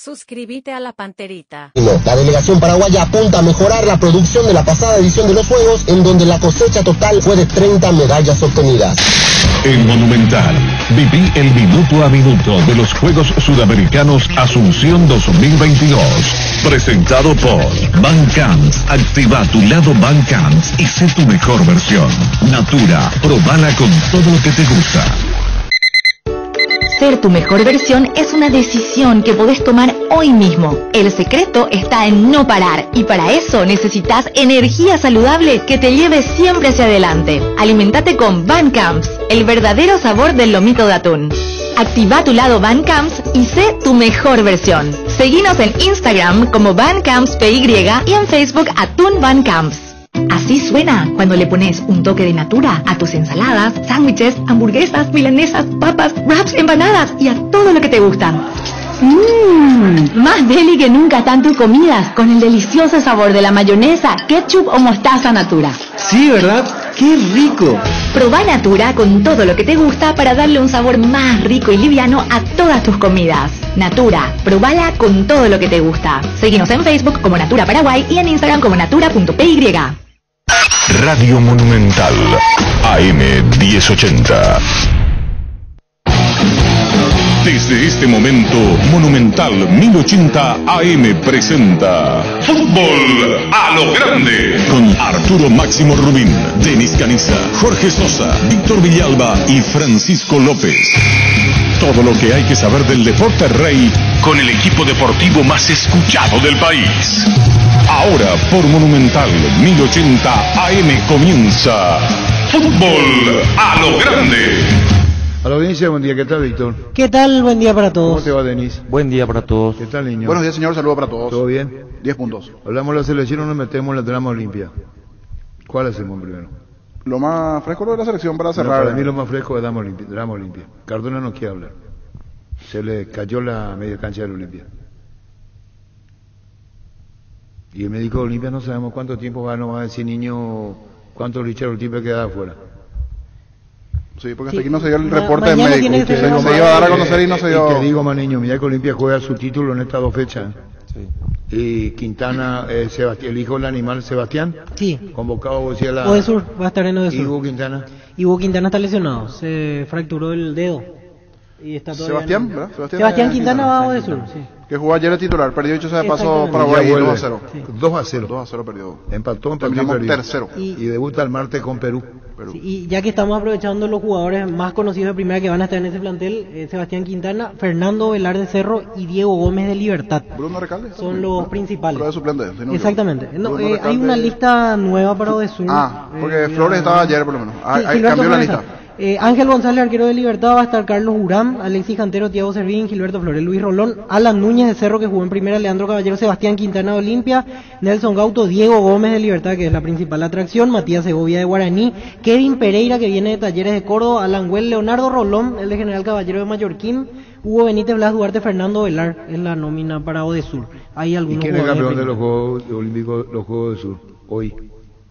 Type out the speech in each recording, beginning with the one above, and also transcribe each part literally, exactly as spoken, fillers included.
Suscríbete a la Panterita. La delegación paraguaya apunta a mejorar la producción de la pasada edición de los Juegos, en donde la cosecha total fue de treinta medallas obtenidas. En Monumental, viví el minuto a minuto de los Juegos Sudamericanos Asunción dos mil veintidós. Presentado por Bancamps. Activa tu lado Bancamps y sé tu mejor versión. Natura, probala con todo lo que te gusta. Ser tu mejor versión es una decisión que podés tomar hoy mismo. El secreto está en no parar, y para eso necesitas energía saludable que te lleve siempre hacia adelante. Alimentate con Bancamps, el verdadero sabor del lomito de atún. Activa tu lado Bancamps y sé tu mejor versión. Seguinos en Instagram como Bancamps P Y y en Facebook Atún Bancamps. Así suena cuando le pones un toque de Natura a tus ensaladas, sándwiches, hamburguesas, milanesas, papas, wraps, empanadas y a todo lo que te gusta. Mmm, más deli que nunca están tus comidas con el delicioso sabor de la mayonesa, ketchup o mostaza Natura. Sí, ¿verdad? ¡Qué rico! Probá Natura con todo lo que te gusta para darle un sabor más rico y liviano a todas tus comidas. Natura, probala con todo lo que te gusta. Seguinos en Facebook como Natura Paraguay y en Instagram como natura punto p y. Radio Monumental, A M mil ochenta. Desde este momento, Monumental mil ochenta A M presenta Fútbol a lo Grande, con Arturo Máximo Rubín, Denis Caniza, Jorge Sosa, Víctor Villalba y Francisco López. Todo lo que hay que saber del deporte rey, con el equipo deportivo más escuchado del país. Ahora, por Monumental mil ochenta A M comienza Fútbol a lo Grande. A la audiencia, buen día. ¿Qué tal, Víctor? ¿Qué tal? Buen día para todos. ¿Cómo te va, Denis? Buen día para todos. ¿Qué tal, niño? Buenos días, señor. Saludos para todos. ¿Todo bien? Diez puntos. Hablamos de la selección, nos metemos en la trama Olimpia. ¿Cuál hacemos primero? Lo más fresco de la selección para cerrar. No, para mí lo más fresco es la trama Olimpia. Cardona no quiere hablar. Se le cayó la media cancha de la Olimpia. Y el médico de Olimpia no sabemos cuánto tiempo va, no va a decir, niño, cuánto Richard Olimpia queda afuera. Sí, porque hasta sí. Aquí no se dio el reporte Ma del médico. Se, no se iba a dar a conocer y no se dio. Y te digo, más niño, mira que Olimpia juega su título en estas dos fechas. Sí. Y Quintana, eh, Sebastián, el hijo del animal Sebastián, sí, convocado, vos decías, la... Odesur, va a estar en Odesur. ¿Y Hugo Quintana? Y Hugo Quintana está lesionado, se fracturó el dedo. Y está Sebastián, en... ¿verdad? Sebastián, Sebastián Quintana va a Odesur, sí. Que jugó ayer el titular, perdió dicho sea de paso Paraguay dos a cero. Sí. dos a cero. dos a cero perdió. Empató, empató terminamos tercero. Y, y debuta el martes con Perú. Perú. Sí, y ya que estamos aprovechando los jugadores más conocidos de primera que van a estar en ese plantel, eh, Sebastián Quintana, Fernando Velarde Cerro y Diego Gómez de Libertad. Bruno Recalde. Son también los principales. De suplente, si no exactamente. No, eh, hay una lista nueva para Odesur. Ah, porque eh, Flores estaba ayer por lo menos. Sí, hay, cambió la lista. Eh, Ángel González, arquero de Libertad, va a estar Carlos Urán, Alexis Cantero, Tiago Servín, Gilberto Flores, Luis Rolón, Alan Núñez de Cerro, que jugó en primera, Leandro Caballero, Sebastián Quintana de Olimpia, Nelson Gauto, Diego Gómez de Libertad, que es la principal atracción, Matías Segovia de Guaraní, Kevin Pereira, que viene de Talleres de Córdoba, Alan Güell, Leonardo Rolón, el de General Caballero de Mallorquín, Hugo Benítez, Blas Duarte, Fernando Velar, es la nómina para Odesur. Hay algunos. ¿Y quién es el campeón de los Juegos Olímpicos, los Juegos de Sur, hoy?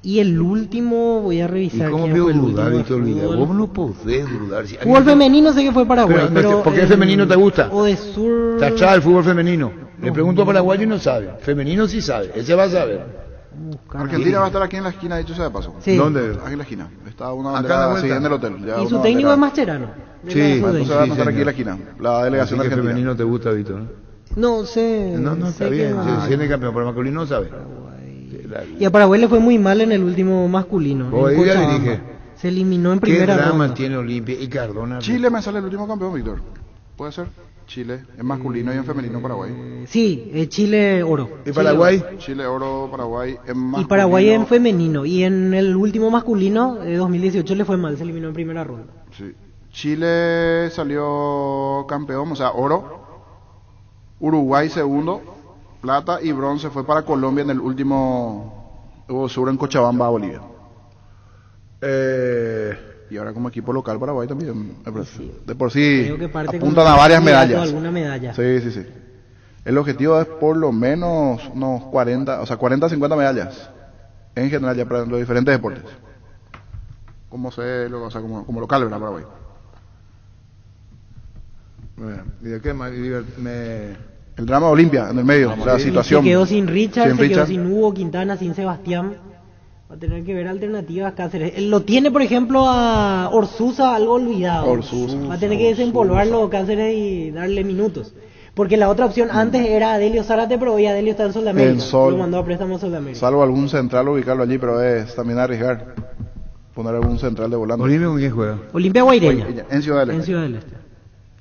Y el último, voy a revisar. ¿Y cómo veo dudar, Víctor? Vos no podés dudar. Si fútbol femenino sé que fue Paraguay. Pero, pero, ¿por qué el femenino te gusta? Odesur... Tachá el fútbol femenino. No, le pregunto a Paraguay y no sabe. Femenino sí sabe, ese va a saber. Buscar. Argentina va a estar aquí en la esquina, dicho sea de paso. Sí. ¿Dónde? Aquí en la esquina. Está una bandera así en el hotel. Ya y su técnico bandera es Mascherano. Sí, entonces va a estar aquí en la esquina. La delegación argentina. ¿Qué femenino te gusta, Víctor? No sé. No, no, está bien. Si es campeón, pero masculino no sabe. Y a Paraguay le fue muy mal en el último masculino. Se eliminó en primera ronda. ¿Qué drama tiene Olimpia y Cardona? Chile me sale el último campeón, Víctor. ¿Puede ser? Chile, en masculino y en femenino Paraguay. Sí, Chile oro. ¿Y Paraguay? Chile oro, Paraguay en masculino. Y Paraguay en femenino. Y en el último masculino de dos mil dieciocho le fue mal, se eliminó en primera ronda. Sí. Chile salió campeón, o sea, oro. Uruguay segundo. Plata y bronce fue para Colombia en el último Odesur en Cochabamba, Bolivia. Eh, y ahora como equipo local Paraguay también. Sí. De por sí apuntan a varias medallas. medallas. Sí, sí, sí. El objetivo es por lo menos unos cuarenta, o sea, cuarenta a cincuenta medallas en general ya para los diferentes deportes. Como se, o sea, como, como local, ¿verdad, Paraguay? Bueno, ¿y de qué más? Me... El drama de Olimpia en el medio, la o sea, situación. Se quedó sin Richard, sin se Richard. quedó sin Hugo Quintana, sin Sebastián. Va a tener que ver alternativas Cáceres. Él lo tiene, por ejemplo, a Orsusa, algo olvidado. Orsusa, va a tener que desempolvarlo Cáceres y darle minutos. Porque la otra opción antes era Adelio Zárate, pero hoy Adelio está en Sudamérica. Lo mandó a préstamo a Sudamérica. Salvo algún central, ubicarlo allí, pero es también arriesgar. Poner algún central de volante. ¿Olimpia con quién juega? Olimpia Guaireña. En Ciudad del Este. En Ciudad del Este.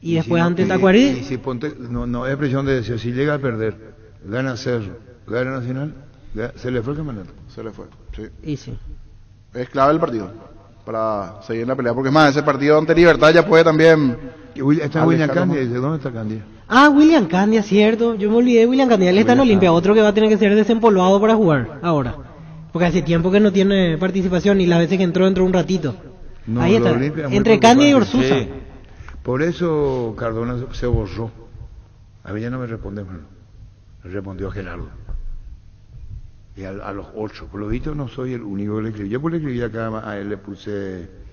Y, y después si, ante Tacuarí. Y, y si ponte, no, no es presión de decir, si llega a perder, gana Cerro, gana Nacional, gana, se le fue el campeonato. Se le fue, sí. Y sí. Es clave el partido para seguir en la pelea, porque es más, ese partido ante Libertad ya puede también... Está William Candia, dice, ¿dónde está Candia? Ah, William Candia, cierto, yo me olvidé de William Candia, él está en Olimpia, otro que va a tener que ser desempolvado para jugar ahora, porque hace tiempo que no tiene participación y las veces que entró, entró un ratito. No, ahí está, es entre Candia y Orsusa. Sí. Por eso Cardona se borró, a mí ya no me responde, le respondió a Gerardo, y a, a los ocho, por lo visto no soy el único que le escribí, yo por le escribí acá a él le puse...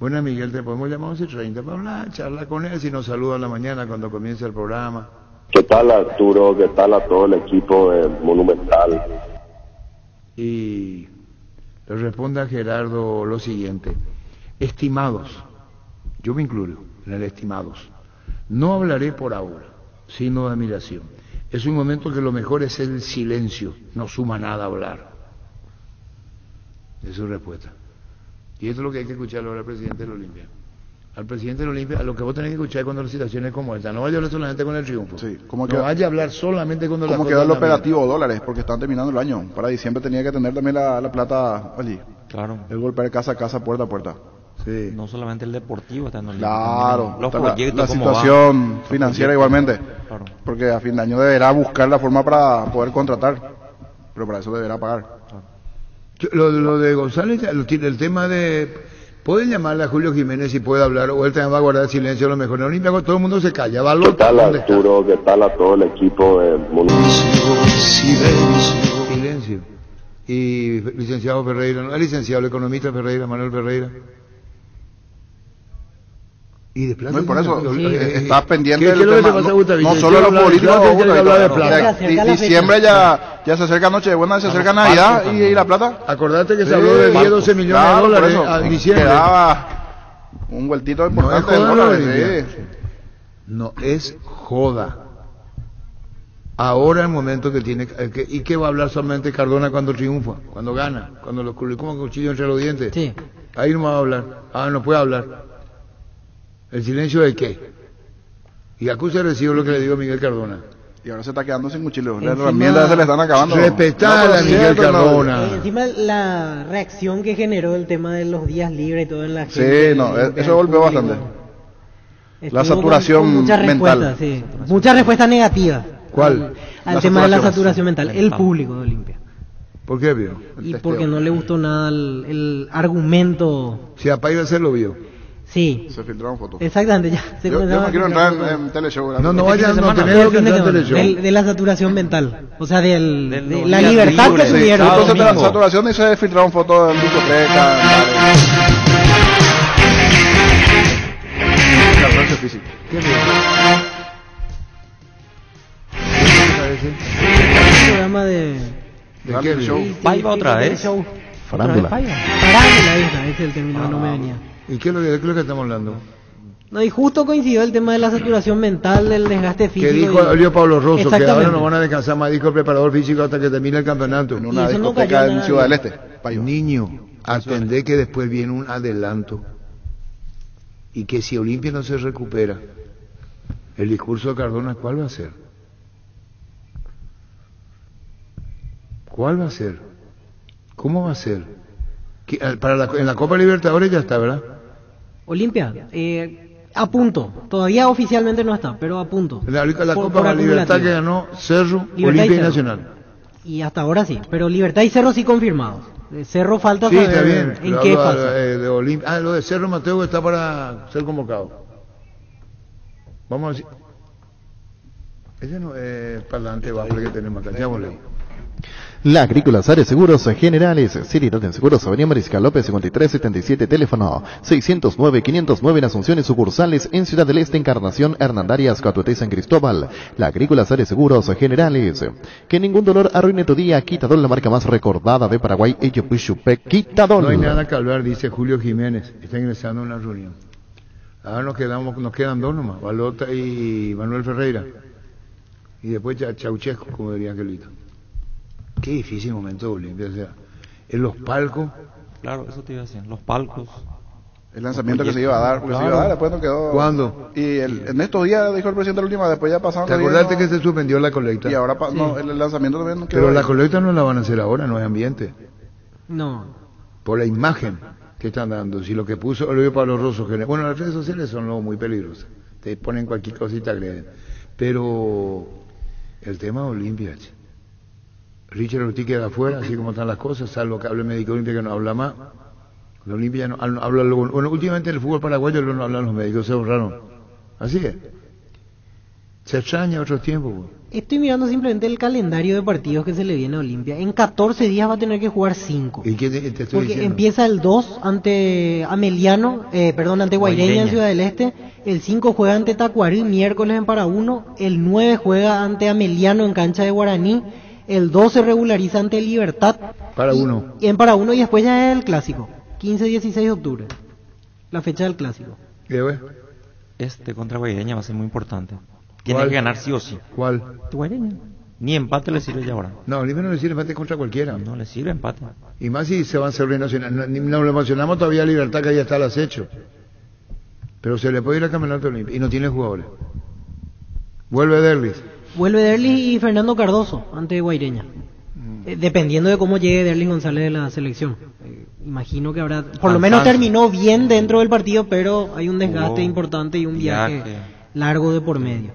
Bueno, Miguel, te podemos llamar a once treinta para hablar, charla con él, si nos saluda en la mañana cuando comience el programa. ¿Qué tal, Arturo? ¿Qué tal a todo el equipo del Monumental? Y le responde a Gerardo lo siguiente. Estimados, yo me incluyo en el estimados, no hablaré por ahora, sino de admiración. Es un momento que lo mejor es el silencio, no suma nada hablar. Esa es su respuesta. Y esto es lo que hay que escucharlo ahora al presidente de la Olimpia. Al presidente de la Olimpia, a lo que vos tenés que escuchar es cuando las situaciones como esta. No vaya a hablar solamente con el triunfo. Sí, como que, no vaya a hablar solamente cuando la. ¿Cómo quedó el operativo dólares? Porque están terminando el año. Para diciembre tenía que tener también la, la plata allí. Claro. El golpear casa a casa, puerta a puerta. Sí. No solamente el deportivo está en Olimpia. Claro. Los proyectos, la, la situación va. financiera los igualmente. Claro. Porque a fin de año deberá buscar la forma para poder contratar. Pero para eso deberá pagar. Lo, lo de González, lo, el tema de... ¿Pueden llamarle a Julio Jiménez si puede hablar? O él también va a guardar silencio, a lo mejor en Olimpia todo el mundo se calla. Va a lo... ¿Qué tal, Arturo? ¿Qué tal a todo el equipo del Monumental? Silencio. Silencio. Y licenciado Ferreira, ¿no? El licenciado, el economista Ferreira, Manuel Ferreira. Y de plata, no, y por eso sí. Estás pendiente del tema, no, no solo los políticos, diciembre ya, ya se acerca Nochebuena, se acerca Navidad y, y la plata. Acordate que sí, se habló de diez, doce millones claro, de dólares a diciembre. Quedaba un vueltito importante de dólares. No es joda. Ahora el momento que tiene que, y que va a hablar solamente Cardona cuando triunfa, cuando gana, cuando lo como con cuchillo entre los dientes. Sí. Ahí no va a hablar. Ah, no puede hablar. ¿El silencio de qué? Y acusa recibo lo que le digo a Miguel Cardona. Y ahora se está quedando sin cuchillos. Las enmiendas se le están acabando. Respetada a Miguel Cardona. Y encima la reacción que generó el tema de los días libres y todo en la gente. Sí, no, eso golpeó bastante. La saturación mental. Muchas respuestas negativas. ¿Cuál? Al tema de la saturación mental. El público de Olimpia. ¿Por qué vio? Y porque no le gustó nada el argumento. Si a País de hacerlo vio. Sí. Se filtraron fotos. Exactamente, ya. Se yo, yo no quiero entrar en, en teleshow. No, no, no vayan, no tenemos que entrar en teleshow. De, de la saturación mental. O sea, del, de, de la libertad libre, que tuvieron. Sí, entonces, de la saturación y se filtraron fotos en discoteca. ¿Qué es el programa de... ¿De qué show? ¿Paiva otra vez? Farándula. Farándula, es el término que no me venía. ¿Y qué es, lo que, qué es lo que estamos hablando? No, y justo coincidió el tema de la saturación mental, del desgaste físico. Que dijo Elio Pablo Rosso, que ahora no van a descansar más, dijo el preparador físico, hasta que termine el campeonato. En una discoteca en Ciudad del Este. Niño, atendé que después viene un adelanto. Y que si Olimpia no se recupera, el discurso de Cardona, ¿cuál va a ser? ¿Cuál va a ser? ¿Cómo va a ser? Para la, en la Copa Libertadores ya está, ¿verdad? Olimpia, eh, a punto. Todavía oficialmente no está, pero a punto. La, la por, Copa por Libertad que ganó Cerro, Olimpia y, Cerro. y Nacional. Y hasta ahora sí, pero Libertad y Cerro sí confirmados. Cerro falta sí, saber bien, en pero qué fase. De ah, lo de Cerro Mateo que está para ser convocado. Vamos a decir... Ese no es parlante, va, porque tenemos acá. Ya volvemos. La Agrícola Sare Seguros Generales, seriedad en seguros, Avenida Mariscal López cincuenta y tres setenta y siete, teléfono seiscientos nueve quinientos nueve en Asunción y sucursales en Ciudad del Este, Encarnación, Hernandarias, Catuete y San Cristóbal. La Agrícola Sare Seguros Generales. Que ningún dolor arruine tu día. Quitadol, la marca más recordada de Paraguay. Eyopuchupec, Quitadol. No hay nada que hablar, dice Julio Jiménez. Está ingresando a una reunión. Ahora nos, quedamos, nos quedan dos nomás, Balota y Manuel Ferreira. Y después Chauchesco, como diría Angelito. Qué difícil momento de Olimpia, o sea, en los palcos. Claro, eso te iba a decir, los palcos. El lanzamiento que se iba a dar, porque claro. se iba a dar, después no quedó. ¿Cuándo? Y el, en estos días, dijo el presidente la última, después ya pasaron. ¿Te acordaste que se suspendió la colecta? Y ahora sí. no, el lanzamiento también no quedó. Pero la colecta no la van a hacer ahora, no hay ambiente. No. Por la imagen que están dando, si lo que puso Olivio Pablo Rosso, que bueno, las redes sociales son luego muy peligrosas, te ponen cualquier cosita, agreden. Pero el tema de Olimpia, Richard Ortiz queda afuera, así como están las cosas, salvo que hable el médico Olimpia, que no habla más. La Olimpia no habla. Bueno, últimamente en el fútbol paraguayo no hablan los médicos, se ahorraron. Así es. Se extraña otros tiempos. Pues. Estoy mirando simplemente el calendario de partidos que se le viene a Olimpia. En catorce días va a tener que jugar cinco. ¿Y qué te, te estoy Porque diciendo? Empieza el dos ante Ameliano, eh, perdón, ante Guaireña, Guaireña en Ciudad del Este. El cinco juega ante Tacuarí, miércoles en Paraúno. El nueve juega ante Ameliano en cancha de Guaraní. El doce regulariza ante Libertad. Para uno. Y en para uno, y después ya es el clásico. quince dieciséis de octubre. La fecha del clásico. ¿Qué es? Este contra Guaireña va a ser muy importante. Tiene ¿Cuál? que ganar sí o sí. ¿Cuál? Guaireña. Ni empate le sirve ya ahora. No, Olimpia no le sirve empate contra cualquiera. No le sirve empate. Y más si se van a servir nacional. Nos lo emocionamos todavía a Libertad, que ya está al acecho. Pero se le puede ir al campeonato Olimpia. Y no tiene jugadores. Vuelve Derlis. Vuelve Derlis y Fernando Cardoso ante Guaireña. Eh, dependiendo de cómo llegue Derlis González de la selección. Eh, imagino que habrá... Por lo menos terminó bien dentro del partido, pero hay un desgaste oh, importante y un viaje, viaje largo de por medio.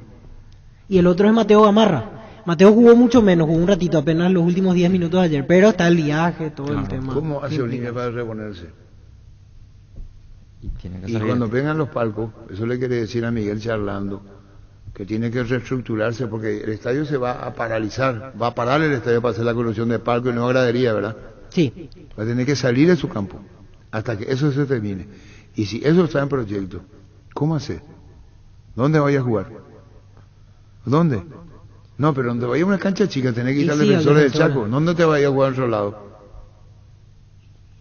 Y el otro es Mateo Gamarra. Mateo jugó mucho menos, jugó un ratito, apenas los últimos diez minutos de ayer, pero está el viaje, todo claro. el tema. ¿Cómo hace Olimpia para reponerse? Y, tiene que y cuando vengan los palcos, eso le quiere decir a Miguel Charlando, que tiene que reestructurarse, porque el estadio se va a paralizar, va a parar el estadio para hacer la colusión de palco, y no agradaría, ¿verdad? Sí. Va a tener que salir de su campo, hasta que eso se termine. Y si eso está en proyecto, ¿cómo hacer? ¿Dónde vaya a jugar? ¿Dónde? No, pero donde vaya a una cancha chica, tenés que ir al sí, defensor del Chaco. ¿Dónde te vaya a jugar a otro lado?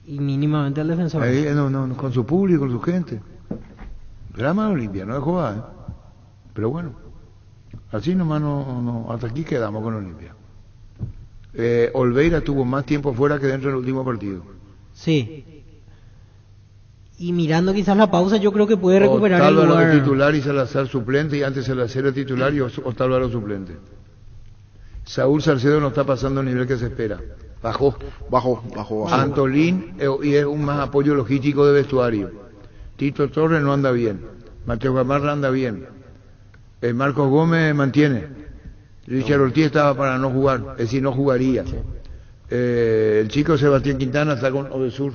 Y mínimamente al defensor. Ahí, no, no, con su público, con su gente. Grama Olimpia, no es jugada, ¿eh? Pero bueno. Así nomás no, no, hasta aquí quedamos con Olimpia. Eh, Olveira tuvo más tiempo fuera que dentro del último partido. Sí. Y mirando quizás la pausa, yo creo que puede recuperar el lugar. Otálvaro titular y Salazar suplente, y antes Salazar era titular y Otálvaro suplente. Saúl Salcedo no está pasando el nivel que se espera. Bajó, bajó, bajó. bajó. Antolín eh, y es un más apoyo logístico de vestuario. Tito Torres no anda bien. Mateo Gamarra anda bien. Eh, Marcos Gómez mantiene. Richard Ortiz estaba para no jugar, es decir, no jugaría. Eh, el chico Sebastián Quintana está con Odesur.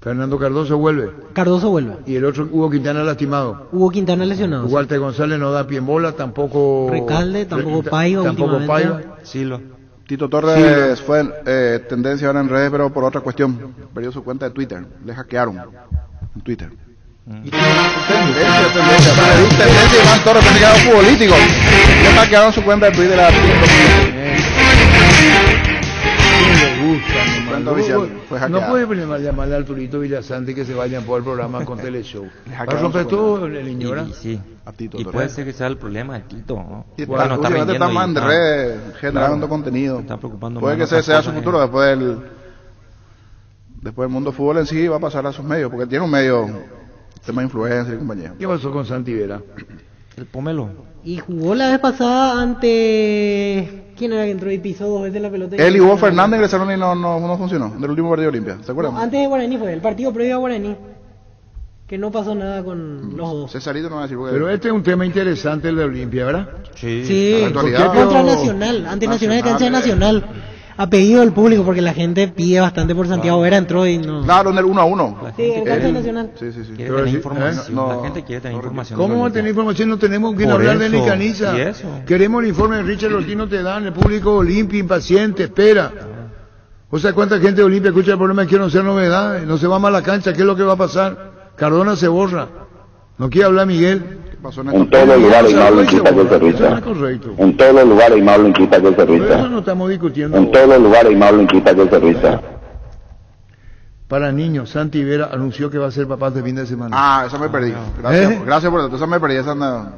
Fernando Cardoso vuelve. Cardoso vuelve. Y el otro, Hugo Quintana, lastimado. Hugo Quintana lesionado. Walter González no da pie en bola, tampoco. Recalde, tampoco Paiva. Tampoco Paiva. Silva. Tito Torres Silva. fue eh, tendencia ahora en redes, pero por otra cuestión. Perdió su cuenta de Twitter. Le hackearon en Twitter. Y tiene tendencia, tendencia, para el tendencia Iván Torres tiene que haber futbolístico. Ya está quedando su cuenta de Twitter a ti. No puede llamarle a Arturito Villasante que se vayan por el programa con Teleshow. Para romper todo el ignora. Y puede ser que sea el problema de Tito. No está más en red, generando contenido. Puede que ese sea su futuro después del... Después el mundo del fútbol en sí va a pasar a sus medios, porque tiene un medio... Tema de influencia y compañía. ¿Qué pasó con Santi Vera? El pomelo. Y jugó la vez pasada ante... ¿Quién era que entró y pisó dos veces la pelota? Él y Hugo Fernández ingresaron y no, no, no funcionó. Del último partido de Olimpia, ¿se acuerdan? No, antes de Guaraní fue, el partido previo a Guaraní. Que no pasó nada con los dos. Cesarito no va a decir porque... Pero este es un tema interesante el de Olimpia, ¿verdad? Sí. Sí. Contra Nacional, ante Nacional, Nacional, cancha de Nacional. a pedido del público, porque la gente pide bastante por Santiago Vera, entró y no... Claro, en el uno a uno. Sí, en el eh, Nacional. Sí, sí, sí. Quiere tener sí, información, eh, no, la gente quiere tener no, información. ¿Cómo va a tener información? No tenemos que hablar de Nicaniza. Queremos el informe de Richard Ortino, te dan, el público Olimpia, impaciente, espera. O sea, ¿cuánta gente de Olimpia escucha el problema? Quiero no ser novedades, no se va mal la cancha, ¿qué es lo que va a pasar? Cardona se borra. No quiere hablar Miguel. En todos los lugares Imablo quita gol de risa. En todos los lugares Imablo quita gol de risa. Eso no estamos discutiendo. En todos los lugares Imablo quita gol de risa. Para niños, Santi Vera anunció que va a ser papá este fin de semana. Ah, eso me perdí. Gracias, ¿eh? Gracias por eso. Eso me perdí. Esa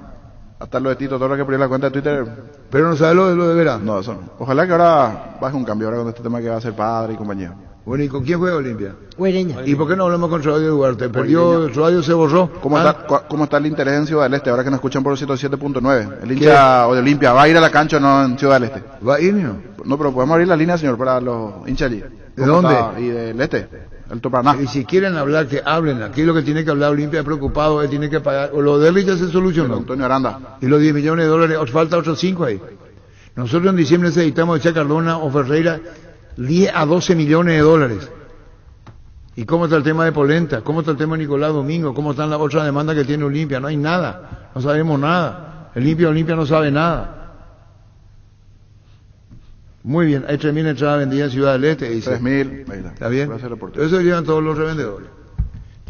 hasta lo de Tito Torres que perdió la cuenta de Twitter. Pero no sabe lo de, lo de Vera. No, eso no. Ojalá que ahora baje un cambio ahora con este tema que va a ser padre y compañía. Bueno, ¿y con quién juega Olimpia? Ureña. ¿Y por qué no hablamos con Radio Duarte? Perdió, Radio se borró. ¿Cómo, ah. está, ¿Cómo está el interés en Ciudad del Este? Ahora que nos escuchan por el ciento siete punto nueve. El hincha de Olimpia, ¿va a ir a la cancha o no en Ciudad del Este? ¿Va a ir, no? No, pero podemos abrir la línea, señor, para los hinchas allí. ¿De dónde? Está? Y del Este, Alto Paraná. Y si quieren hablar, que hablen. Aquí lo que tiene que hablar Olimpia es preocupado, él tiene que pagar. O lo de él ya se solucionó. Antonio Aranda. Y los diez millones de dólares, os falta otros cinco ahí. Nosotros en diciembre necesitamos de Chacardona o Ferreira... diez a doce millones de dólares. ¿Y cómo está el tema de Polenta? ¿Cómo está el tema de Nicolás Domingo? ¿Cómo están las otras demandas que tiene Olimpia? No hay nada, no sabemos nada. Olimpia, Olimpia no sabe nada. Muy bien, hay tres mil entradas vendidas en Ciudad del Este, dice. tres mil, ¿está bien? Eso llevan todos los revendedores.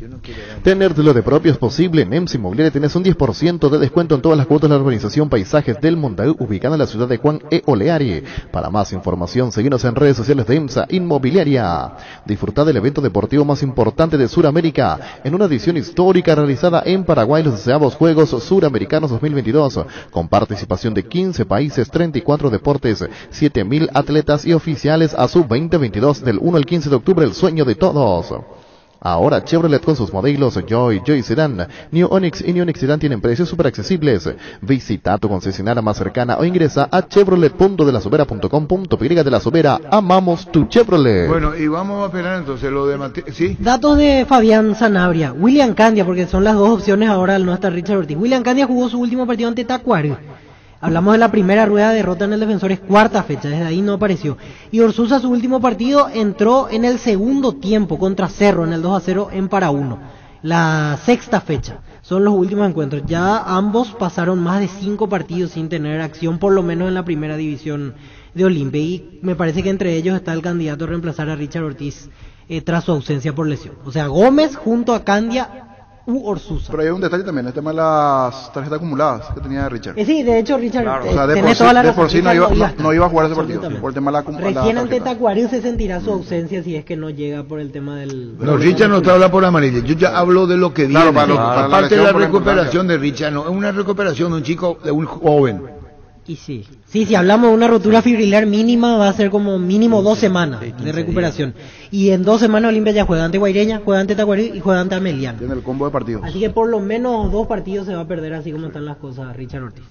No Tenértelo de propio es posible. En E M S Inmobiliaria tenés un diez por ciento de descuento en todas las cuotas de la urbanización Paisajes del Mondaú, ubicada en la ciudad de Juan E. Oleari. Para más información, seguinos en redes sociales de E M S A Inmobiliaria. Disfruta del evento deportivo más importante de Sudamérica en una edición histórica realizada en Paraguay, los deseados Juegos Suramericanos dos mil veintidós, con participación de quince países, treinta y cuatro deportes, siete mil atletas y oficiales a su veinte veintidós del uno al quince de octubre, el sueño de todos. Ahora Chevrolet con sus modelos Joy, Joy Sedan, New Onix y New Onix Sedan tienen precios súper accesibles. Visita tu concesionaria más cercana o ingresa a chevrolet punto de la sobera punto com punto pe griega de la Sobera. Amamos tu Chevrolet. Bueno, y vamos a esperar entonces lo de Mate... ¿Sí? Datos de Fabián Sanabria, William Candia, porque son las dos opciones ahora al no estar Richard Ortiz. William Candia jugó su último partido ante Tacuary. Hablamos de la primera rueda de derrota en el Defensores, cuarta fecha, desde ahí no apareció. Y Orsusa, su último partido, entró en el segundo tiempo contra Cerro, en el dos a cero en Paraúno. La sexta fecha, son los últimos encuentros. Ya ambos pasaron más de cinco partidos sin tener acción, por lo menos en la primera división de Olimpia. Y me parece que entre ellos está el candidato a reemplazar a Richard Ortiz eh, tras su ausencia por lesión. O sea, Gómez junto a Candia... U Orsusa. Pero hay un detalle también, el tema de las tarjetas acumuladas que tenía Richard. Eh, sí, de hecho Richard claro. eh, o sea, de por sí, de por sí no, iba, no, no iba a jugar ese partido por el tema de la acumulación. Recién ante Tacuarí se sentirá su ausencia si es que no llega por el tema del... No, Richard no está hablando por amarilla, yo ya hablo de lo que dice. Claro, claro, aparte de la recuperación de Richard, no, es una recuperación de un chico, de un joven. Y sí, sí, si hablamos de una rotura fibrilar mínima va a ser como mínimo dos semanas de recuperación. Y en dos semanas Olimpia ya juega ante Guaireña, juega ante Tacuarí y juega ante Ameliano. En el combo de partidos. Así que por lo menos dos partidos se va a perder así como están las cosas, Richard Ortiz.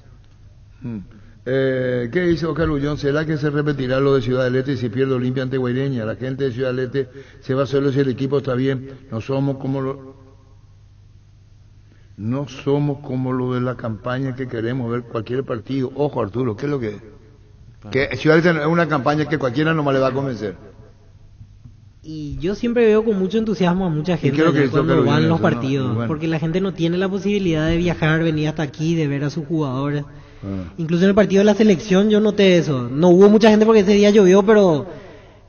Hmm. Eh, ¿Qué dice Oscar Ullón? ¿Será que se repetirá lo de Ciudad del Este si pierde Olimpia ante Guaireña? La gente de Ciudad del Este se va solo si el equipo está bien. No somos como lo... No somos como lo de la campaña que queremos ver cualquier partido. Ojo, Arturo, ¿qué es lo que es? Que Ciudad del Este es una campaña que cualquiera nomás le va a convencer. Y yo siempre veo con mucho entusiasmo a mucha gente que cuando van los partidos, no, bueno. porque la gente no tiene la posibilidad de viajar, venir hasta aquí, de ver a sus jugadores. Ah. Incluso en el partido de la selección yo noté eso. No hubo mucha gente porque ese día llovió, pero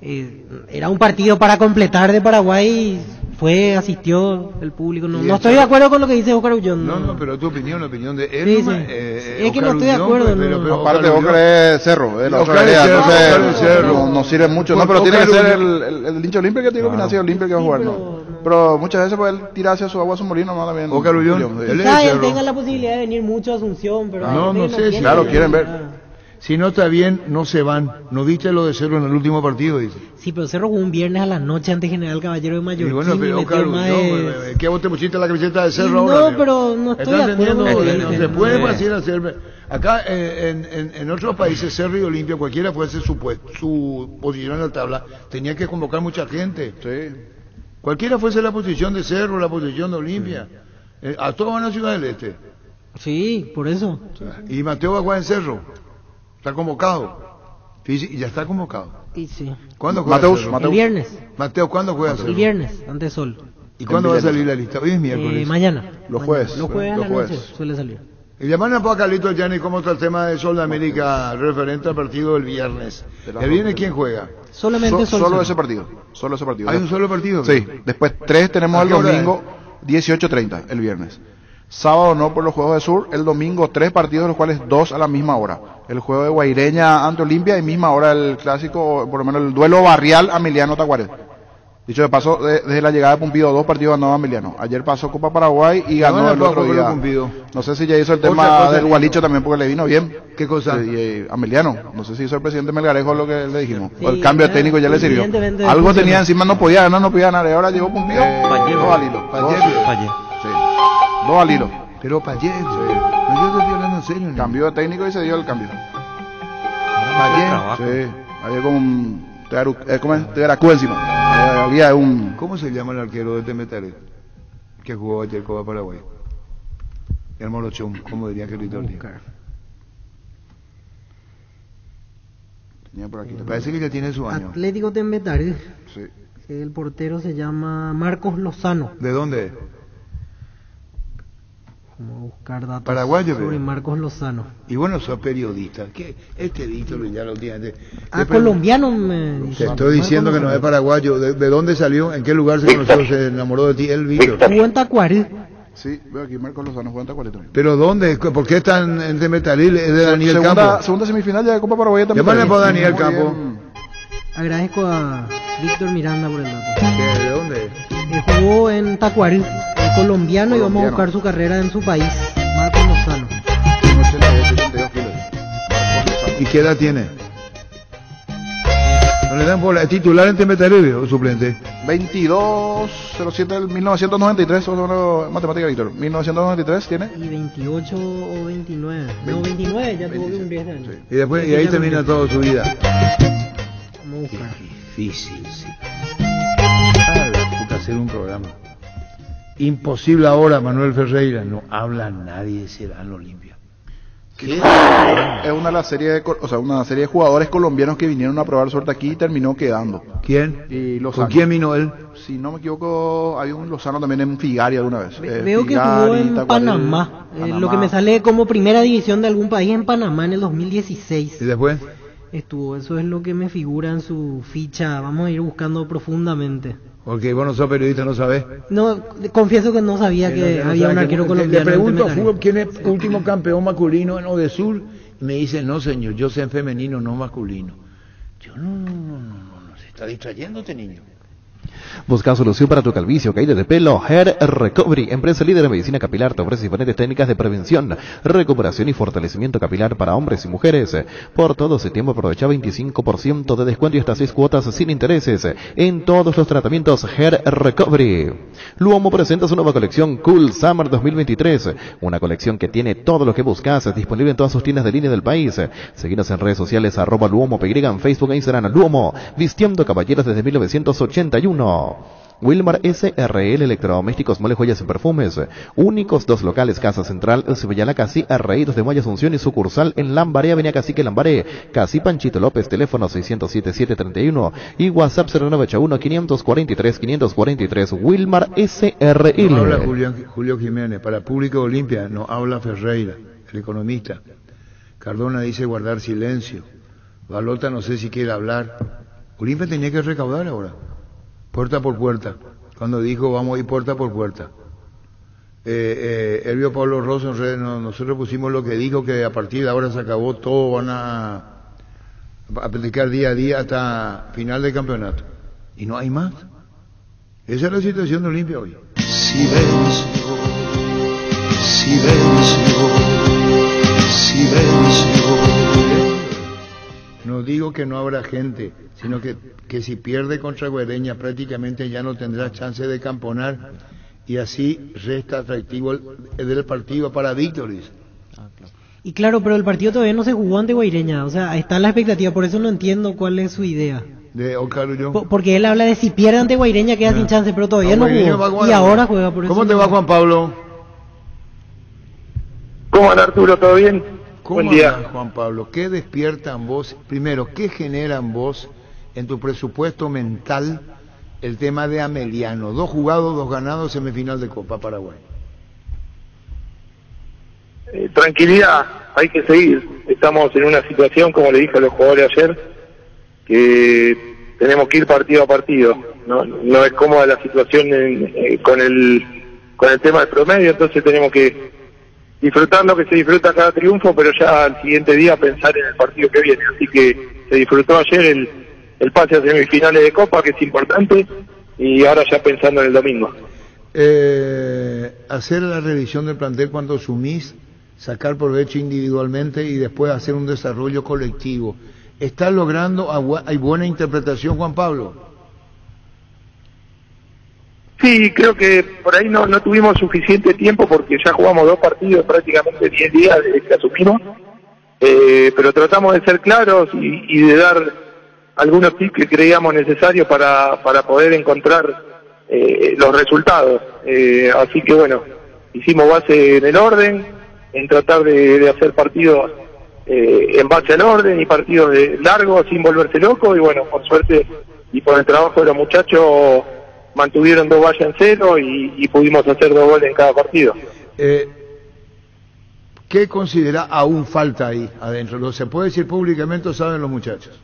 eh, era un partido para completar de Paraguay. Y fue, asistió el público. No, no estoy de acuerdo con lo que dice Oscar Ullón. No, no, pero tu opinión, la opinión de él. Sí, sí. Eh, es que Oscar no estoy de acuerdo. Pues, no. Pero, pero aparte, Oscar es Cerro. Eh, la Oscar otra realidad, Cerro, no, sé, Cerro. No, no sirve mucho. Pues, no, pero Oscar tiene que ser el, el, el hincha Olimpia que tiene combinación Olimpia que va a jugar. Sí, pero, no. No. pero muchas veces pues, él tira hacia su agua, a su molino. No, también, Oscar Ullón. Quizás él, él, él tenga la posibilidad de venir mucho a Asunción. Pero ah, no, no sé. Si claro, quieren ver. Si no está bien, no se van. ¿No viste lo de Cerro en el último partido? Dice. Sí, pero Cerro jugó un viernes a la noche ante General Caballero de Mallorquín. Y bueno, pero y claro, más no, de... ¿qué vos te pusiste la camiseta de Cerro no, ahora? No, pero no estoy de acuerdo. Es, no se puede pasar a hacer... Acá, eh, en, en, en otros países, Cerro y Olimpia, cualquiera fuese su, su posición en la tabla, tenía que convocar mucha gente. Sí. Cualquiera fuese la posición de Cerro, la posición de Olimpia. Sí. Eh, a todos van a Ciudad del Este. Sí, por eso. Y Mateo va a jugar en Cerro. Está convocado. Fiji, y ya está convocado. Y sí. ¿Cuándo juega Mateus, Cerro? Mateus. El viernes. Mateo, ¿cuándo juega Cerro? El viernes, antes sol. ¿Y cuándo va a salir la lista? Hoy es miércoles. Eh, mañana. Los jueves. Los jueves a la noche suele salir. Y llamarme un poco a Carlitos Gianni cómo está el tema de Sol de América referente al partido del viernes. ¿El viernes quién juega? Solamente so, Sol. Solo ese partido. Solo ese partido. ¿Hay un solo partido? Sí. Después tres tenemos el domingo dieciocho treinta, el viernes. Sábado no por los Juegos de Sur, el domingo tres partidos, de los cuales dos a la misma hora. El juego de Guaireña ante Olimpia y misma hora el clásico, por lo menos el duelo barrial Amiliano-Tacuaret. Dicho de paso, de, desde la llegada de Pumpido, dos partidos ganó Amiliano. Ayer pasó Copa Paraguay y ganó el otro día. No sé si ya hizo el tema del Gualicho también porque le vino bien. ¿Qué cosa? Eh, eh, Amiliano. No sé si hizo el presidente Melgarejo lo que le dijimos. Sí, o el cambio claro, técnico ya le sirvió. Algo tenía encima, no podía ganar, no podía ganar. Y ahora llegó Pumpido. Eh, dos al hilo. Sí. Dos al hilo. Pero Pallé, sí. No, yo te estoy hablando en serio. ¿No? Cambió de técnico y se dio el cambio. Ah, Pallé. Sí. Ayer con un... Eh, ¿Cómo es? Tegaracú encima. Había un... ¿Cómo se llama el arquero de Temetare que jugó ayer Copa Paraguay? El Morochón, como diría que Ritorni. Tenía por aquí. Eh, parece que ya tiene su año. Atlético Temetare. Sí. El portero se llama Marcos Lozano. ¿De dónde? Como buscar datos paraguayo, sobre Marcos Lozano. Y bueno, soy periodista. ¿Qué? Este título ya lo tiene. Ah, colombiano me dice. Te estoy diciendo Marcos que no es paraguayo. ¿De, de dónde salió? ¿En qué lugar se conoció? ¿Se enamoró de ti? El Víctor. Jugó en Tacuarí. Sí, veo aquí Marcos Lozano jugó en Tacuarí también. ¿Pero dónde? ¿Por qué están en Temetaril? ¿Es de Daniel segunda, Campo? Segunda semifinal ya de Copa Paraguay también. Llámale para Daniel Campo. Agradezco a Víctor Miranda por el dato. ¿De dónde? Eh, jugó en Tacuarí. Colombiano, colombiano, y vamos a buscar su carrera en su país. Marcos Lozano. ¿Y qué edad tiene? ¿No le dan bola? ¿Es titular en Temetaril o suplente? veintidós cero siete del mil novecientos noventa y tres, o matemática, Víctor. mil novecientos noventa y tres tiene. Y veintiocho o veintinueve. veinte. No, veintinueve, ya tuvo que cumplir este año. Sí. Y después, y ahí termina veinte. Toda su vida. Vamos a buscar. Qué difícil, sí. Ah, puta, hacer un programa. Imposible ahora, Manuel Ferreira. No habla nadie de Serán Olimpia. ¿Qué? Es una de las series de, o sea, una serie de jugadores colombianos que vinieron a probar suerte aquí y terminó quedando. ¿Quién? Y ¿con quién vino él? Si no me equivoco, hay un Lozano también en Figari alguna vez. Ve eh, veo Figari, que jugó en Tacuarí, Panamá. Eh, Panamá. Lo que me sale como primera división de algún país en Panamá en el dos mil dieciséis. ¿Y después? Estuvo, eso es lo que me figura en su ficha. Vamos a ir buscando profundamente. Porque vos no sos periodista, no sabés. No, confieso que no sabía que, que no había un arquero que, colombiano. Le pregunto a fútbol quién es último campeón masculino en Odesur. Y me dice, no señor, yo sé en femenino, no masculino. Yo no, no, no, no, no, se está distrayendo este niño. Busca solución para tu calvicie o caída de pelo. Hair Recovery, empresa líder en medicina capilar, te ofrece diferentes técnicas de prevención, recuperación y fortalecimiento capilar para hombres y mujeres. Por todo septiembre aprovecha veinticinco por ciento de descuento y hasta seis cuotas sin intereses en todos los tratamientos Hair Recovery. Luomo presenta su nueva colección Cool Summer dos mil veintitrés, una colección que tiene todo lo que buscas, disponible en todas sus tiendas de línea del país. Seguinos en redes sociales arroba Luomo P Y, en Facebook e Instagram Luomo, vistiendo caballeros desde mil novecientos ochenta y uno. Wilmar S R L Electrodomésticos, Mole, Joyas y Perfumes. Únicos dos locales, Casa Central, Sevillala, Casi, Arreí, dos de Mayo, Asunción y sucursal en Lambaré, Avenida Cacique Lambaré. Casi Panchito López, teléfono seis cero siete, siete tres uno y WhatsApp cero nueve ochenta y uno, quinientos cuarenta y tres, quinientos cuarenta y tres. Wilmar S R L. No habla Julio, Julio Jiménez, para Público Olimpia no habla Ferreira, el economista. Cardona dice guardar silencio. Balota no sé si quiere hablar. Olimpia tenía que recaudar ahora. Puerta por puerta, cuando dijo vamos a ir puerta por puerta. Eh, eh, Elvio Pablo Rosso, nosotros pusimos lo que dijo, que a partir de ahora se acabó todo, van a, a practicar día a día hasta final del campeonato. Y no hay más. Esa es la situación de Olimpia hoy. Silencio, silencio, silencio. No digo que no habrá gente, sino que, que si pierde contra Guaireña prácticamente ya no tendrá chance de camponar y así resta atractivo el, el del partido para Víctoris. Y claro, pero el partido todavía no se jugó ante Guaireña, o sea, está la expectativa, por eso no entiendo cuál es su idea. De Ocarullón. Por, porque él habla de si pierde ante Guaireña queda no. sin chance, pero todavía no, no jugó Juan, y ahora juega por eso. ¿Cómo te va Juan Pablo? ¿Cómo anda Arturo? ¿Todo bien? ¿Cómo andan, Juan Pablo? ¿Qué despiertan vos? Primero, ¿qué generan vos en tu presupuesto mental el tema de Ameliano? Dos jugados, dos ganados, semifinal de Copa Paraguay. Eh, tranquilidad, hay que seguir. Estamos en una situación, como le dije a los jugadores ayer, que tenemos que ir partido a partido. No, no es cómoda la situación en, eh, con el con el tema del promedio, entonces tenemos que disfrutar lo que se disfruta cada triunfo, pero ya al siguiente día pensar en el partido que viene. Así que se disfrutó ayer el, el pase a semifinales de Copa, que es importante, y ahora ya pensando en el domingo. Eh, hacer la revisión del plantel cuando asumís, sacar provecho individualmente y después hacer un desarrollo colectivo. ¿Estás logrando? ¿Hay buena interpretación, Juan Pablo? Sí, creo que por ahí no, no tuvimos suficiente tiempo porque ya jugamos dos partidos prácticamente diez días desde que asumimos, eh, pero tratamos de ser claros y, y de dar algunos tips que creíamos necesarios para, para poder encontrar eh, los resultados. Eh, así que bueno, hicimos base en el orden, en tratar de, de hacer partidos Eh, en base al orden y partidos largos sin volverse loco, y bueno, por suerte y por el trabajo de los muchachos mantuvieron dos vallas en cero y, y pudimos hacer dos goles en cada partido. eh, ¿Qué considera aún falta ahí adentro? ¿Lo se puede decir públicamente o saben los muchachos?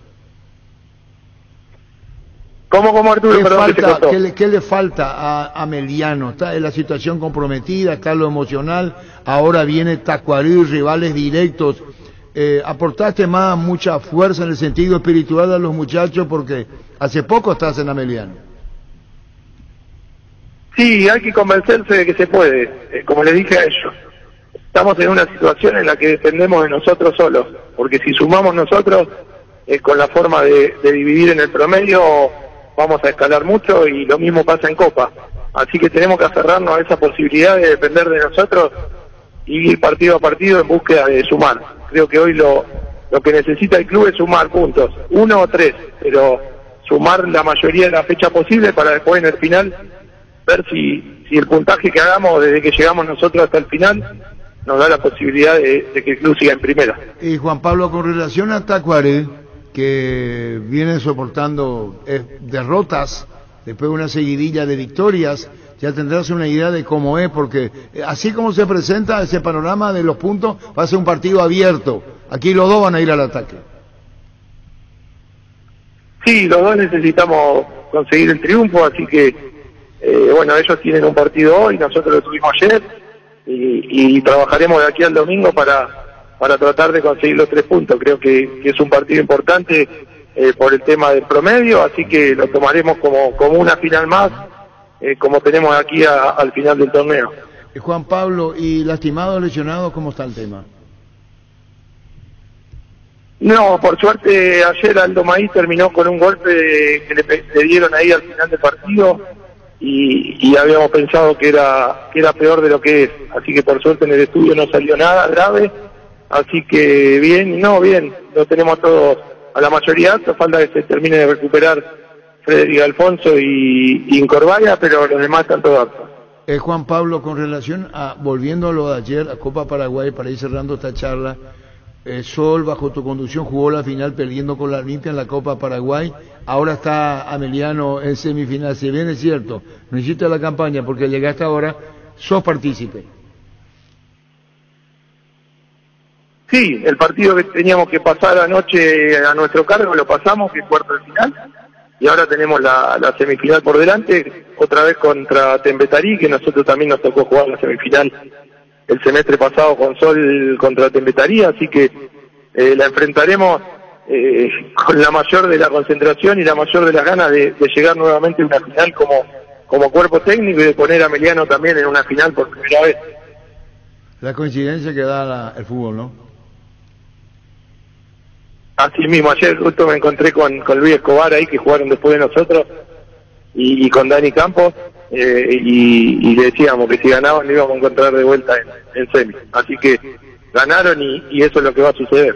¿Cómo, cómo Arturo? ¿Qué, perdón, falta, que ¿qué, le, ¿Qué le falta a, a Meliano? Está en la situación comprometida, está lo emocional, ahora viene Tacuarí y rivales directos. Eh, aportaste más mucha fuerza en el sentido espiritual a los muchachos porque hace poco estás en Ameliano. Sí, hay que convencerse de que se puede. Eh, como les dije a ellos, estamos en una situación en la que dependemos de nosotros solos, porque si sumamos nosotros eh, con la forma de, de dividir en el promedio vamos a escalar mucho, y lo mismo pasa en Copa, así que tenemos que aferrarnos a esa posibilidad de depender de nosotros y ir partido a partido en búsqueda de sumar. Creo que hoy lo, lo que necesita el club es sumar puntos, uno o tres, pero sumar la mayoría de la fecha posible para después en el final ver si, si el puntaje que hagamos desde que llegamos nosotros hasta el final nos da la posibilidad de, de que el club siga en primera. Y Juan Pablo, con relación a Tacuaré, que viene soportando eh, derrotas, después de una seguidilla de victorias, ya tendrás una idea de cómo es, porque así como se presenta ese panorama de los puntos, va a ser un partido abierto. Aquí los dos van a ir al ataque. Sí, los dos necesitamos conseguir el triunfo, así que, eh, bueno, ellos tienen un partido hoy, nosotros lo tuvimos ayer, y, y trabajaremos de aquí al domingo para, para tratar de conseguir los tres puntos. Creo que, que es un partido importante eh, por el tema del promedio, así que lo tomaremos como, como una final más, Eh, como tenemos aquí a, al final del torneo. Juan Pablo, ¿y lastimados, lesionados, cómo está el tema? No, por suerte ayer Aldo Maí terminó con un golpe que le, le dieron ahí al final del partido y, y habíamos pensado que era, que era peor de lo que es, así que por suerte en el estudio no salió nada grave, así que bien, no, bien, lo tenemos todos, a la mayoría, hasta falta que se termine de recuperar Federico Alfonso y, y Incorvalla, pero los demás están todos aptos. Eh, Juan Pablo, con relación a, volviendo a lo de ayer, a Copa Paraguay, para ir cerrando esta charla, eh, Sol, bajo tu conducción, jugó la final perdiendo con la Olimpia en la Copa Paraguay, ahora está Ameliano en semifinal. Si bien es cierto, no hiciste la campaña porque llegaste ahora, sos partícipe. Sí, el partido que teníamos que pasar anoche a nuestro cargo lo pasamos, que es cuarto de final, y ahora tenemos la, la semifinal por delante, otra vez contra Tembetarí, que nosotros también nos tocó jugar la semifinal el semestre pasado con Sol contra Tembetarí, así que eh, la enfrentaremos eh, con la mayor de la concentración y la mayor de las ganas de, de llegar nuevamente a una final como, como cuerpo técnico y de poner a Ameliano también en una final por primera vez. La coincidencia que da la, el fútbol, ¿no? Así mismo, ayer justo me encontré con, con Luis Escobar ahí, que jugaron después de nosotros, y, y con Dani Campos, eh, y, y le decíamos que si ganaban le íbamos a encontrar de vuelta en, en semi. Así que ganaron y, y eso es lo que va a suceder.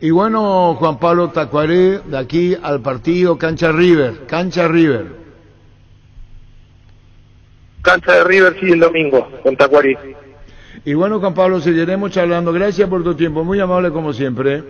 Y bueno, Juan Pablo, Tacuaré, de aquí al partido, cancha River, cancha River. Cancha de River, sí, el domingo, con Tacuaré. Y bueno, Juan Pablo, seguiremos charlando. Gracias por tu tiempo, muy amable como siempre.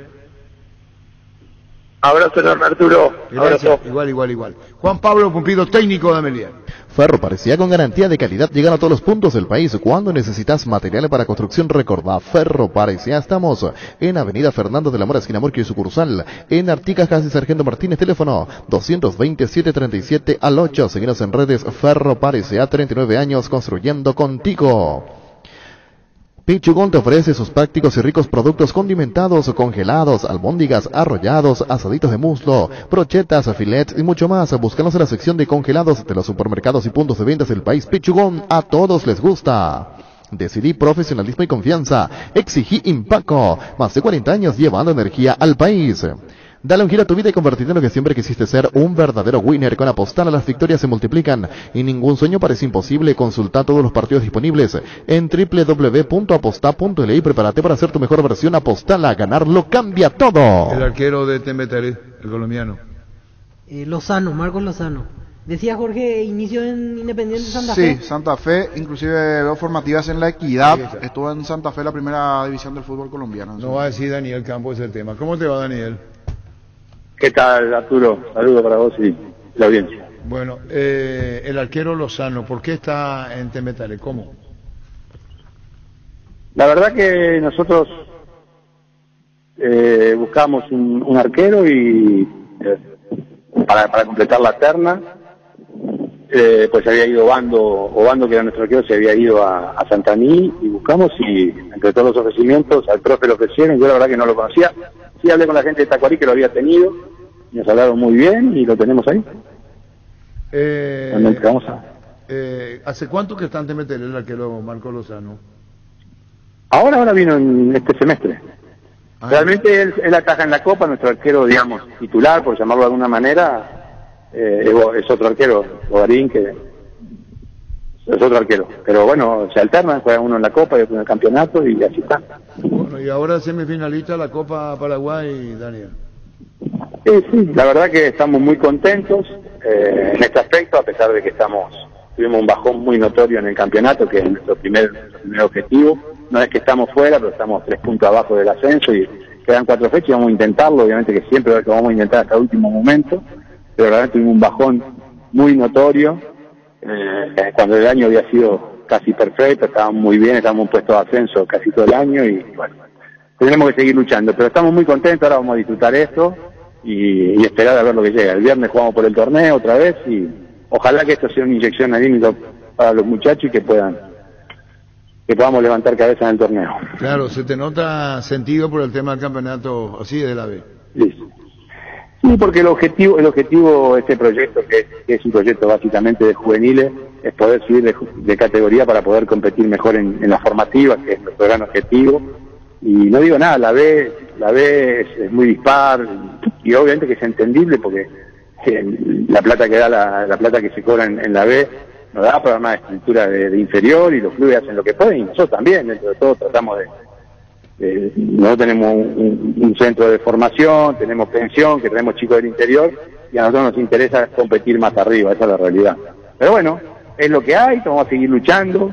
Abrazo enorme, Arturo. Gracias. Abrazo. Igual, igual, igual. Juan Pablo Pumpido, técnico de Amelia. Ferro parecía con garantía de calidad, llegando a todos los puntos del país. Cuando necesitas materiales para construcción, recordá, Ferro parecía. Estamos en Avenida Fernando de la Mora, esquina Morquio y sucursal. En Artigas, casi Sargento Martínez, teléfono dos dos siete, siete tres siete al ocho. Seguinos en redes, Ferro parecía, treinta y nueve años construyendo contigo. Pichugón te ofrece sus prácticos y ricos productos condimentados, congelados, albóndigas, arrollados, asaditos de muslo, brochetas, filets y mucho más. Búscanos en la sección de congelados de los supermercados y puntos de ventas del país. Pichugón, a todos les gusta. Decidí profesionalismo y confianza. Exigí Impaco. Más de cuarenta años llevando energía al país. Dale un giro a tu vida y convertirte en lo que siempre quisiste ser, un verdadero winner. Con Apostana las victorias se multiplican y ningún sueño parece imposible. Consulta todos los partidos disponibles en doble u doble u doble u punto apostá punto ele i. Prepárate para hacer tu mejor versión. Apostala, ganarlo cambia todo. El arquero de Tembetaré, el colombiano. Eh, Lozano, Marcos Lozano. Decía Jorge, inicio en Independiente Santa Fe. Sí, Santa Fe, inclusive veo formativas en La Equidad. Estuvo en Santa Fe, la primera división del fútbol colombiano. No va a decir Daniel Campos el tema. ¿Cómo te va, Daniel? ¿Qué tal, Arturo? Saludos para vos y la audiencia. Bueno, eh, el arquero Lozano, ¿por qué está en Temetale? ¿Cómo? La verdad que nosotros eh, buscamos un, un arquero y eh, para, para completar la terna, eh, pues se había ido Obando, Obando que era nuestro arquero, se había ido a, a Santaní, y buscamos, y entre todos los ofrecimientos, al profe lo ofrecieron. Yo la verdad que no lo conocía. Sí hablé con la gente de Tacuarí que lo había tenido, nos hablaron muy bien y lo tenemos ahí. Eh, vamos a... eh, ¿Hace cuánto que están de meter el arquero Marco Lozano? Ahora, ahora vino en este semestre. Ah, Realmente él, él ataja en la Copa, nuestro arquero, digamos, titular, por llamarlo de alguna manera, eh, es, es otro arquero, Bogarín, que es otro arquero. Pero bueno, se alternan, juega uno en la Copa y otro en el campeonato y así está. Bueno, y ahora semifinalista la Copa Paraguay, Daniel. Sí, sí, la verdad que estamos muy contentos eh, en este aspecto, a pesar de que estamos tuvimos un bajón muy notorio en el campeonato, que es nuestro primer, nuestro primer objetivo. No es que estamos fuera, pero estamos tres puntos abajo del ascenso y quedan cuatro fechas y vamos a intentarlo, obviamente que siempre lo vamos a intentar hasta el último momento, pero realmente tuvimos un bajón muy notorio, eh, cuando el año había sido casi perfecto, estábamos muy bien, estábamos en puestos de ascenso casi todo el año y bueno, tenemos que seguir luchando, pero estamos muy contentos, ahora vamos a disfrutar esto. Y, y esperar a ver lo que llega. El viernes jugamos por el torneo otra vez y ojalá que esto sea una inyección anímica para los muchachos y que puedan que podamos levantar cabeza en el torneo. Claro, se te nota sentido por el tema del campeonato así de la B. Sí, sí, porque el objetivo el objetivo de este proyecto, que es, que es un proyecto básicamente de juveniles, es poder subir de, de categoría para poder competir mejor en, en las formativas, que es nuestro gran objetivo. Y no digo nada, la B, la B es, es muy dispar y obviamente que es entendible porque eh, la plata que da la, la plata que se cobra en, en la B nos da para una estructura de, de inferior y los clubes hacen lo que pueden y nosotros también, dentro de todo tratamos de, de nosotros tenemos un, un centro de formación, tenemos pensión, que tenemos chicos del interior y a nosotros nos interesa competir más arriba, esa es la realidad. Pero bueno, es lo que hay, vamos a seguir luchando.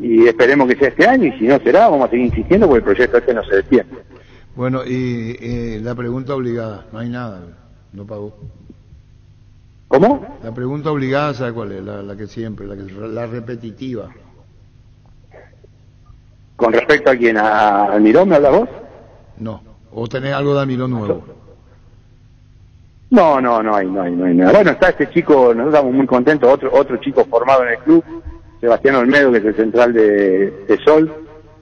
Y esperemos que sea este año, y si no será, vamos a seguir insistiendo porque el proyecto este no se detiene. Bueno, y, y la pregunta obligada, no hay nada, no pagó. ¿Cómo? La pregunta obligada, ¿sabe cuál es? La, la que siempre, la, que, la repetitiva. ¿Con respecto a quién? ¿A Almirón me habla vos? No, ¿o tenés algo de Almirón nuevo? No, no, no hay, no hay, no hay nada. Bueno, está este chico, nosotros estamos muy contentos, otro, otro chico formado en el club, Sebastián Olmedo, que es el central de, de Sol,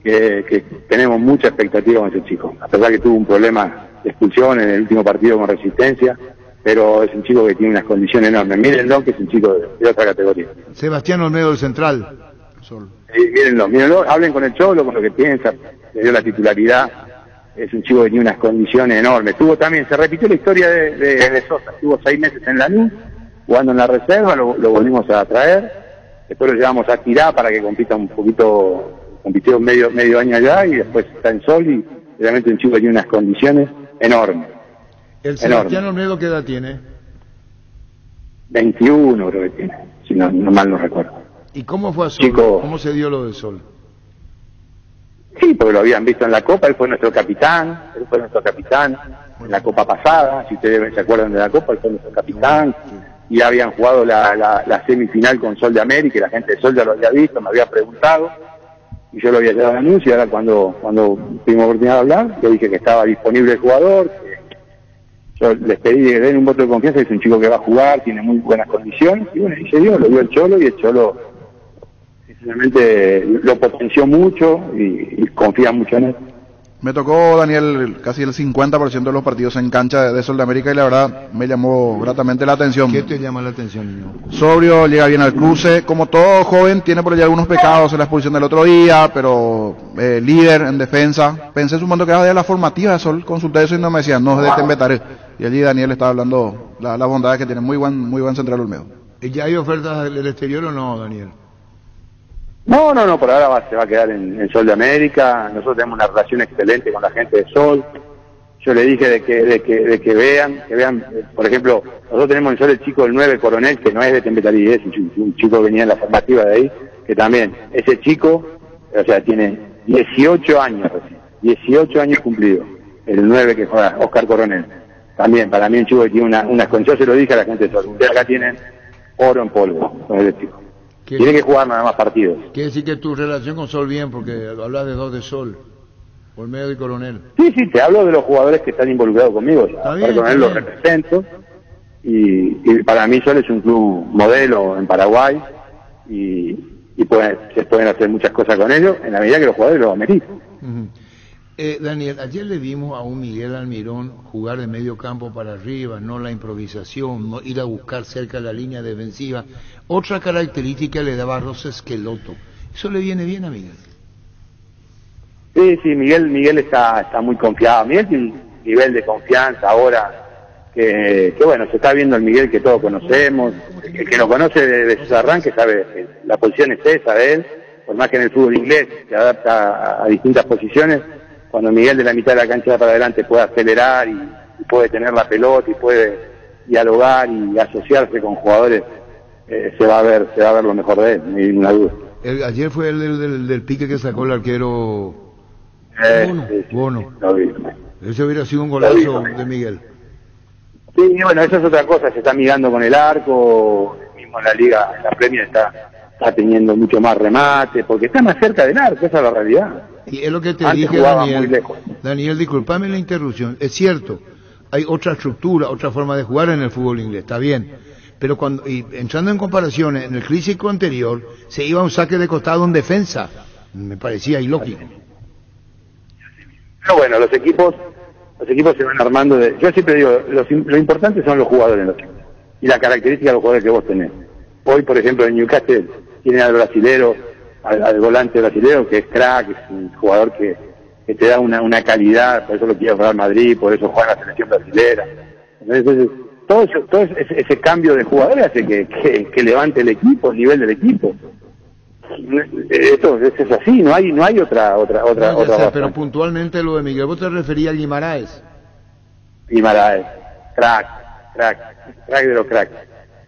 que, que tenemos mucha expectativa con ese chico, a pesar que tuvo un problema de expulsión en el último partido con Resistencia, pero es un chico que tiene unas condiciones enormes. Mírenlo, que es un chico de, de otra categoría. Sebastián Olmedo, el central Sol. Sí, mírenlo, mírenlo, hablen con el Cholo, con lo que piensa, le dio la titularidad, es un chico que tiene unas condiciones enormes. Tuvo también, se repitió la historia de, de, de Sosa, estuvo seis meses en Lanús, jugando en la reserva, lo, lo volvimos a traer. Después lo llevamos a Tirá para que compita un poquito, compitió medio medio año allá y después está en Sol y realmente un chico tiene unas condiciones enormes. ¿El Sebastián Olmedo qué edad tiene? veintiuno creo que tiene, si no, no mal no recuerdo. ¿Y cómo fue a Sol? Chico, ¿cómo se dio lo de Sol? Sí, porque lo habían visto en la Copa, él fue nuestro capitán, él fue nuestro capitán en la Copa pasada, si ustedes se acuerdan de la Copa, él fue nuestro capitán, y habían jugado la, la, la semifinal con Sol de América, y la gente de Sol ya lo había visto, me había preguntado, y yo lo había dado anuncio, y ahora cuando, cuando tuvimos oportunidad de hablar, yo dije que estaba disponible el jugador, que yo les pedí que den un voto de confianza, es un chico que va a jugar, tiene muy buenas condiciones, y bueno, y se dio, lo dio el Cholo, y el Cholo realmente lo potenció mucho y, y confía mucho en él. Me tocó, Daniel, casi el cincuenta por ciento de los partidos en cancha de, de Sol de América y la verdad me llamó gratamente la atención. ¿Qué te llama la atención, niño? Sobrio, llega bien al cruce, como todo joven, tiene por allá algunos pecados en la expulsión del otro día, pero eh, líder en defensa. Pensé sumando que era de la formativa de Sol, consulté eso y no me decían, no, es de Tembetaré. Y allí Daniel estaba hablando la, la bondad que tiene, muy buen, muy buen central Olmedo. ¿Y ya hay ofertas del exterior o no, Daniel? No, no, no, por ahora va, se va a quedar en, en Sol de América. Nosotros tenemos una relación excelente con la gente de Sol. Yo le dije de que de que, de que vean, que vean, por ejemplo, nosotros tenemos en Sol el chico del nueve, Coronel, que no es de Tempetarí, es un, un chico que venía en la formativa de ahí, que también, ese chico, o sea, tiene dieciocho años recién, dieciocho años cumplidos, el nueve que juega, Oscar Coronel. También, para mí un chico que tiene unas una, con yo se lo dije a la gente de Sol, ustedes acá tienen oro en polvo, con el chico. Tiene que jugar nada más partidos. Quiere decir que tu relación con Sol bien, porque hablas de dos de Sol, Olmedo y Coronel. Sí, sí, te hablo de los jugadores que están involucrados conmigo. Está bien, Coronel está bien. Lo represento. Y, y para mí Sol es un club modelo en Paraguay y, y pueden, se pueden hacer muchas cosas con ellos en la medida que los jugadores lo ameritan. Uh-huh. eh, Daniel, ayer le vimos a un Miguel Almirón jugar de medio campo para arriba, no la improvisación, no ir a buscar cerca de la línea defensiva. Otra característica le daba a Rosa Schelotto. ¿Eso le viene bien a Miguel? Sí, sí, Miguel Miguel está está muy confiado. Miguel tiene un nivel de confianza ahora que, que bueno, se está viendo el Miguel que todos conocemos. El que lo conoce de, de sus arranques sabe que la posición es esa de él, por más que en el fútbol inglés se adapta a, a distintas posiciones. Cuando Miguel de la mitad de la cancha para adelante puede acelerar y, y puede tener la pelota y puede dialogar y asociarse con jugadores, Eh, se va a ver se va a ver lo mejor de él, ni ninguna duda. El, ayer fue el del, del, del pique que sacó el arquero eh, Bono, sí, sí, Bono. Lo vi, ese hubiera sido un golazo vi, de Miguel. Sí, bueno, eso es otra cosa, se está mirando con el arco, mismo en la liga, en la Premier está, está teniendo mucho más remate, porque está más cerca del arco, esa es la realidad. Y es lo que te Antes dije, Daniel, Daniel, disculpame la interrupción, es cierto, hay otra estructura, otra forma de jugar en el fútbol inglés, está bien. Pero cuando, y entrando en comparaciones, en el clásico anterior se iba a un saque de costado en defensa, me parecía ilógico. Pero bueno, los equipos los equipos se van armando de, yo siempre digo, los, lo importante son los jugadores en los equipos, y la característica de los jugadores que vos tenés. Hoy, por ejemplo, en Newcastle tienen al brasilero, al, al volante brasilero, que es crack, es un jugador que, que te da una, una calidad, por eso lo quiere jugar Madrid, por eso juega la selección brasilera. Entonces, Todo, eso, todo ese, ese cambio de jugadores hace que, que, que levante el equipo, el nivel del equipo. Esto, esto es así, no hay no hay otra otra otra, no, otra sé, pero puntualmente lo de Miguel, vos te referías a Guimaraes. Guimaraes, crack, crack, crack de los cracks.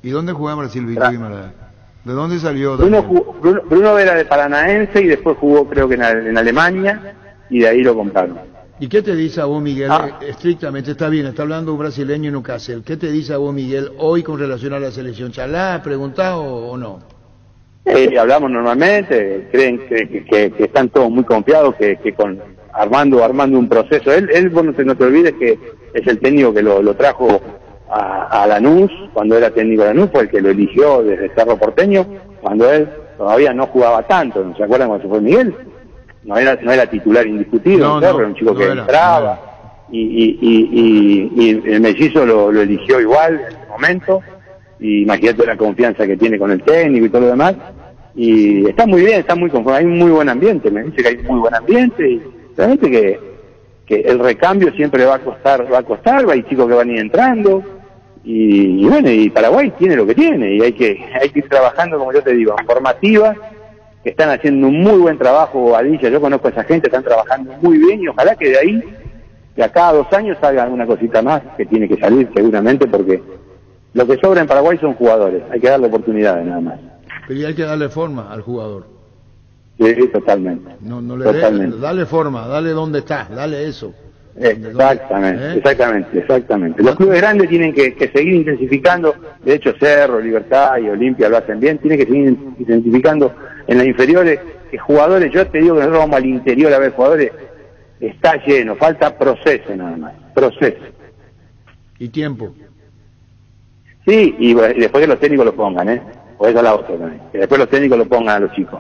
¿Y dónde jugaba Brasil Víctor Guimaraes? ¿De dónde salió? Bruno, jugó, Bruno, Bruno era de Paranaense y después jugó creo que en, en Alemania y de ahí lo compraron. ¿Y qué te dice a vos, Miguel, ah. estrictamente, está bien, está hablando un brasileño en Newcastle, qué te dice a vos, Miguel, hoy con relación a la selección? ¿Chalá ha preguntado o no? Eh, hablamos normalmente, creen que, que, que, que están todos muy confiados, que, que con armando armando un proceso. Él, él vos no te, no te olvides que es el técnico que lo, lo trajo a, a Lanús, cuando era técnico de Lanús, fue el que lo eligió desde Cerro Porteño, cuando él todavía no jugaba tanto, ¿no se acuerdan cuando se fue Miguel? No era, no era titular indiscutido, no, no, era un chico no que era, entraba no y, y, y, y, y el mellizo lo, lo eligió igual en ese momento, y imagínate la confianza que tiene con el técnico y todo lo demás, y está muy bien, está muy conforme, hay un muy buen ambiente, me dice que hay muy buen ambiente, y realmente que, que el recambio siempre va a costar, va a costar, hay chicos que van a ir entrando, y, y bueno, y Paraguay tiene lo que tiene, y hay que, hay que ir trabajando, como yo te digo, en formativa, que están haciendo un muy buen trabajo, Adilla, yo conozco a esa gente, están trabajando muy bien y ojalá que de ahí, de acá a dos años salga alguna cosita más que tiene que salir seguramente, porque lo que sobra en Paraguay son jugadores, hay que darle oportunidades nada más. Pero hay que darle forma al jugador. Sí, totalmente. No, no le totalmente. De, dale forma, dale dónde está, dale eso. Exactamente, ¿eh? exactamente, exactamente. Los clubes grandes tienen que, que seguir intensificando, de hecho Cerro, Libertad y Olimpia lo hacen bien, tienen que seguir intensificando en las inferiores, que jugadores, yo te digo que nosotros vamos al interior a ver jugadores, está lleno, falta proceso nada más, proceso. ¿Y tiempo? Sí, y, y después que los técnicos lo pongan, ¿eh? O esa es la otra también, que después los técnicos lo pongan a los chicos.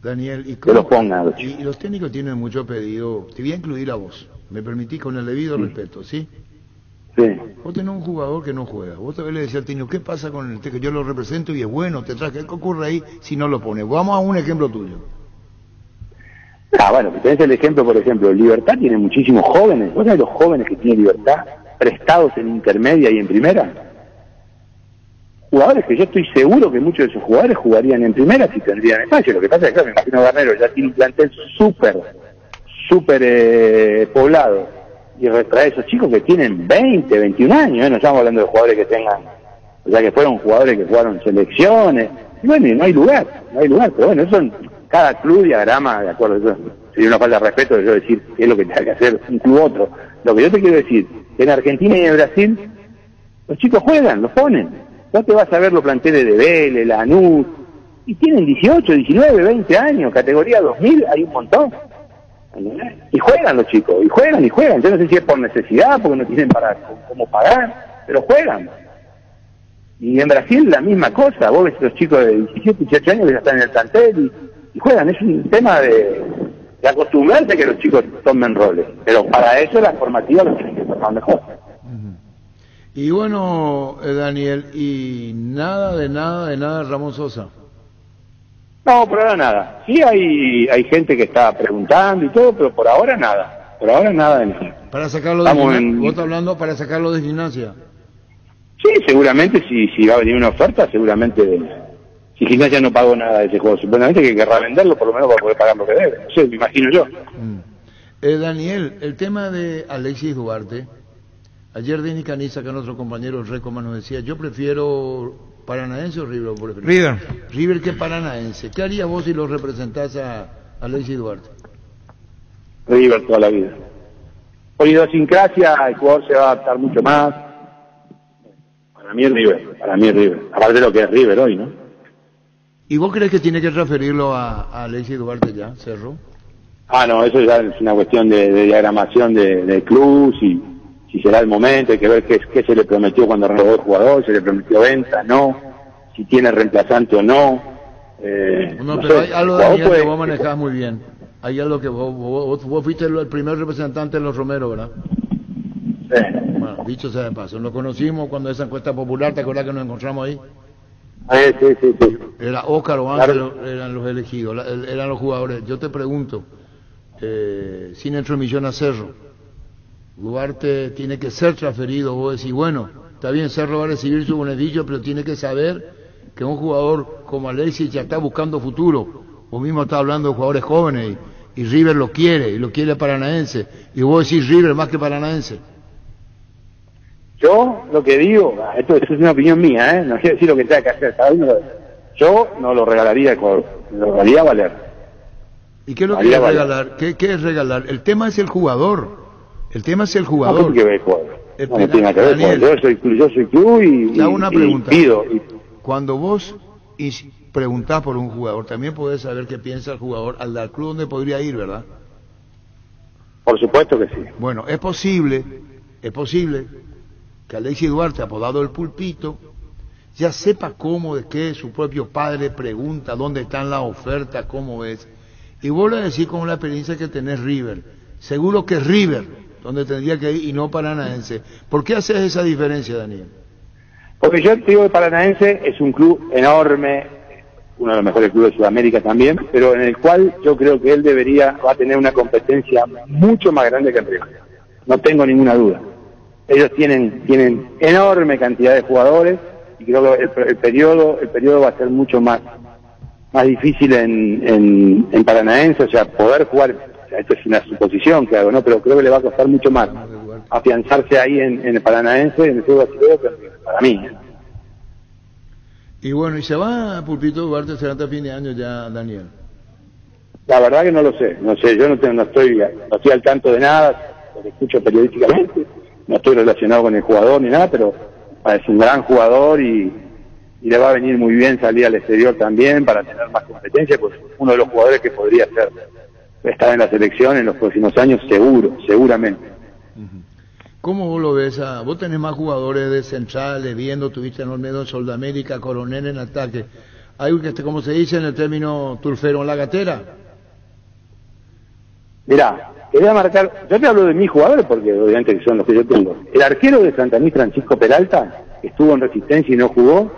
Daniel, ¿y, cómo, lo y los técnicos tienen mucho pedido? Te voy a incluir a vos, me permitís con el debido sí. respeto, ¿sí? Sí. Vos tenés un jugador que no juega, vos tal vez le decís al técnico, ¿qué pasa con el técnico? Yo lo represento y es bueno, te traje, ¿qué ocurre ahí si no lo pones? Vamos a un ejemplo tuyo. Ah, bueno, tenés el ejemplo, por ejemplo, Libertad tiene muchísimos jóvenes, ¿vos sabés los jóvenes que tiene Libertad prestados en intermedia y en primera? Jugadores que yo estoy seguro que muchos de esos jugadores jugarían en primera si tendrían espacio. Lo que pasa es que, claro, me imagino Garnero ya tiene un plantel súper, súper eh, poblado. Y retrae esos chicos que tienen veinte, veintiún años. ¿eh? No estamos hablando de jugadores que tengan... O sea, que fueron jugadores que jugaron selecciones. Y bueno, y no hay lugar, no hay lugar. Pero bueno, eso son, cada club diagrama, de acuerdo. Eso sería una falta de respeto de yo decir qué es lo que tiene que hacer un club u otro. Lo que yo te quiero decir, en Argentina y en Brasil, los chicos juegan, los ponen. Vos te vas a ver los planteles de Vélez, Lanús, y tienen dieciocho, diecinueve, veinte años, categoría dos mil, hay un montón. Y juegan los chicos, y juegan, y juegan. Yo no sé si es por necesidad, porque no tienen para cómo pagar, pero juegan. Y en Brasil la misma cosa, vos ves a los chicos de diecisiete, dieciocho años que ya están en el plantel y, y juegan. Es un tema de, de acostumbrarse a que los chicos tomen roles, pero para eso la formativa los tienen que tomar mejor. Y bueno, Daniel, y nada de nada de nada Ramón Sosa. No, por ahora nada. Sí hay hay gente que está preguntando y todo, pero por ahora nada. Por ahora nada de nada. Para sacarlo de gimnasia. En... ¿Vos estás hablando para sacarlo de gimnasia? Sí, seguramente si si va a venir una oferta, seguramente si Gimnasia no pagó nada de ese juego, seguramente que querrá venderlo por lo menos para poder pagar lo que debe. No sé, me imagino yo. Mm. Eh, Daniel, el tema de Alexis Duarte. Ayer Denis Caniza, que nuestro compañero Recoman nos decía, yo prefiero Paranaense o River, por ejemplo. River. River que Paranaense. ¿Qué harías vos si lo representás a Alexis Duarte? River toda la vida. Por idiosincrasia, el jugador se va a adaptar mucho más. Para mí es River, para mí es River. Aparte de lo que es River hoy, ¿no? ¿Y vos crees que tiene que transferirlo a, a Alexis Duarte ya, Cerro? Ah, no, eso ya es una cuestión de, de diagramación de, de clubs y... Si será el momento, hay que ver qué, qué se le prometió cuando renovó el jugador, se le prometió venta, no, si tiene reemplazante o no. Eh, no, no, pero sé, hay algo, Daniel, puede... que vos manejás muy bien. Hay algo que vos, vos, vos fuiste el primer representante de los Romero, ¿verdad? Sí. Bueno, dicho sea de paso, nos conocimos cuando esa encuesta popular, ¿te acordás que nos encontramos ahí? Eh, sí, sí, sí. Era Óscar o Ángel, claro. Eran los elegidos, eran los jugadores. Yo te pregunto, eh, sin entremisión a Cerro, Duarte tiene que ser transferido. Vos decís, bueno, está bien, Cerro va a recibir su bonedillo, pero tiene que saber que un jugador como Alexis ya está buscando futuro. Vos mismo estás hablando de jugadores jóvenes y, y River lo quiere, y lo quiere Paranaense. Y vos decís River más que Paranaense. Yo lo que digo, esto, esto es una opinión mía, ¿eh? No quiero decir lo que tenga que hacer. Cada uno lo... Yo no lo regalaría al jugador, lo regalaría a Valer. ¿Y qué es lo que es regalar? ¿Qué, qué es regalar? El tema es el jugador. El tema es el jugador. No, que ver, jugador. El no, no tiene que ver, Daniel, yo soy club, yo soy club y, y, una pregunta. y pido. Y... Cuando vos preguntás por un jugador, también podés saber qué piensa el jugador al dar club donde podría ir, ¿verdad? Por supuesto que sí. Bueno, es posible, es posible que Alexis Duarte, apodado el Pulpito, ya sepa cómo, de qué, su propio padre pregunta dónde están las ofertas, cómo es. Y vos le decís con la experiencia que tenés River. Seguro que River... donde tendría que ir y no Paranaense. ¿Por qué haces esa diferencia, Daniel? Porque yo te digo que Paranaense es un club enorme, uno de los mejores clubes de Sudamérica también, pero en el cual yo creo que él debería, va a tener una competencia mucho más grande que el River. No tengo ninguna duda. Ellos tienen tienen enorme cantidad de jugadores y creo que el, el periodo el periodo va a ser mucho más más difícil en, en, en Paranaense, o sea, poder jugar... Esto es una suposición que hago, ¿no? Pero creo que le va a costar mucho más afianzarse ahí en, en el Paranaense, en el fútbol brasileño, para mí. Y bueno, ¿y se va a Pulpito Duarte hasta fin de año ya, Daniel? La verdad que no lo sé, no sé, yo no, te, no, estoy, no estoy al tanto de nada, lo escucho periodísticamente, no estoy relacionado con el jugador ni nada, pero es un gran jugador y, y le va a venir muy bien salir al exterior también para tener más competencia, pues uno de los jugadores que podría ser, estar en la selección en los próximos años, seguro, seguramente. ¿Cómo vos lo ves? Ah, vos tenés más jugadores de centrales, viendo, tuviste en Olmedo en Soldamérica, Coronel en ataque. ¿Hay un, como se dice en el término turfero, en la gatera? Mirá, quería marcar, yo te hablo de mis jugadores porque obviamente que son los que yo tengo. El arquero de Santa Anís, Francisco Peralta, que estuvo en Resistencia y no jugó.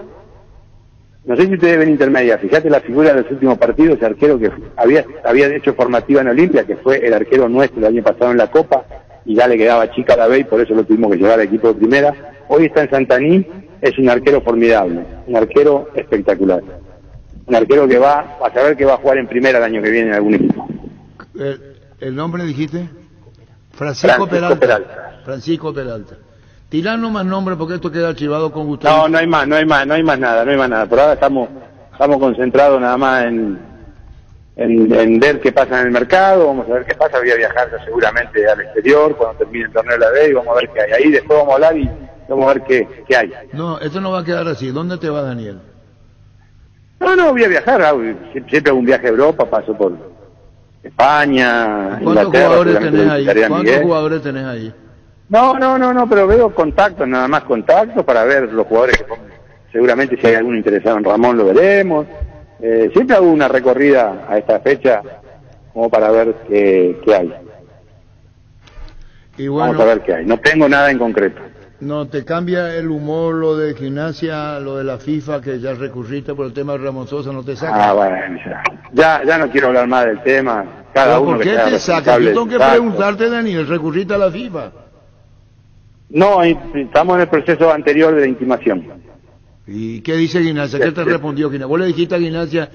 No sé si ustedes ven intermedia, fíjate la figura de los últimos partidos, ese arquero que había, había hecho formativa en Olimpia, que fue el arquero nuestro el año pasado en la Copa, y ya le quedaba chica a la B y por eso lo tuvimos que llevar al equipo de primera. Hoy está en Santa Anís, es un arquero formidable, un arquero espectacular. Un arquero que va a saber que va a jugar en primera el año que viene en algún equipo. ¿El, el nombre dijiste? Francisco, Francisco Peralta. Peralta. Francisco Peralta. Tirá nomás nombre porque esto queda archivado con Gustavo. No, no hay más, no hay más, no hay más nada, no hay más nada. Por ahora estamos, estamos concentrados nada más en... En, en ver qué pasa en el mercado, vamos a ver qué pasa, voy a viajar seguramente al exterior cuando termine el torneo de la B y vamos a ver qué hay. Ahí después vamos a hablar y vamos a ver qué, qué hay. No, esto no va a quedar así. ¿Dónde te va, Daniel? No, no, voy a viajar. Siempre hago un viaje a Europa, paso por España, ¿Cuántos Inglaterra, jugadores tenés ahí? ¿Cuántos Miguel? jugadores tenés ahí? No, no, no, no, pero veo contactos, nada más contactos para ver los jugadores que pongan. Seguramente si hay alguno interesado en Ramón lo veremos. Eh, siempre hago una recorrida a esta fecha como para ver qué, qué hay. Y bueno, vamos a ver qué hay. No tengo nada en concreto. ¿No te cambia el humor lo de Gimnasia, lo de la FIFA, que ya recurriste por el tema de Ramón Sosa? ¿No te saca? Ah, bueno, ya, ya, ya no quiero hablar más del tema. Cada uno ¿Por qué te saca? Yo tengo que preguntarte, Daniel, ¿recurriste a la FIFA? No, estamos en el proceso anterior de la intimación. ¿Y qué dice Gimnasia? ¿Qué te respondió Gimnasia? ¿Vos le dijiste a Gimnasia,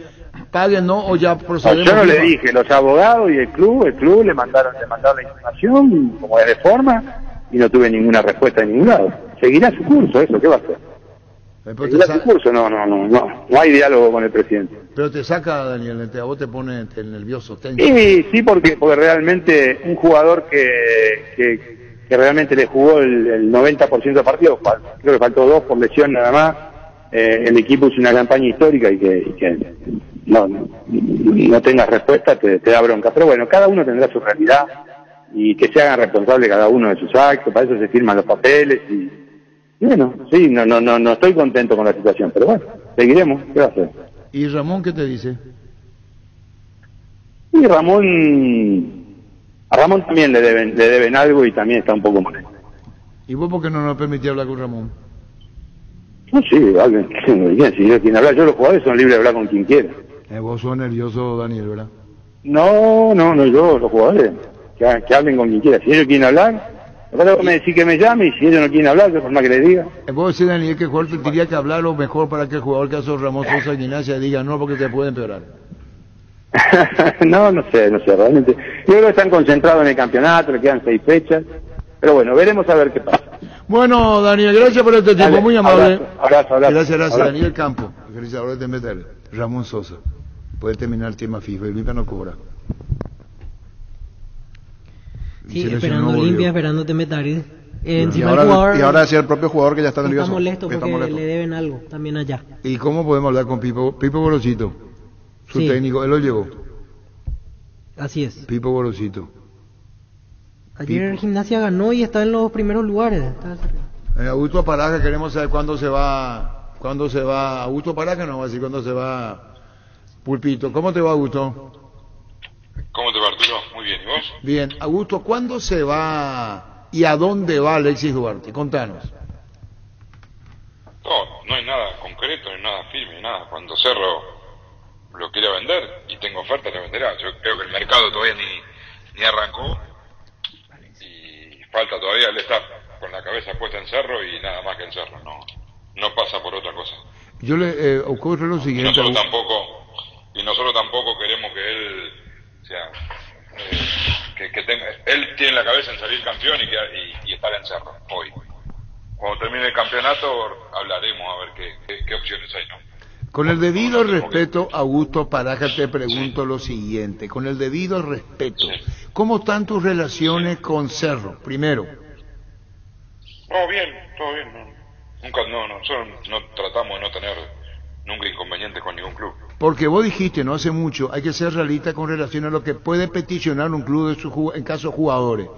paguen no o ya procedemos? No, yo no le dije, los abogados y el club, el club le mandaron, le mandaron la información como de forma y no tuve ninguna respuesta de ningún lado. Seguirá su curso eso, ¿qué va a hacer? Seguirá su curso, no, no, no, no, no hay diálogo con el presidente. Pero te saca, Daniel, a vos te pone nervioso, tenso. Sí, sí, porque, porque realmente un jugador que... que, que realmente le jugó el, el noventa por ciento de partidos, creo que faltó dos por lesión nada más. Eh, el equipo hizo una campaña histórica y que, y que no, no, no tengas respuesta te, te da bronca. Pero bueno, cada uno tendrá su realidad y que se hagan responsable cada uno de sus actos, para eso se firman los papeles y, y bueno, sí, no, no, no, no estoy contento con la situación, pero bueno, seguiremos, ¿qué va a hacer? ¿Y Ramón qué te dice? Y Ramón, a Ramón también le deben, le deben algo y también está un poco molesto. ¿Y vos por qué no nos permitís hablar con Ramón? No, sí, alguien, si yo quien hablar, yo los jugadores son libres de hablar con quien quiera. Eh, vos sos nervioso, Daniel, ¿verdad? No, no, no, yo, los jugadores, que, que hablen con quien quiera. Si ellos quieren hablar, vos me decís que me llame y si ellos no quieren hablar, yo por más que les diga. Eh, vos decís, Daniel, que el jugador tendría que hablar lo mejor para que el jugador que hace Ramón Sosa y Gimnasia diga no, porque te puede empeorar. no, no sé, no sé, realmente. Yo creo que están concentrados en el campeonato, le quedan seis fechas, pero bueno, veremos a ver qué pasa. Bueno, Daniel, gracias por este tiempo, muy amable. Abrazo, abrazo, abrazo, gracias, gracias. Abrazo. Daniel Campo, realizador de Metal. Ramón Sosa. Puede terminar el tema fijo. Olimpia no cobra. Sí, esperando Olimpia, esperando Temetari. Eh, no. Y ahora, jugador, y ahora es el propio jugador que ya está nervioso. Está molesto porque está molesto. Le deben algo también allá. ¿Y cómo podemos hablar con Pipo? Pipo Gorosito, su sí. técnico, él lo llevó. Así es. Pipo Gorosito. Ayer el Gimnasia ganó y está en los primeros lugares. Eh, Augusto Paraca, queremos saber cuándo se va, cuándo se va, Augusto Paraca no va a decir cuándo se va Pulpito. ¿Cómo te va, Augusto? ¿Cómo te va, Arturo? Muy bien, ¿y vos? Bien, Augusto, ¿cuándo se va y a dónde va Alexis Duarte? Contanos. No, no hay nada concreto, no hay nada firme, nada. Cuando Cerro lo quiera vender y tengo oferta, lo venderá. Yo creo que el mercado todavía ni, ni arrancó. Falta todavía el estar con la cabeza puesta en Cerro y nada más que en Cerro, no, no pasa por otra cosa. Yo le eh, ocurre lo siguiente. Y nosotros tampoco, y nosotros tampoco queremos que él, o sea, eh, que, que tenga, él tiene la cabeza en salir campeón y, que, y, y estar en Cerro hoy. Cuando termine el campeonato hablaremos a ver qué, qué, qué opciones hay, ¿no? Con el debido respeto, Augusto Paraca, te pregunto lo siguiente. Con el debido respeto, ¿cómo están tus relaciones con Cerro? Primero. Todo bien, todo bien. Nunca, no, nosotros no tratamos de no tener nunca inconvenientes con ningún club. Porque vos dijiste no hace mucho, hay que ser realista con relación a lo que puede peticionar un club de su, en caso de jugadores.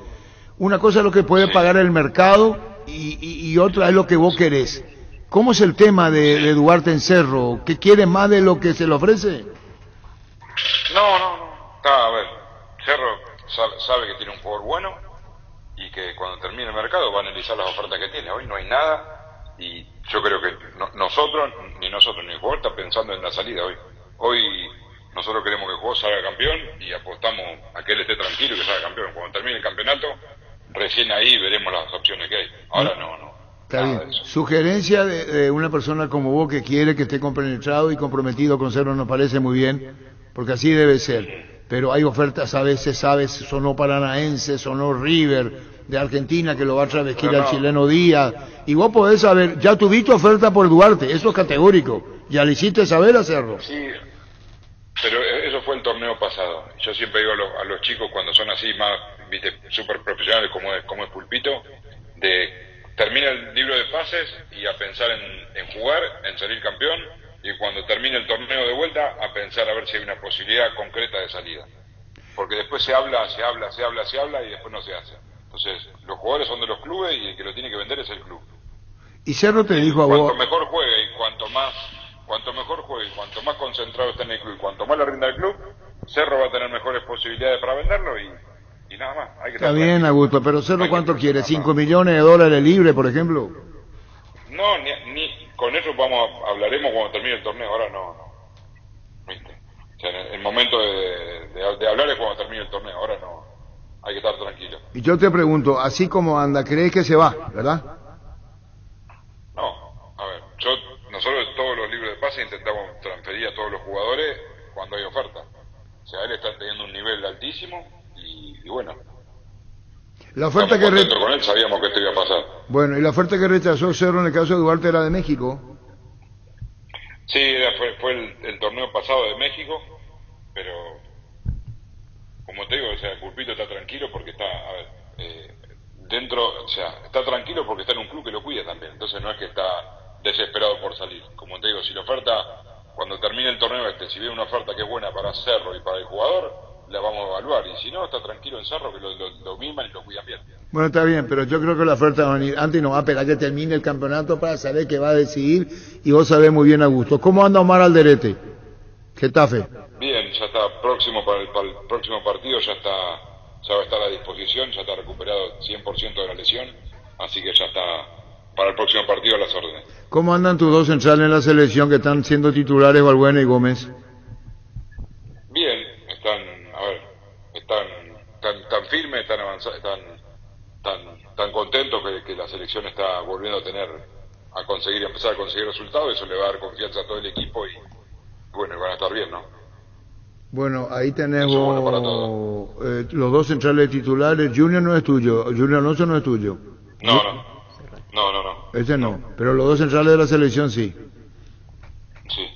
Una cosa es lo que puede pagar el mercado y, y, y otra es lo que vos querés. ¿Cómo es el tema de, de Duarte en Cerro? ¿Qué quiere más de lo que se le ofrece? No, no, no. Está, a ver, Cerro sabe, sabe que tiene un jugador bueno y que cuando termine el mercado va a analizar las ofertas que tiene. Hoy no hay nada. Y yo creo que no, nosotros, ni nosotros, ni el jugador está pensando en la salida hoy. Hoy nosotros queremos que el jugador salga campeón y apostamos a que él esté tranquilo y que salga campeón. Cuando termine el campeonato, recién ahí veremos las opciones que hay. Ahora no, no. Está bien. Sugerencia de, de una persona como vos que quiere que esté compenetrado y comprometido con Cerro nos parece muy bien, porque así debe ser. Pero hay ofertas a veces, ¿sabes? Sonó Paranaense, sonó River de Argentina, que lo va a travestir no, no. al chileno Díaz, y vos podés saber, ya tuviste oferta por Duarte, eso es categórico, ya le hiciste saber a Cerro. Sí, pero eso fue el torneo pasado. Yo siempre digo a los, a los chicos cuando son así más, viste, súper profesionales como es, como es Pulpito, de termina el libro de pases y a pensar en, en jugar, en salir campeón, y cuando termine el torneo de vuelta a pensar a ver si hay una posibilidad concreta de salida, porque después se habla, se habla, se habla, se habla y después no se hace. Entonces, los jugadores son de los clubes y el que lo tiene que vender es el club. Y Cerro te dijo a vos... Cuanto mejor juegue y cuanto más, cuanto mejor juegue y cuanto más concentrado está en el club y cuanto más le rinda el club, Cerro va a tener mejores posibilidades para venderlo y, y nada más. Hay que está bien, Augusto, pero Cerro ¿cuánto quiere? ¿Cinco millones de dólares libre, por ejemplo? No, ni, ni con eso vamos a, hablaremos cuando termine el torneo, ahora no. no. ¿Viste? O sea, el, el momento de, de, de hablar es cuando termine el torneo, ahora no. Hay que estar tranquilo. Y yo te pregunto, así como anda, ¿crees que se va, verdad? No, a ver, yo, nosotros todos los libros de pase intentamos transferir a todos los jugadores cuando hay oferta. O sea, él está teniendo un nivel altísimo y, y bueno. La oferta que rechazó con él, sabíamos que esto iba a pasar. Bueno, y la oferta que rechazó Cerro en el caso de Duarte era de México. Sí, era, fue, fue el, el torneo pasado de México, pero... Como te digo, o sea, el Pulpito está tranquilo porque está, a ver, eh, dentro, o sea, está tranquilo porque está en un club que lo cuida también. Entonces no es que está desesperado por salir. Como te digo, si la oferta, cuando termine el torneo este, si viene una oferta que es buena para Cerro y para el jugador, la vamos a evaluar. Y si no, está tranquilo en Cerro que lo, lo, lo miman y lo cuidan bien. Bueno, está bien, pero yo creo que la oferta va a venir antes y nos va a pegar que termine el campeonato para saber qué va a decidir. Y vos sabés muy bien, Augusto. ¿Cómo anda Omar Alderete? Getafe. Bien, ya está próximo para el, para el próximo partido, ya está, ya va a estar a disposición, ya está recuperado cien por ciento de la lesión, así que ya está para el próximo partido a las órdenes. ¿Cómo andan tus dos centrales en la selección que están siendo titulares, Balbuena y Gómez? Bien, están, a ver, están tan, tan firmes, están avanzados, están tan, tan contentos que, que la selección está volviendo a tener, a conseguir, a empezar a conseguir resultados, eso le va a dar confianza a todo el equipo y bueno, y van a estar bien, ¿no? Bueno, ahí tenemos bueno eh, los dos centrales titulares. Junior no es tuyo, Junior Alonso no es tuyo. No, no, no, no. no. Ese no. no, pero los dos centrales de la selección sí. Sí.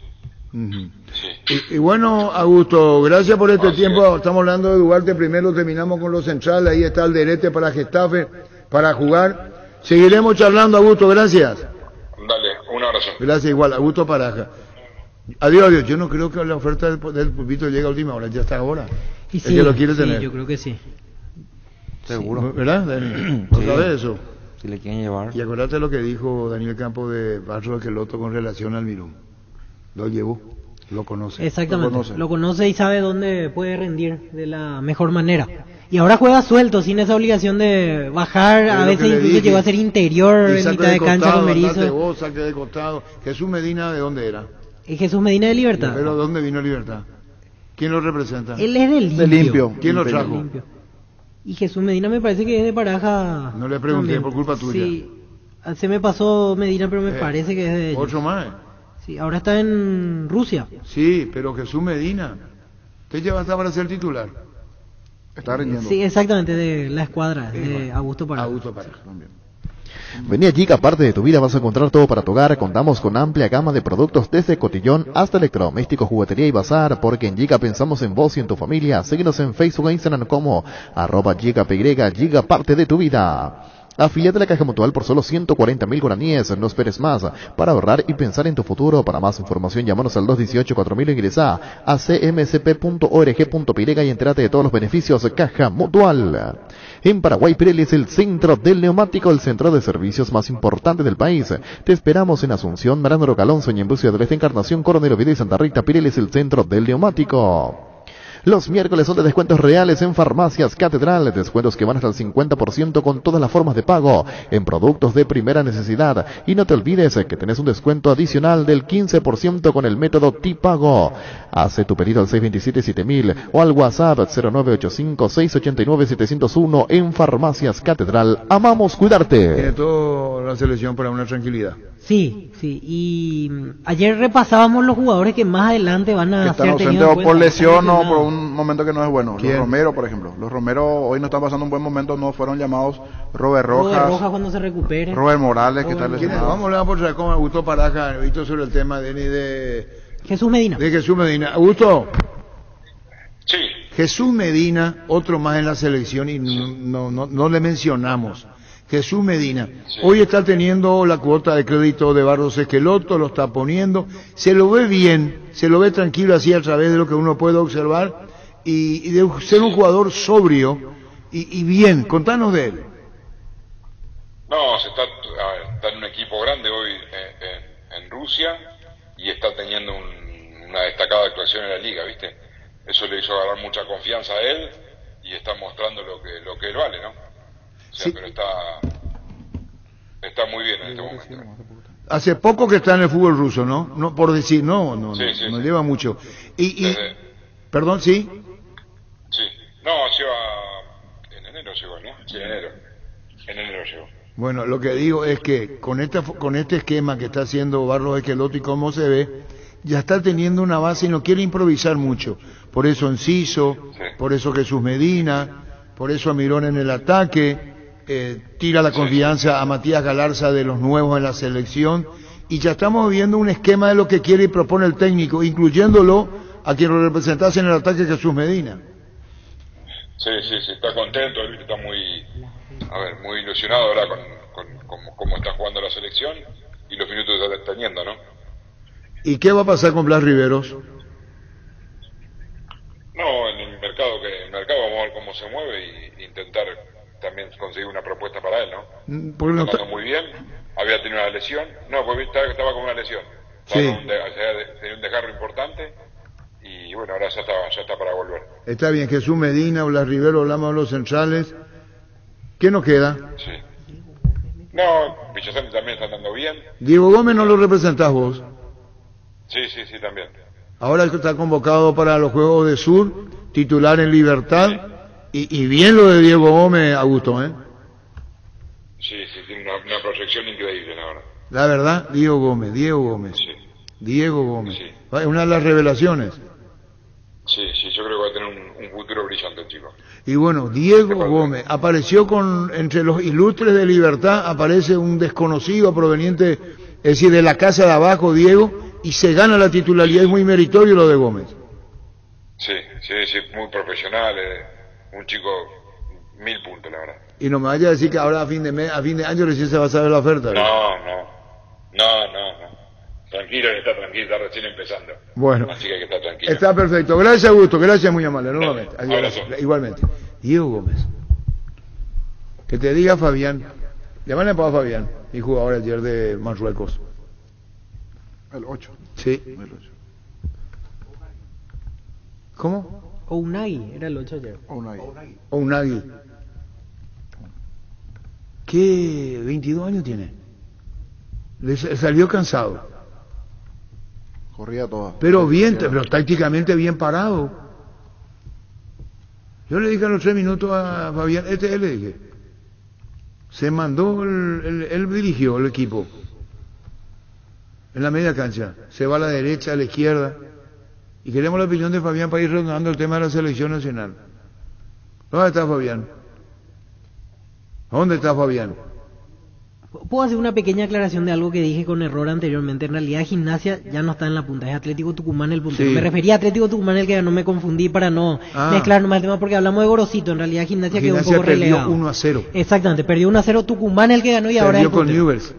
Uh-huh. sí. Y, y bueno, Augusto, gracias por este ah, tiempo. Sí. Estamos hablando de Duarte, primero terminamos con los centrales, ahí está Alderete para Getafe, para jugar. Seguiremos charlando, Augusto, gracias. Dale, un abrazo. Gracias igual, Augusto Paraja. Adiós, adiós. Yo no creo que la oferta del, del Pulpito llegue a última hora, ya está ahora. Y sí, es que lo quiere sí, tener. Yo creo que sí. Seguro. Sí. ¿Verdad, Daniel? ¿No sí. sabes eso? Si le quieren llevar. Y acuérdate lo que dijo Daniel Campos de Barro Arqueloto con relación al Mirón. Lo llevó, lo conoce. Exactamente. Lo conoce. lo conoce y sabe dónde puede rendir de la mejor manera. Y ahora juega suelto, sin esa obligación de bajar, a veces incluso llegó a ser interior, en mitad de, de cancha con Berizzo. Saque de costado. Jesús Medina, ¿de dónde era? Es Jesús Medina de Libertad. ¿Pero dónde vino Libertad? ¿Quién lo representa? Él es del Limpio. De Limpio. ¿Quién lo trajo? Limpio. Y Jesús Medina me parece que es de Paraja. No le pregunté, también. Por culpa tuya. Sí, se me pasó Medina, pero me eh, parece que es de... ¿Otro más? Sí, ahora está en Rusia. Sí, pero Jesús Medina. Usted lleva hasta para ser titular. Está rindiendo. Sí, exactamente, de la escuadra, de Augusto Paraja. Augusto Paraja, también. Vení allí que aparte de tu vida vas a encontrar todo para tu hogar. Contamos con amplia gama de productos desde cotillón hasta electrodomésticos, juguetería y bazar, porque en Giga pensamos en vos y en tu familia. Síguenos en Facebook e Instagram como arroba gigapy, Giga parte de tu vida. Afiliate a la Caja Mutual por solo ciento cuarenta mil guaraníes. No esperes más para ahorrar y pensar en tu futuro. Para más información, llámanos al dos dieciocho cuatro mil o ingresa a c m c p punto org punto pirega y entérate de todos los beneficios. Caja Mutual. En Paraguay, Pirelli es el centro del neumático, el centro de servicios más importante del país. Te esperamos en Asunción, Mariano Roca Alonso, Ñemby, Ciudad del Este, Encarnación, Coronel Oviedo y Santa Rita. Pirelli es el centro del neumático. Los miércoles son de descuentos reales en Farmacias Catedral, descuentos que van hasta el cincuenta por ciento con todas las formas de pago en productos de primera necesidad. Y no te olvides que tenés un descuento adicional del quince por ciento con el método T-Pago. Hace tu pedido al seis dos siete siete mil o al WhatsApp cero nueve ocho cinco seis ocho nueve siete cero uno en Farmacias Catedral. Amamos cuidarte. Tiene toda la selección para una tranquilidad. Sí, sí. Y ayer repasábamos los jugadores que más adelante van a ser tenidos por lesión o por un un momento que no es bueno. ¿Quién? Los Romero, por ejemplo. Los Romero hoy no están pasando un buen momento, no fueron llamados. Robert Rojas. Robert Rojas cuando se recupere. Robert Morales, Robert, que tal lesionado. Vamos a hablar por acá con Augusto Paraja, Víctor, sobre el tema de, de... Jesús Medina. De Jesús Medina. Augusto. Sí. Jesús Medina, otro más en la selección y sí. no, no, no le mencionamos. Jesús Medina, sí. Hoy está teniendo la cuota de crédito de Barros Esqueloto, lo está poniendo, se lo ve bien, se lo ve tranquilo así a través de lo que uno puede observar y, y de ser un jugador sobrio y, y bien. Contanos de él. No, se está, está en un equipo grande hoy en, en, en Rusia y está teniendo un, una destacada actuación en la liga, ¿viste? Eso le hizo agarrar mucha confianza a él y está mostrando lo que, lo que él vale, ¿no? O sea, sí. Pero está, está muy bien en este momento. Hace poco que está en el fútbol ruso, ¿no? No por decir, no, no, sí, no, sí, no sí. Lleva mucho. Y, y Desde... perdón, sí. Sí, no, lleva en enero llegó, ¿no? Sí, en enero, en enero llegó. Bueno, lo que digo es que con esta, con este esquema que está haciendo Barros Esqueloto y cómo se ve, ya está teniendo una base y no quiere improvisar mucho. Por eso Enciso, sí. Por eso Jesús Medina, por eso Mirón en el ataque. Eh, tira la confianza a Matías Galarza de los nuevos en la selección y ya estamos viendo un esquema de lo que quiere y propone el técnico, incluyéndolo a quien lo representase en el ataque, Jesús Medina. Sí, sí, sí, está contento, está muy, a ver, muy ilusionado ahora con, con, con, con cómo está jugando la selección y los minutos que está teniendo, ¿no? ¿Y qué va a pasar con Blas Riveros? No, en el mercado, que el mercado vamos a ver cómo se mueve y intentar también conseguí una propuesta para él, ¿no? Porque no está muy bien, había tenido una lesión, no, porque estaba con una lesión, tenía sí. un, un desgarro importante y bueno, ahora ya está, ya está para volver. Está bien, Jesús Medina, Blas Rivero, hablamos de los centrales. ¿Qué nos queda? Sí. No, Villasanti también está andando bien. Diego Gómez no lo representás vos. Sí, sí, sí, también. Ahora está convocado para los Juegos de Sur, titular en Libertad. Sí. Y, y bien lo de Diego Gómez, Augusto, ¿eh? Sí, sí, tiene una, una proyección increíble, la verdad. La verdad, Diego Gómez, Diego Gómez. Sí. Diego Gómez. Sí. Una de las revelaciones. Sí, sí, yo creo que va a tener un, un futuro brillante, chicos. Y bueno, Diego Gómez apareció con entre los ilustres de Libertad, aparece un desconocido proveniente, es decir, de la casa de abajo, Diego, y se gana la titularidad. Es muy meritorio lo de Gómez. Sí, sí, sí, muy profesional, eh. Un chico, mil puntos, la verdad. Y no me vaya a decir que ahora a fin de mes, a fin de año recién se va a saber la oferta. ¿Verdad? No, no, no, no, no. Tranquilo, que está tranquilo, está recién empezando. Bueno. Así que está tranquilo. Está perfecto. Gracias, Augusto. Gracias, muy amable. Nuevamente. Adiós. Abrazo. Igualmente. Diego Gómez. Que te diga Fabián. Llámale para Fabián, mi jugador ayer de Marruecos. El ocho. Sí. El ocho. ¿Cómo? Ounagui, era el ocho ayer. Ounagui. Ounagui. ¿Qué veintidós años tiene? Le salió cansado. Corría toda. Pero bien, pero tácticamente bien parado. Yo le dije a los tres minutos a Fabián, este él le dije. Se mandó, el, el, él dirigió el equipo. En la media cancha. Se va a la derecha, a la izquierda. Y queremos la opinión de Fabián para ir redondeando el tema de la selección nacional. ¿Dónde está Fabián? ¿Dónde está Fabián? Puedo hacer una pequeña aclaración de algo que dije con error anteriormente. En realidad Gimnasia ya no está en la punta, es Atlético Tucumán el puntero. Sí. Me refería a Atlético Tucumán, el que no me confundí para no ah. mezclar nomás el tema, porque hablamos de Gorosito. En realidad Gimnasia, Gimnasia quedó un poco relegado. Gimnasia perdió uno a cero. Exactamente, perdió uno a cero Tucumán, el que ganó, y perdió ahora es el puntero. Perdió con Newell's.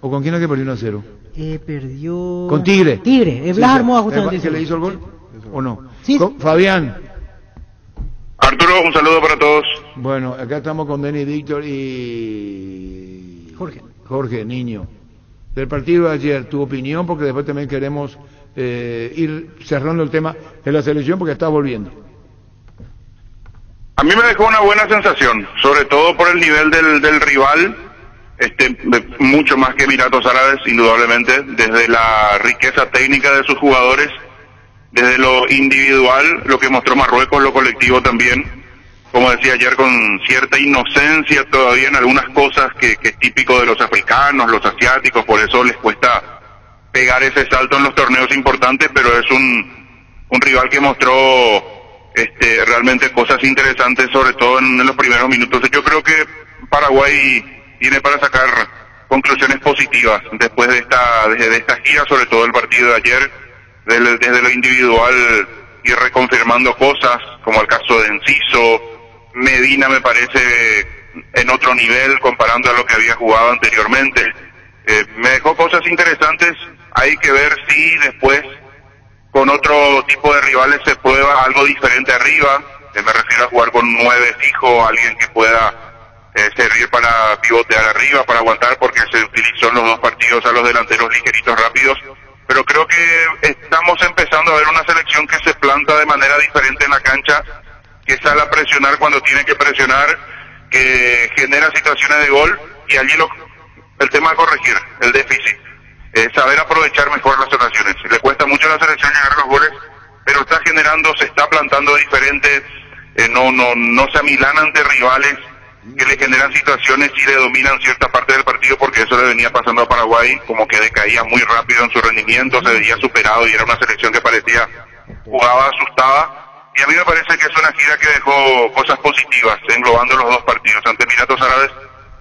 ¿O con quién es que perdió uno a cero? Eh, perdió... Con Tigre. Tigre, es Blas sí, Armoa justamente. ¿Que le hizo el gol o no? Sí. Con Fabián. Arturo, un saludo para todos. Bueno, acá estamos con Denis Víctor y... Jorge. Jorge, niño. Del partido de ayer, tu opinión, porque después también queremos eh, ir cerrando el tema de la selección, porque está volviendo. A mí me dejó una buena sensación, sobre todo por el nivel del, del rival, este, mucho más que Emiratos Árabes, indudablemente, desde la riqueza técnica de sus jugadores, desde lo individual, lo que mostró Marruecos, lo colectivo también, como decía ayer, con cierta inocencia todavía en algunas cosas que, que es típico de los africanos, los asiáticos, por eso les cuesta pegar ese salto en los torneos importantes, pero es un, un rival que mostró este, realmente cosas interesantes, sobre todo en, en los primeros minutos. Yo creo que Paraguay tiene para sacar conclusiones positivas después de esta, de, de esta gira, sobre todo el partido de ayer, Desde, desde lo individual, ir reconfirmando cosas, como el caso de Enciso. Medina me parece en otro nivel comparando a lo que había jugado anteriormente. Eh, me dejó cosas interesantes, hay que ver si después con otro tipo de rivales se prueba algo diferente arriba. Eh, me refiero a jugar con nueve fijo, alguien que pueda eh, servir para pivotear arriba, para aguantar, porque se utilizó en los dos partidos a los delanteros ligeritos rápidos. Pero creo que estamos empezando a ver una selección que se planta de manera diferente en la cancha, que sale a presionar cuando tiene que presionar, que genera situaciones de gol, y allí lo, el tema de corregir, el déficit, eh, saber aprovechar mejor las ocasiones. Le cuesta mucho a la selección llegar a los goles, pero está generando, se está plantando diferente, eh, no, no, no se amilan ante rivales que le generan situaciones y le dominan cierta parte del partido, porque eso le venía pasando a Paraguay, como que decaía muy rápido en su rendimiento, se veía superado y era una selección que parecía jugaba asustada. Y a mí me parece que es una gira que dejó cosas positivas, englobando los dos partidos, ante Emiratos Árabes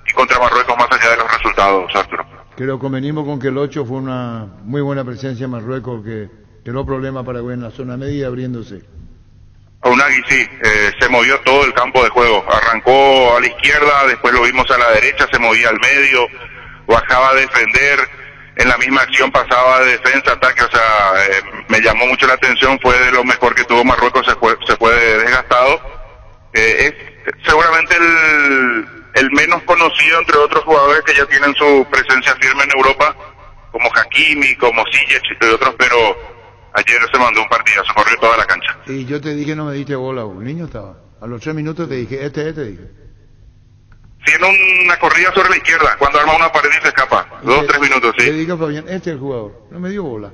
y contra Marruecos, más allá de los resultados, Arturo. Creo que convenimos con que el ocho fue una muy buena presencia en Marruecos, que generó problemas para Paraguay en la zona media, abriéndose. Unagi sí, eh, se movió todo el campo de juego, arrancó a la izquierda, después lo vimos a la derecha, se movía al medio, bajaba a defender, en la misma acción pasaba de defensa a ataque. O sea, eh, me llamó mucho la atención, fue de lo mejor que tuvo Marruecos, se fue, se fue desgastado. Eh, es seguramente el, el menos conocido entre otros jugadores que ya tienen su presencia firme en Europa, como Hakimi, como Ziyech y otros, pero... ayer se mandó un partido, se corrió toda la cancha. Y yo te dije, no me diste bola, el niño estaba. A los tres minutos te dije, este, este, dije. Tiene sí, una corrida sobre la izquierda, cuando arma una pared y se escapa. Y Dos, te, tres minutos, sí. Te digo, Fabián, este es el jugador. No me dio bola.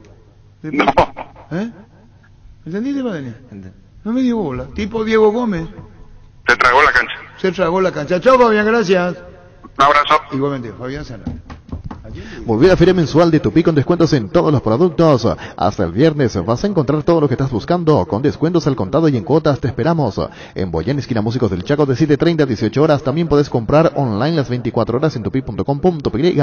No. ¿Eh? ¿Entendiste, Padre? No me dio bola. Tipo Diego Gómez. Se tragó la cancha. Se tragó la cancha. Chao, Fabián, gracias. Un abrazo. Igualmente, Fabián Sala. Volver a Feria Mensual de Tupí con descuentos en todos los productos. Hasta el viernes vas a encontrar todo lo que estás buscando con descuentos al contado y en cuotas. Te esperamos en Boyán, esquina Músicos del Chaco, de siete y media a dieciocho horas. También podés comprar online las veinticuatro horas en tupi punto com punto pe ye.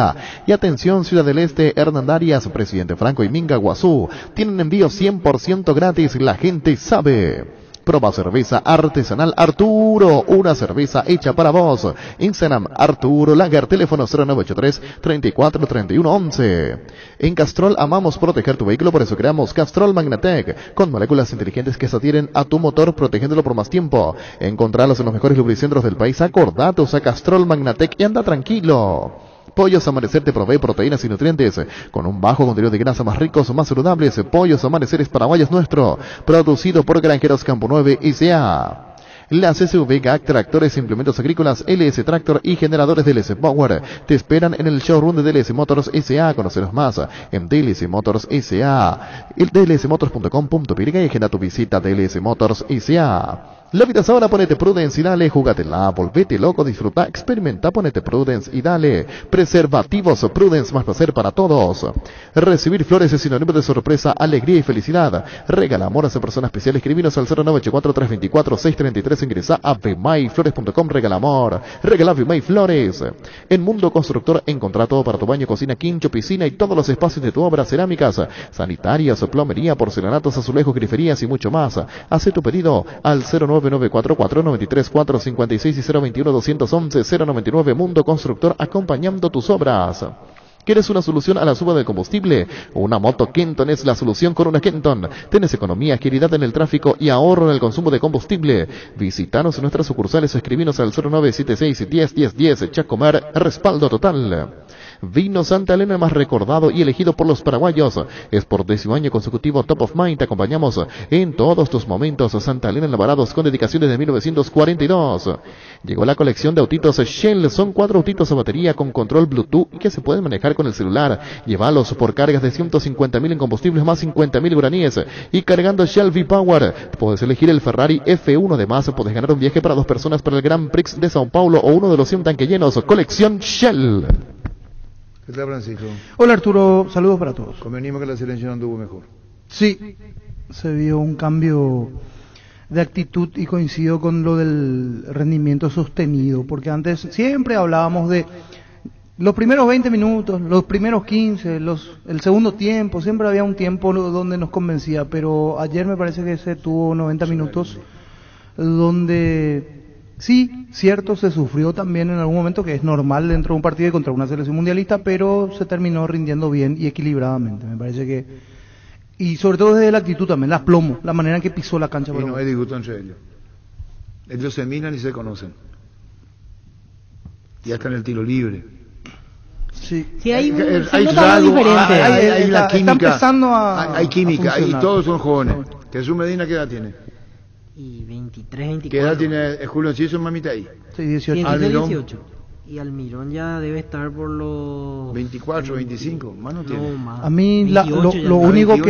Y atención, Ciudad del Este, Hernandarias, Presidente Franco y Minga Guazú, tienen envío cien por ciento gratis. La gente sabe. Proba cerveza artesanal Arturo, una cerveza hecha para vos. Instagram Arturo Lager, teléfono cero nueve ocho tres, treinta y cuatro, treinta y uno, once. En Castrol amamos proteger tu vehículo, por eso creamos Castrol Magnatec, con moléculas inteligentes que se adhieren a tu motor, protegiéndolo por más tiempo. Encontralos en los mejores lubricentros del país. Acordate, usa Castrol Magnatec y anda tranquilo. Pollos Amanecer te provee proteínas y nutrientes con un bajo contenido de grasa, más ricos, más saludables. Pollos Amaneceres Paraguayos nuestro, producido por Granjeros Campo nueve i ce a. La ce ce uve G A C, tractores, implementos agrícolas, ele ese Tractor y generadores D L S Power te esperan en el showroom de D L S Motors S A. Conoceros más en D L S Motors S A, el d l s motors punto com punto pe ye, y agenda tu visita a D L S Motors S A. La vida es ahora, ponete Prudence y dale, júgatela, volvete loco, disfruta, experimenta, ponete Prudence y dale. Preservativos Prudence, más placer para todos. Recibir flores es sinónimo de sorpresa, alegría y felicidad. Regala amor a esa persona especial. Escribinos al cero nueve ocho cuatro, tres dos cuatro, seis tres tres. puedes ingresar a vmayflores punto com. Regala amor, regala Vimay Flores. En Mundo Constructor encontrá todo para tu baño, cocina, quincho, piscina y todos los espacios de tu obra: cerámicas, sanitarias, plomería, porcelanatos, azulejos, griferías y mucho más. Haz tu pedido al cero nueve nueve cuatro cuatro nueve tres cuatro cinco seis y cero dos uno dos uno uno cero nueve nueve. Mundo Constructor, acompañando tus obras. ¿Quieres una solución a la suba del combustible? Una moto Kenton es la solución con una Kenton. Tienes economía, agilidad en el tráfico y ahorro en el consumo de combustible. Visítanos en nuestras sucursales o escribinos al cero nueve siete seis uno cero uno cero uno cero. Chacomar, respaldo total. Vino Santa Elena, más recordado y elegido por los paraguayos. Es por décimo año consecutivo Top of Mind. Te acompañamos en todos tus momentos. Santa Elena Elaborados, con dedicaciones de mil novecientos cuarenta y dos. Llegó la colección de autitos Shell. Son cuatro autitos a batería con control Bluetooth que se pueden manejar con el celular. Llévalos por cargas de ciento cincuenta mil en combustibles más cincuenta mil guaraníes. Y cargando Shell V-Power puedes elegir el Ferrari F uno. Además, puedes ganar un viaje para dos personas para el Grand Prix de Sao Paulo o uno de los cien tanques llenos. Colección Shell. ¿Qué tal, Francisco? Hola, Arturo, saludos para todos. Convenimos que la selección anduvo mejor. Sí, se vio un cambio de actitud y coincidió con lo del rendimiento sostenido, porque antes siempre hablábamos de los primeros veinte minutos, los primeros quince, los, el segundo tiempo, siempre había un tiempo donde nos convencía, pero ayer me parece que se tuvo noventa minutos donde... Sí, cierto, se sufrió también en algún momento, que es normal dentro de un partido y contra una selección mundialista, pero se terminó rindiendo bien y equilibradamente, me parece que... Y sobre todo desde la actitud también, la plomo, la manera en que pisó la cancha. Y no hay disgusto entre ellos. Ellos se miran y se conocen. Y hasta en el tiro libre. Sí, sí hay, hay, hay, hay algo diferente. Hay, hay, hay la, la química. Está empezando a, hay, hay química, a y todos son jóvenes. Jesús Medina, ¿qué edad tiene? Y veintitrés, veinticuatro. ¿Qué edad tiene Julio Enciso, mamita ahí? Sí, dieciocho. Almirón. dieciocho. Y Almirón ya debe estar por los... veinticuatro, veinticinco, más no tiene. No, más. A mí la, lo, lo único veintiocho,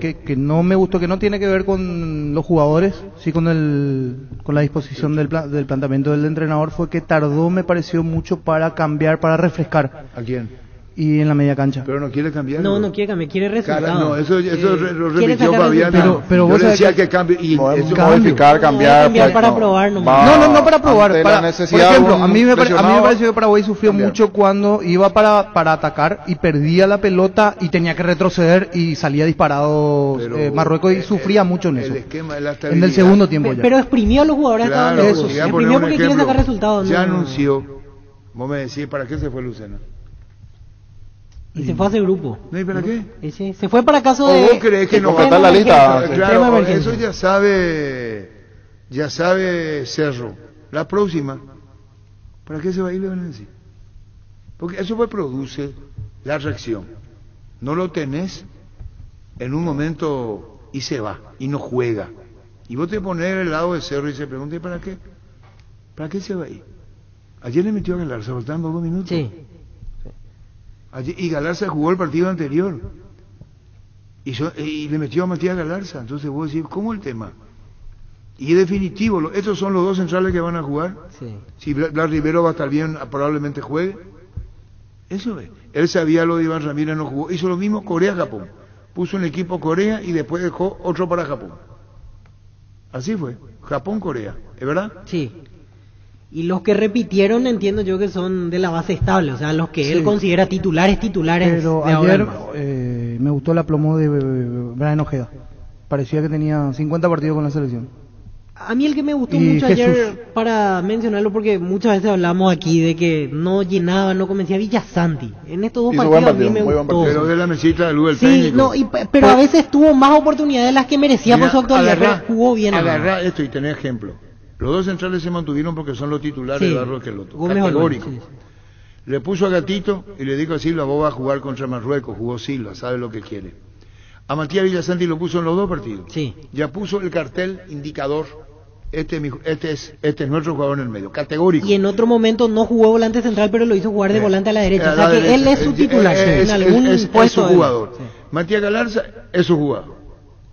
que, que, que no me gustó, que no tiene que ver con los jugadores, sí con el con la disposición del, pla, del planteamiento del entrenador, fue que tardó, me pareció mucho, para cambiar, para refrescar. ¿A quién? Y en la media cancha. Pero no quiere cambiar. No, no, no quiere cambiar, quiere resultado. No, eso, eso eh, lo repitió Fabián. Pero, pero vos decías que, que cambie y eso cambio. Modificar, cambiar, no, cambiar para, para probar. No, para, no, no, no para probar. Para, por ejemplo, a mí me pare, a mí me pareció que Paraguay sufrió cambiar. mucho cuando iba para para atacar y perdía la pelota y tenía que retroceder y salía disparado eh, Marruecos y el, sufría el, mucho en el eso. Esquema, en el segundo tiempo Pe, ya. Pero exprimió a los jugadores. Claro, eso. Exprimió porque quiere sacar resultados. Ya anunció. Vos me decís, ¿para qué se fue Lucena? Y se fue a ese grupo. ¿No y para no. qué? Ese, se fue para caso de... ¿O vos crees que no va a estar la lista? Claro, eso ya sabe, ya sabe Cerro. La próxima, ¿para qué se va a ir Leonensi? Porque eso pues produce la reacción. No lo tenés en un momento y se va, y no juega. Y vos te pones del lado de Cerro y se pregunta, ¿y para qué? ¿Para qué se va a ir? Ayer le metió a Galarza, faltando dos minutos. Sí. Allí, y Galarza jugó el partido anterior y, so, y le metió a Matías Galarza. Entonces vos decís, ¿cómo el tema? Y es definitivo, lo, estos son los dos centrales que van a jugar. Sí. Si Blas, Blas Rivero va a estar bien, probablemente juegue. Eso es. Él sabía lo de Iván Ramírez, no jugó. Hizo lo mismo Corea-Japón. Puso un equipo Corea y después dejó otro para Japón. Así fue, Japón-Corea, ¿es verdad? Sí. Y los que repitieron, entiendo yo que son de la base estable, o sea, los que sí. él considera titulares, titulares. Pero de ayer eh, me gustó la plomo de Brian Ojeda. Parecía que tenía cincuenta partidos con la selección. A mí el que me gustó y mucho Jesús. Ayer, para mencionarlo, porque muchas veces hablamos aquí de que no llenaba, no convencía, Villasanti. En estos dos partidos partido, a mí me gustó. Pero de la mesita de luz del técnico. No, y, pero, pero a veces tuvo más oportunidades de las que merecía por su actualidad, agarrá, jugó bien. Agarrá esto y tenés ejemplo. Los dos centrales se mantuvieron porque son los titulares sí. de Barro Esqueloto. Categórico. Sí, sí. Le puso a Gatito y le dijo a Silva, vos vas a jugar contra Marruecos. Jugó Silva, sabe lo que quiere. A Matías Villasanti lo puso en los dos partidos. Sí. Ya puso el cartel indicador. Este es, mi, este, es, este es nuestro jugador en el medio. Categórico. Y en otro momento no jugó volante central, pero lo hizo jugar de eh, volante a la derecha. A la o sea derecha. Que él es su titular. Es, en algún es, es, es su jugador. Sí. Matías Galarza es su jugador.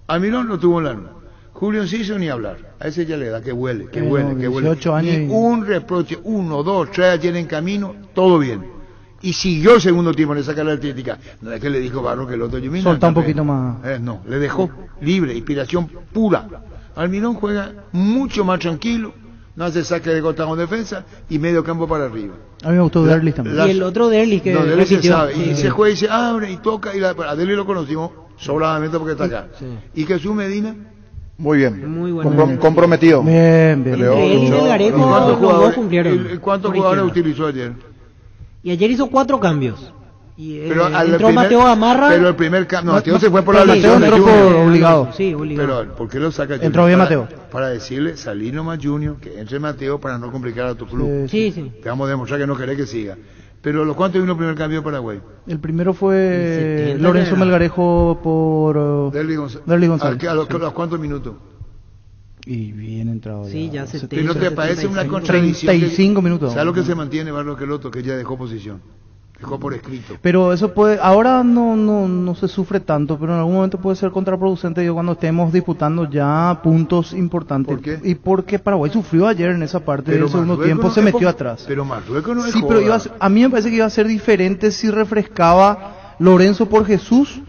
Almirón lo tuvo en la luna. Julio Enciso ni hablar, a ese ya le da, que huele, que pero huele, que huele. Ni un reproche, uno, dos, tres ayer en camino, todo bien. Y siguió el segundo tiempo en esa característica. No es que le dijo Barro que el otro Yumina. Solta un poquito más. Eh, no, le dejó libre, inspiración pura. Almirón juega mucho más tranquilo. No hace saque de costado en defensa y medio campo para arriba. A mí me gustó Derlis también. Las... Y el otro Derlis que... No, Derlis se sabe. Sí, y sí, se juega y se abre y toca. Y la... A Derlis lo conocimos sobradamente porque está acá. Sí. Y Jesús Medina... Muy bien. Muy bueno. Comprom comprometido. Bien, bien. ¿Cuántos jugadores, el, ¿cuántos jugadores utilizó ayer? Y ayer hizo cuatro cambios. Y, pero eh, entró primer, Mateo Gamarra. Pero el primer cambio... No, Mateo no, se fue por la lesión. Mateo entró obligado. Sí, obligado. Pero, ¿por qué lo saca Junior? Entró bien Mateo. Para, para decirle, salí nomás Junior, que entre Mateo para no complicar a tu club. Eh, sí, sí. Te vamos a demostrar que no querés que siga. Pero ¿los cuántos vino el primer cambio de Paraguay? El primero fue el Lorenzo era. Melgarejo por uh, Derlis Gonz González. ¿A, a, los, ¿A los cuántos minutos? Y bien entrado. Ya. Sí, ya se te ¿No te parece una contradicción? treinta y cinco minutos. ¿Sabes lo que se mantiene Barros Queloto? Que ya dejó posición. Dejó por escrito. Pero eso puede... Ahora no, no, no se sufre tanto, pero en algún momento puede ser contraproducente, yo cuando estemos disputando ya puntos importantes. ¿Por qué? Y porque Paraguay sufrió ayer en esa parte del segundo tiempo, no se metió po... atrás. Pero Marruecos no es Sí, pero iba a, ser, a mí me parece que iba a ser diferente si refrescaba Lorenzo por Jesús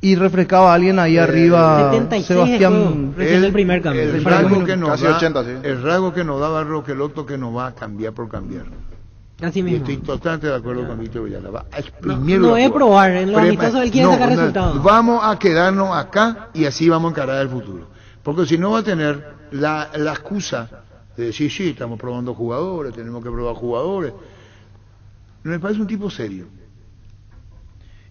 y refrescaba a alguien ahí eh, arriba. setenta y seis Sebastián. El, el primer cambio. El, el, rasgo que nos casi da, ochenta, sí. El rasgo que nos da Barros Queloto que nos va a cambiar por cambiar. Así mismo. Estoy totalmente de acuerdo claro. con Víctor Villalba. No, no es probar, en los amistosos él quiere no, sacar resultados. Vamos a quedarnos acá y así vamos a encarar el futuro. Porque si no va a tener la, la excusa de decir, sí, estamos probando jugadores, tenemos que probar jugadores. No me parece un tipo serio.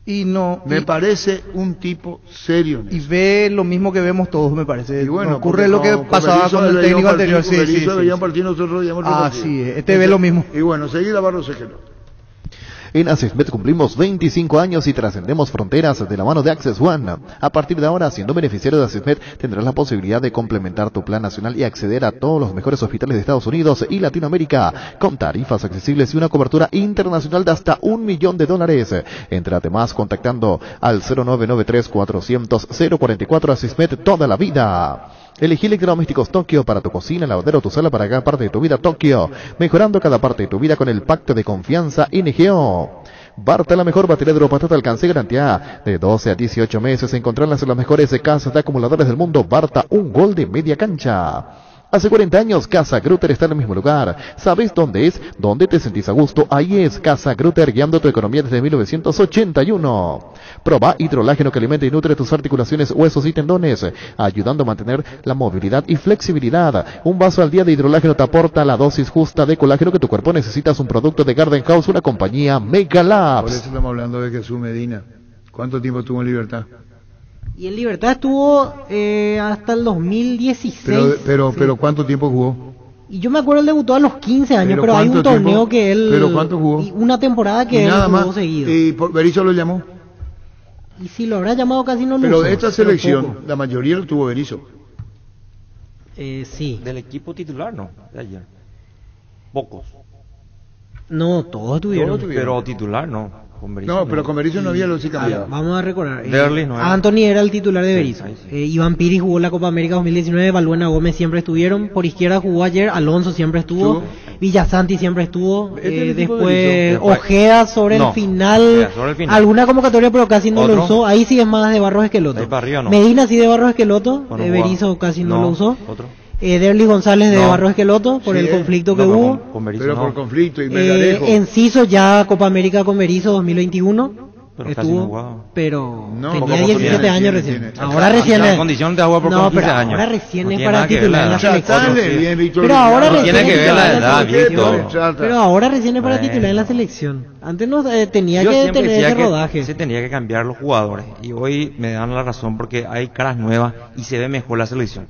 Y no. Me y, parece un tipo serio. Y ve lo mismo que vemos todos, me parece. Y bueno, no ocurre lo no, que pasaba con el técnico anterior. Sí, sí, sí, sí. Partido, nosotros ah, sí, este Entonces, ve lo mismo. Y bueno, seguida Barros Queloto. En AccessBet cumplimos veinticinco años y trascendemos fronteras de la mano de Access One. A partir de ahora, siendo beneficiario de AccessBet, tendrás la posibilidad de complementar tu plan nacional y acceder a todos los mejores hospitales de Estados Unidos y Latinoamérica, con tarifas accesibles y una cobertura internacional de hasta un millón de dólares. Entrate más contactando al cero nueve nueve tres cuatro cero cero cero cuatro cuatro AccessBet toda la vida. Elegí Electrodomésticos Tokio para tu cocina, lavadero, tu sala, para cada parte de tu vida. Tokio, mejorando cada parte de tu vida con el pacto de confianza N G O. Barta, la mejor batería de Europa, te alcance garantía de doce a dieciocho meses. Encontrarlas en las mejores casas de acumuladores del mundo. Barta, un gol de media cancha. Hace cuarenta años, Casa Grutter está en el mismo lugar. ¿Sabes dónde es? ¿Dónde te sentís a gusto? Ahí es Casa Grutter, guiando tu economía desde mil novecientos ochenta y uno. Proba hidrolágeno que alimenta y nutre tus articulaciones, huesos y tendones, ayudando a mantener la movilidad y flexibilidad. Un vaso al día de hidrolágeno te aporta la dosis justa de colágeno que tu cuerpo necesita. Es un producto de Garden House, una compañía Mega Labs. Por eso estamos hablando de Jesús Medina. ¿Cuánto tiempo estuvo en libertad? Y en libertad estuvo eh, hasta el dos mil dieciséis. Pero, pero, sí. pero ¿cuánto tiempo jugó? Y yo me acuerdo él debutó a los quince años, pero, pero hay un torneo tiempo? que él... ¿Pero cuánto jugó? Y una temporada que y él nada jugó más. seguido. ¿Y Berizzo lo llamó? Y si lo habrá llamado casi no lo Pero de esta selección, poco. la mayoría lo tuvo Berizzo. Eh, sí. Del equipo titular, no, de ayer. Pocos. No, todos tuvieron. Todos tuvieron. Pero titular, no. No, pero con Berizzo no había los sí cambiados. Vamos a recordar. Eh, no Anthony era el titular de Berizzo. Sí, sí. eh, Iván Piri jugó la Copa América dos mil diecinueve. Balbuena Gómez siempre estuvieron. Por izquierda jugó ayer. Alonso siempre estuvo. ¿Tú? Villasanti siempre estuvo. ¿Este eh, después Ojea sobre, no, final, sobre el final. Alguna convocatoria, pero casi no ¿Otro? lo usó. Ahí sí es más de Barros Queloto. No. Medina sí de Barros Queloto. Bueno, eh, Berizzo casi no, no lo usó. Otro. Eh, Derlis González de no. Barros Queloto por sí, el conflicto que no, hubo con, con Berizzo, pero no. por conflicto y Melgarejo. Eh, Enciso ya Copa América con Berizzo dos mil veintiuno pero estuvo pero no, tenía diecisiete años recién tiene. ahora recién la condición de agua por no, pero años. ahora recién no es para titular la selección pero ahora recién pero ahora recién es para titular en la selección. Antes no eh, tenía Yo que tener ese que rodaje se tenía que cambiar los jugadores y hoy me dan la razón porque hay caras nuevas y se ve mejor la selección.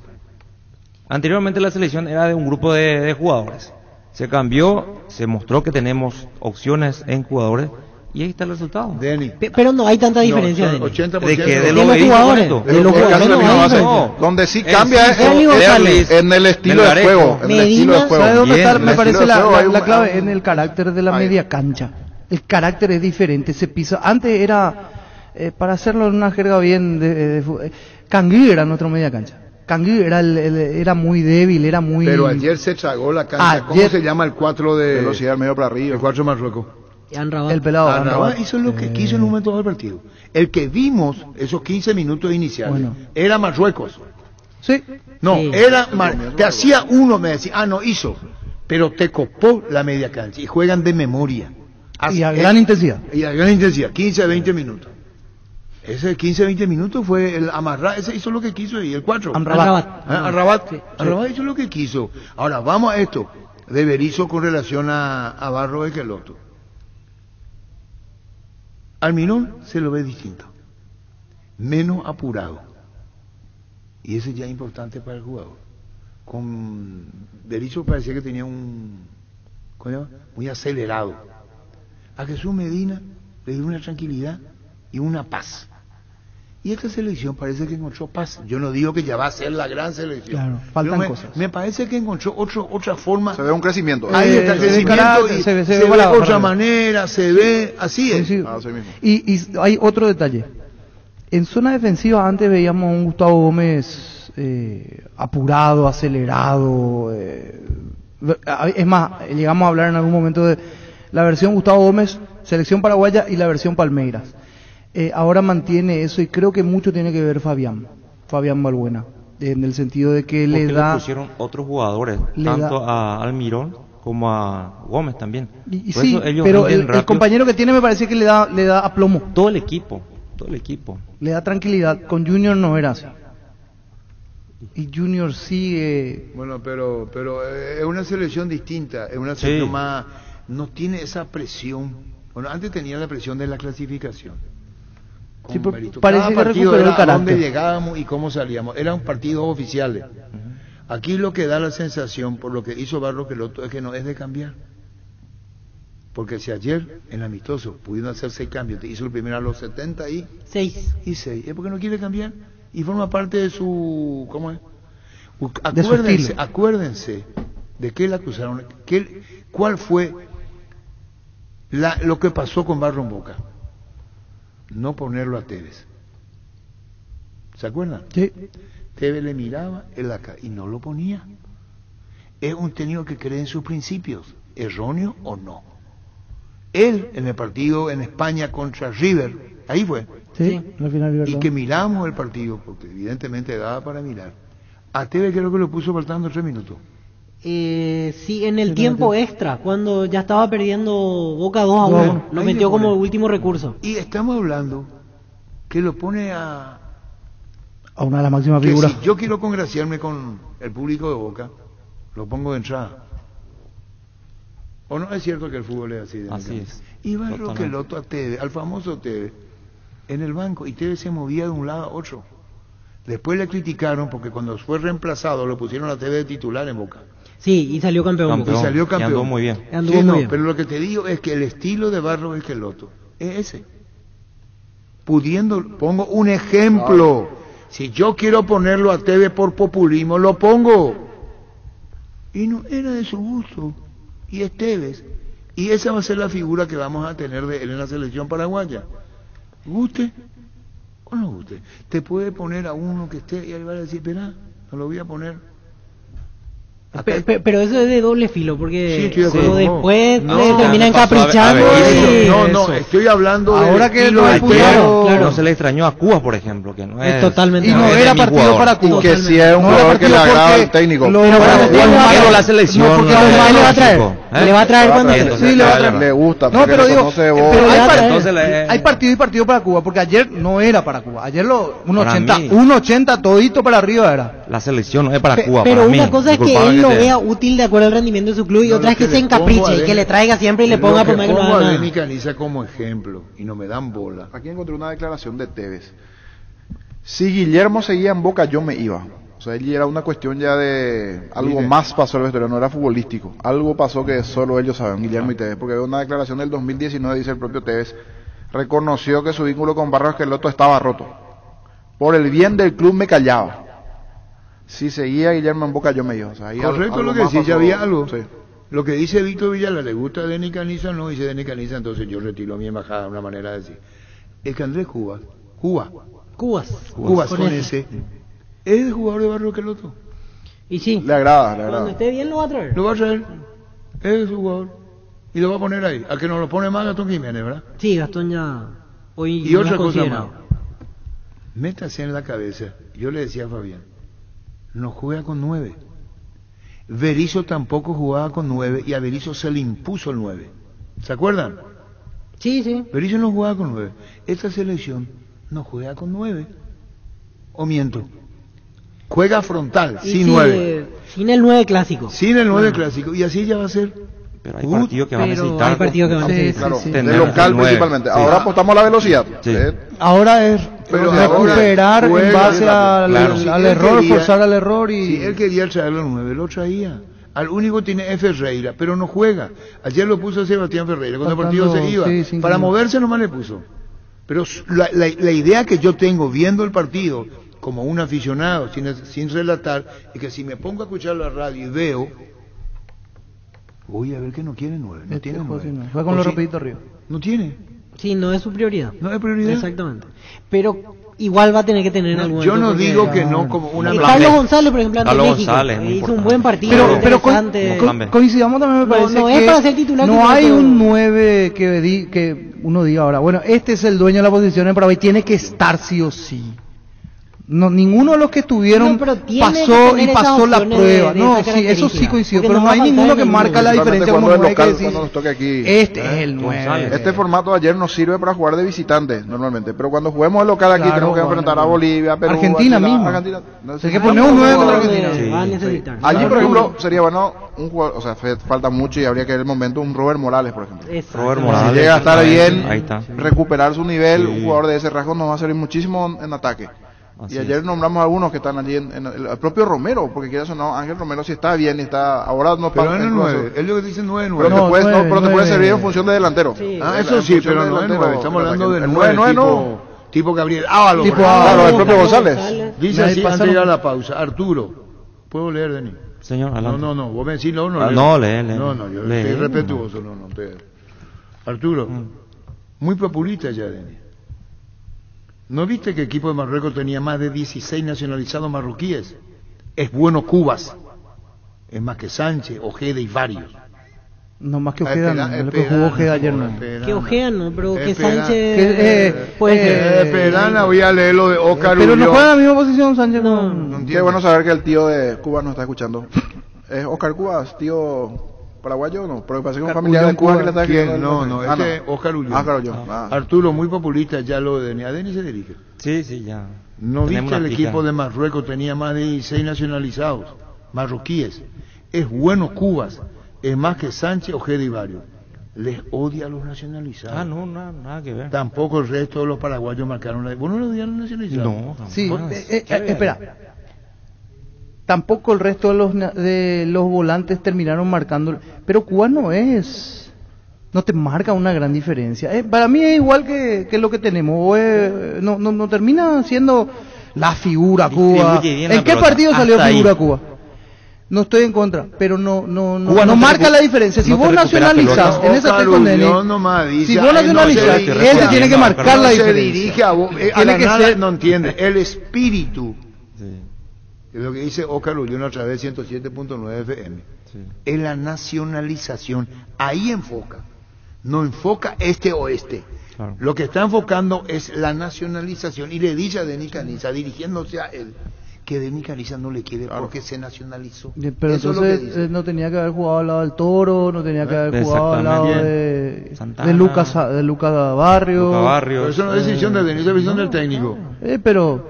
Anteriormente la selección era de un grupo de, de jugadores. Se cambió, se mostró que tenemos opciones en jugadores y ahí está el resultado. Denny. Pero no hay tanta diferencia. No, ochenta por ciento de, que de, lo de los jugadores. De, de los jugadores. No hay base, no. Donde sí cambia es en, en el estilo de juego. En el estilo de juego. ¿Sabe dónde está? Me parece la, la, la clave en el carácter de la media cancha. El carácter es diferente. Se pisa. Antes era, eh, para hacerlo en una jerga bien, de, de, de, Cangui era nuestra media cancha. Cangui era, el, el, era muy débil, era muy... Pero ayer se tragó la cancha. ¿Cómo se llama el cuatro de... Velocidad medio para arriba. El cuatro de Marruecos. El pelado. Anrabat hizo lo que eh... quiso en un momento del partido. El que vimos esos quince minutos iniciales bueno. era Marruecos. Sí. No, sí. Era mal. Te hacía uno, me decía, ah, no, hizo. Pero te copó la media cancha. Y juegan de memoria. Así, y a gran es, intensidad. Y a gran intensidad, quince, veinte minutos. Ese quince, veinte minutos fue el amarrar, ese hizo lo que quiso y el cuatro. Amrabat. ¿Eh? Amrabat. Sí, sí. Hizo lo que quiso. Ahora, vamos a esto. De Berizzo con relación a, a Barro Echeloto. Almirón se lo ve distinto. Menos apurado. Y ese ya es importante para el jugador. Con Berizzo parecía que tenía un... ¿cómo se llama? Muy acelerado. A Jesús Medina le dio una tranquilidad y una paz. Y esta selección parece que encontró paz. Yo no digo que ya va a ser la gran selección. Claro, faltan me, cosas. Me parece que encontró otro, otra forma. Se ve un crecimiento. Ahí eh, está el crecimiento. Se, y se, se, se ve, ve de otra manera, se ve. Así es. Sí, sí. Ah, sí mismo. Y, y hay otro detalle. En zona defensiva antes veíamos a un Gustavo Gómez eh, apurado, acelerado. Eh, es más, llegamos a hablar en algún momento de la versión Gustavo Gómez, selección paraguaya, y la versión Palmeiras. Eh, ahora mantiene eso y creo que mucho tiene que ver Fabián, Fabián Balbuena, en el sentido de que le da... le pusieron otros jugadores, tanto da... a Almirón como a Gómez también. Y, y sí, pero el, el compañero que tiene me parece que le da, le da aplomo. Todo el equipo, todo el equipo. Le da tranquilidad, con Junior no era así. Y Junior sigue... Bueno, pero, pero es una selección distinta, es una selección sí. más... no tiene esa presión. Bueno, antes tenía la presión de la clasificación. Sí, parece que recuperó el carácter. Dónde llegábamos y cómo salíamos. Eran partidos oficiales. Aquí lo que da la sensación, por lo que hizo Barro Echeloto, es que no es de cambiar. Porque si ayer, en amistoso, pudieron hacer seis cambios, te hizo el primero a los setenta y... Seis. Y seis. Es porque no quiere cambiar. Y forma parte de su... ¿cómo es? Acuérdense, acuérdense de qué le acusaron. Qué, ¿Cuál fue la, lo que pasó con Barro en Boca? No ponerlo a Tevez. ¿Se acuerdan? Sí. Tevez le miraba él acá y no lo ponía. Es un técnico que cree en sus principios, erróneo o no. Él en el partido en España contra River, ahí fue. Sí, al final. Y que miramos el partido, porque evidentemente daba para mirar. A Tevez creo que lo puso faltando tres minutos. Eh, sí, en el sí, tiempo no, extra, cuando ya estaba perdiendo Boca dos a uno, no, lo metió como último recurso. Y estamos hablando que lo pone a a una de las máximas figuras. Si yo quiero congraciarme con el público de Boca, lo pongo de entrada. ¿O no es cierto que el fútbol es así? De así es. Iba Barro Echeloto a Tevez, al famoso Tevez, en el banco, y Tevez se movía de un lado a otro. Después le criticaron porque cuando fue reemplazado lo pusieron a Tevez de titular en Boca. Sí, y salió campeón. campeón. Y salió campeón. Y andó muy bien. Sí, muy no, bien. Pero lo que te digo es que el estilo de Barro Echeloto es ese. Pudiendo, pongo un ejemplo. Ah. Si yo quiero ponerlo a Tevez por populismo, lo pongo. Y no era de su gusto. Y es Tevez. Y esa va a ser la figura que vamos a tener de él en la selección paraguaya. ¿Guste o no guste? Te puede poner a uno que esté y ahí va a decir, espera, no lo voy a poner. Pe pero eso es de doble filo, porque sí, pero después no, se termina encaprichando. No, no, estoy hablando ahora que lo claro, claro. No se le extrañó a Cuba, por ejemplo, que no es, es totalmente. Y no, no era partido jugador. Para Cuba. Y que si sí es un no jugador que le agrada al técnico. Lo pero para Cuba la selección. No, porque no, no, no, le va a traer. ¿Eh? Le va a traer cuando sí, le va a traer. Le gusta, no, pero digo, hay partido y partido para Cuba, porque ayer no era para Cuba. Ayer lo uno ochenta todito para arriba era. La selección no es para Cuba. Pero una cosa es que lo vea útil de acuerdo al rendimiento de su club y no, otra es que, que se encapriche y que le traiga siempre y le ponga por medio a Denis Canizza como ejemplo y no me dan bola. Aquí encontré una declaración de Tevez: si Guillermo seguía en Boca yo me iba. O sea, él era una cuestión ya de algo más pasó el vestuario, no era futbolístico, algo pasó que solo ellos saben, Guillermo y Tevez, porque una declaración del dos mil diecinueve dice el propio Tevez reconoció que su vínculo con Barro Echeloto estaba roto, por el bien del club me callaba. Si seguía Guillermo en Boca, yo me iba. O sea, correcto, algo, lo que decía, sí, ya había algo. Sí. Lo que dice Víctor Villalba, le gusta a Denis Canizza, no dice Denis Canizza, entonces yo retiro mi embajada, una manera de decir. Es que Andrés Cuba, Cuba, Cubas, Cubas, con, con ese, ese. es el jugador de Barro Echeloto. Y sí, le agrada, le agrada. Cuando esté bien lo va a traer. Lo va a traer, es su jugador. Y lo va a poner ahí. A que nos lo pone más Gastón Jiménez, ¿verdad? Sí, Gastón ya. Hoy y otra cosa más. Métase en la cabeza. Yo le decía a Fabián. no juega con nueve. Berizzo tampoco jugaba con nueve y a Berizzo se le impuso el nueve. ¿Se acuerdan? Sí, sí. Berizzo no jugaba con nueve. Esta selección no juega con nueve. ¿O miento? Juega frontal, y sin nueve. Si, sin el nueve clásico. Sin el nueve bueno. clásico. Y así ya va a ser. Pero hay partidos que van a necesitar. Hay partidos que van a necesitar. Sí, sí, claro, sí. De local principalmente. Sí. Ahora apostamos a la velocidad. Sí. ¿Eh? Ahora es pero recuperar ahora en base al, claro. al, al si error, quería, forzar al error. Y... Si él quería traer el nueve, lo traía. Al único tiene es Ferreira, pero no juega. Ayer lo puso Sebastián Ferreira, cuando Tratando, el partido se iba. Sí, para moverse nomás le puso. Pero la, la, la idea que yo tengo viendo el partido, como un aficionado, sin, sin relatar, es que si me pongo a escuchar la radio y veo, voy a ver que no quiere nueve, no este tiene nueve. No. Juega con los si, rapiditos arriba. No tiene. Sí, no es su prioridad. No es prioridad. Exactamente. Pero igual va a tener que tener no, algún. Yo no digo que, que no como una. Carlos González, por ejemplo, ante México, González, hizo importante. Un buen partido. Pero, pero co coincidamos también me parece no, no que es para ser titular. No hay todo. Un nueve que, di que uno diga ahora. Bueno, este es el dueño de la posición en Paraguay, tiene que estar sí o sí. No, ninguno de los que estuvieron no, pasó y pasó la prueba. De, de no, sí, eso sí coincidió, pero no hay ninguno que marca la diferencia como nueve que decís, nos toque aquí, este eh, es el nueve. Este formato de ayer nos sirve para jugar de visitantes normalmente, pero cuando juguemos de local aquí claro, tenemos que bueno, enfrentar bueno. a Bolivia, Perú, Argentina mismo. Argentina, no sé, que ponemos un nueve contra Argentina. Sí, va a necesitar. Sí. Allí, por ejemplo, sería bueno un jugador, o sea, falta mucho y habría que ver el momento un Robert Morales, por ejemplo. Robert Morales. Si llega a estar bien, recuperar su nivel, un jugador de ese rasgo nos va a servir muchísimo en ataque. Así y ayer es. Nombramos a algunos que están allí, en, en el, el propio Romero, porque quieras o no, Ángel Romero sí está bien, está ahora no pero en el nueve, él lo que dice nueve nueve. Pero te puede no, no, no, servir en función de delantero. Sí. Ah, eso sí, pero no nueve, estamos hablando del nueve, no. Tipo Gabriel Ábalos, tipo Ábalos, Ábalos, el propio González. González. Dice así, antes de ir a la pausa, Arturo, ¿puedo leer, Denis? Señor, adelante. No, no, no, vos me decís no, no, ah, no, lee, lee. No, no, yo lee, soy respetuoso, no, no, te... Arturo, muy populista ya, Denis. ¿No viste que el equipo de Marruecos tenía más de dieciséis nacionalizados marroquíes? Es bueno Cubas. Es más que Sánchez, Ojeda y varios. No, más que Ojeda, espera, no. Espera, que jugó Ojeda ayer no. Espera, que Ojeda no, pero espera, que Sánchez... Que, eh, pues, eh, espera, eh, voy a leer lo de Ocarullón. Pero no juega en la misma posición, Sánchez. No, no qué bueno saber que el tío de Cuba no está escuchando. Es Oscar Cubas, tío... paraguayo no, pero parece que un familiar de Cuba que le está aquí. No, no, este es Oscar Ullón. Oscar Ullón. Arturo, muy populista, ya lo de Denis. ¿A Denis se dirige? Sí, sí, ya. ¿No viste el equipo de Marruecos? Tenía más de dieciséis nacionalizados, marroquíes. Es bueno Cubas, es más que Sánchez, Ojeda y varios. Les odia a los nacionalizados. Ah, no, nada, nada que ver. Tampoco el resto de los paraguayos marcaron la... ¿Vos no le odias a los nacionalizados? No, jamás. Sí, eh, eh, espera. Tampoco el resto de los, de los volantes terminaron marcando. Pero Cuba no es. No te marca una gran diferencia. Eh, para mí es igual que, que lo que tenemos. Eh, no, no, no termina siendo la figura Cuba. ¿En qué pelota. Partido salió hasta figura ahí. Cuba? No estoy en contra, pero no no no, no, no marca la diferencia. Si no vos nacionalizás, en esa estoy con Denis. Si vos nacionalizás, él se este tiene que marcar no la diferencia. Se dirige a vos. Eh, a la que nada, ser, no entiende. El espíritu. Sí. Es lo que dice Oscar Ullón a través de ciento siete punto nueve F M. Sí. Es la nacionalización. Ahí enfoca. No enfoca este o este. Claro. Lo que está enfocando es la nacionalización. Y le dice a Denis Caniza, dirigiéndose a él, que Denis Caniza no le quiere claro. porque se nacionalizó. Pero eso entonces es lo que eh, no tenía que haber jugado al lado del Toro, no tenía que haber jugado al lado de, Santana, de, Lucas, de Lucas Barrio. Lucas Barrio. Pero eso no es decisión de Denis, es decisión no, del técnico. Eh, pero...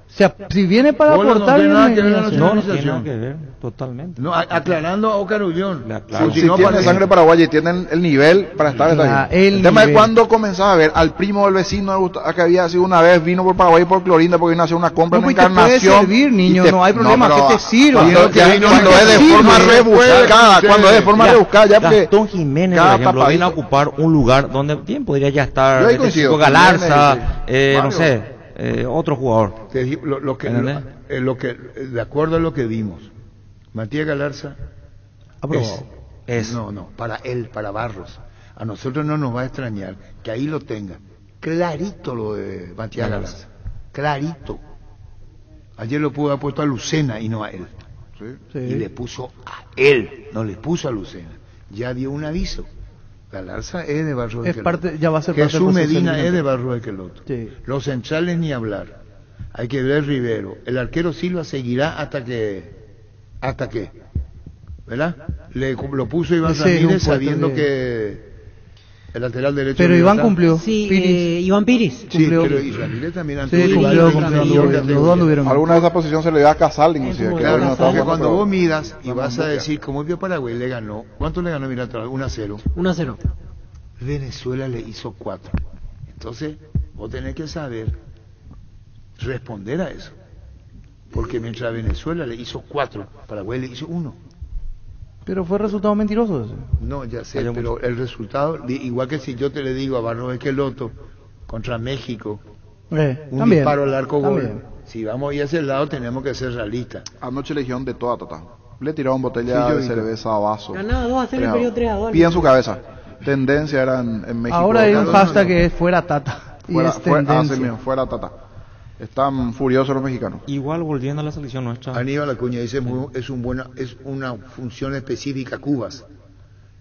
O sea, si viene para aportar... No, no tiene nada que ver la nacionalización. No, totalmente. No, aclarando a Oscar Ullón. Si, si no tiene sangre paraguaya y tienen el nivel para estar la, ahí. El, el tema nivel. Es cuando comenzaba a ver al primo del vecino que había sido una vez, vino por Paraguay por Clorinda porque vino a hacer una compra no, en Encarnación. Te puede servir, niño, te, no hay problema, no, que te sirva. Cuando, que, cuando, cuando es de sirve, forma rebuscada, cuando es de forma ya, rebuscada, ya porque... Gastón Jiménez, por ejemplo, viene a ocupar un lugar donde bien podría ya estar... Galarza, no sé... Eh, otro jugador Te, lo, lo, que, lo, eh, lo que de acuerdo a lo que vimos Matías Galarza es, es no no para él para Barros a nosotros no nos va a extrañar que ahí lo tenga clarito lo de Matías Galarza clarito ayer lo pudo haber puesto a Lucena y no a él sí, sí. y le puso a él no le puso a Lucena ya dio un aviso Galarza es de Barro de Quelote. Jesús Medina es de Barro de Quelote. Sí. Los centrales ni hablar. Hay que ver Rivero. El arquero Silva seguirá hasta que... ¿Hasta qué? ¿Verdad? Le, lo puso Iván Ramírez sabiendo de... que... El lateral derecho... Pero Iván libertad. Cumplió. Sí, Piris. Eh, Iván Piris. Sí, cumplió. Pero y Ramírez también anduvo. Sí, cumplió, cumplió. cumplió, cumplió. Alguna de esas posiciones se le dio a Casal, inclusive. Claro, que no porque jugando, cuando vos midas y vas a decir, como vio Paraguay, le ganó... ¿Cuánto le ganó Miranda? uno a cero. uno a cero. Venezuela le hizo cuatro. Entonces, vos tenés que saber responder a eso. Porque mientras Venezuela le hizo cuatro, Paraguay le hizo uno. Pero fue resultado mentiroso ese. No, ya sé, pero mucho. El resultado, igual que si yo te le digo a Barros Esqueloto contra México, eh, un también, disparo al arco gol. Si vamos a ir a ese lado, tenemos que ser realistas. Anoche Legión de toda Tata. Le tiraron botella sí, de cerveza a vaso. Ganaba dos a cero y perdió tres a dos. Pía en su cabeza. Tendencia era en, en México. Ahora hay un hashtag que es fuera Tata. Fuera, y es fuera, tendencia. Mismo, fuera Tata. Están furiosos los mexicanos. Igual volviendo a la selección nuestra. Aníbal Acuña dice, muy, es, un buena, es una función específica Cubas.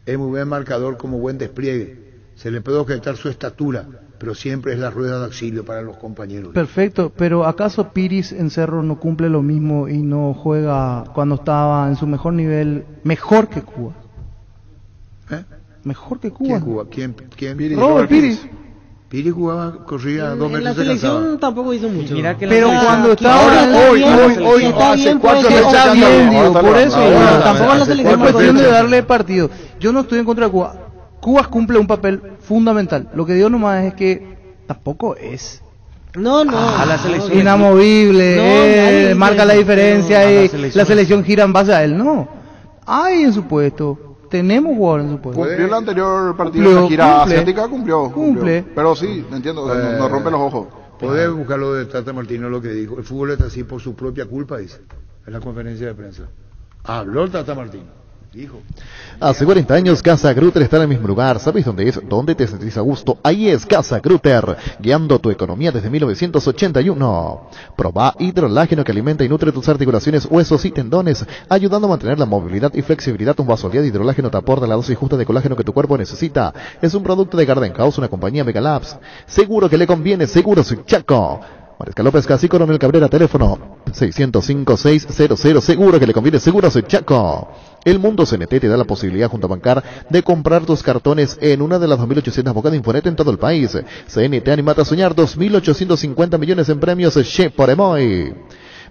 Es muy buen marcador como buen despliegue. Se le puede objetar su estatura, pero siempre es la rueda de auxilio para los compañeros. Perfecto, pero ¿acaso Piris en Cerro no cumple lo mismo y no juega cuando estaba en su mejor nivel, mejor que Cuba? ¿Eh? Mejor que Cuba. ¿Quién Cuba? ¿Quién? ¿Quién? Piris, Robert Piris. Piris. Piri jugaba, corría dos metros. En la selección tampoco hizo mucho. Pero cuando estaba ahora, hoy, hoy, hace cuatro fechas, por eso, tampoco en la selección. Es cuestión de darle partido. Yo no estoy en contra de Cuba. Cuba cumple un papel fundamental. Lo que digo nomás es que tampoco es... No, no. Ah, la selección inamovible, marca la diferencia y la selección gira en base a él. No. Hay en su puesto... Tenemos jugadores en su puesto. Cumplió el anterior partido cumplió, de la gira cumple, asiática, cumplió, cumple. cumplió. Pero sí, entiendo, eh, nos rompe los ojos. Podés buscar lo de Tata Martino, lo que dijo. El fútbol está así por su propia culpa, dice, en la conferencia de prensa. Habló el Tata Martino. Hijo. Hace cuarenta años Casa Grutter está en el mismo lugar. ¿Sabes dónde es? ¿Dónde te sentís a gusto? Ahí es Casa Grutter, guiando tu economía desde mil novecientos ochenta y uno. Probá hidrolágeno que alimenta y nutre tus articulaciones, huesos y tendones, ayudando a mantener la movilidad y flexibilidad. Un vasodilado de hidrolágeno te aporta la dosis justa de colágeno que tu cuerpo necesita. Es un producto de Garden House, una compañía Megalabs. Seguro que le conviene, seguro su Chaco. Mariscal López Cacico, Coronel Cabrera, teléfono seis cero cinco, seis cero cero, seguro que le conviene, seguro soy Chaco. El Mundo C N T te da la posibilidad junto a Bancar de comprar tus cartones en una de las dos mil ochocientas bocadas Infonet en todo el país. C N T animate a soñar dos mil ochocientos cincuenta millones en premios Che por Emoy.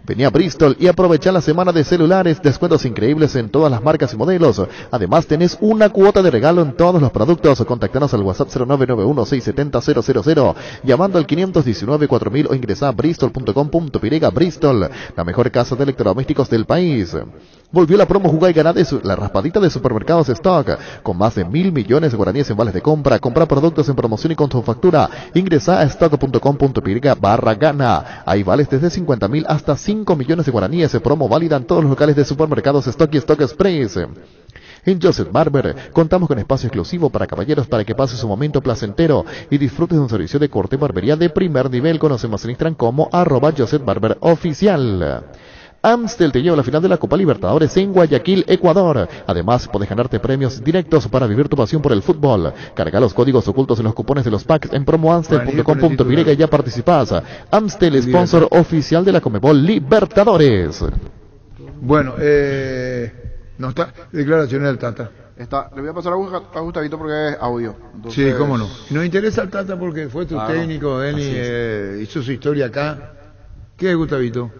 Vení a Bristol y aprovecha la semana de celulares, descuentos increíbles en todas las marcas y modelos. Además tenés una cuota de regalo en todos los productos. Contactanos al WhatsApp cero nueve nueve uno, seis siete cero, cero cero cero, llamando al quinientos diecinueve, cuatro mil o ingresa a bristol punto com punto pirega. Bristol, la mejor casa de electrodomésticos del país. Volvió la promo Jugá y Ganá de su, la raspadita de Supermercados Stock. Con más de mil millones de guaraníes en vales de compra, compra productos en promoción y con su factura. Ingresa a stock punto com punto pirega barra gana. Hay vales desde cincuenta mil hasta cinco millones de guaraníes. Promo válida en todos los locales de Supermercados Stock y Stock Express. En Joseph Barber contamos con espacio exclusivo para caballeros para que pases un momento placentero y disfrutes de un servicio de corte y barbería de primer nivel. Conocemos en Instagram como arroba Joseph Barber Oficial. Amstel te lleva a la final de la Copa Libertadores en Guayaquil, Ecuador. Además, podés ganarte premios directos para vivir tu pasión por el fútbol. Carga los códigos ocultos en los cupones de los packs en promo amstel punto com punto pirega y ya participás. Amstel, sponsor oficial de la Conmebol Libertadores. Bueno, eh, no está declaraciones del Tata. Está, le voy a pasar a Gustavito porque es audio. Entonces... Sí, cómo no. Nos interesa el Tata porque fue tu claro. técnico, él y, eh, hizo su historia acá. ¿Qué es Gustavito?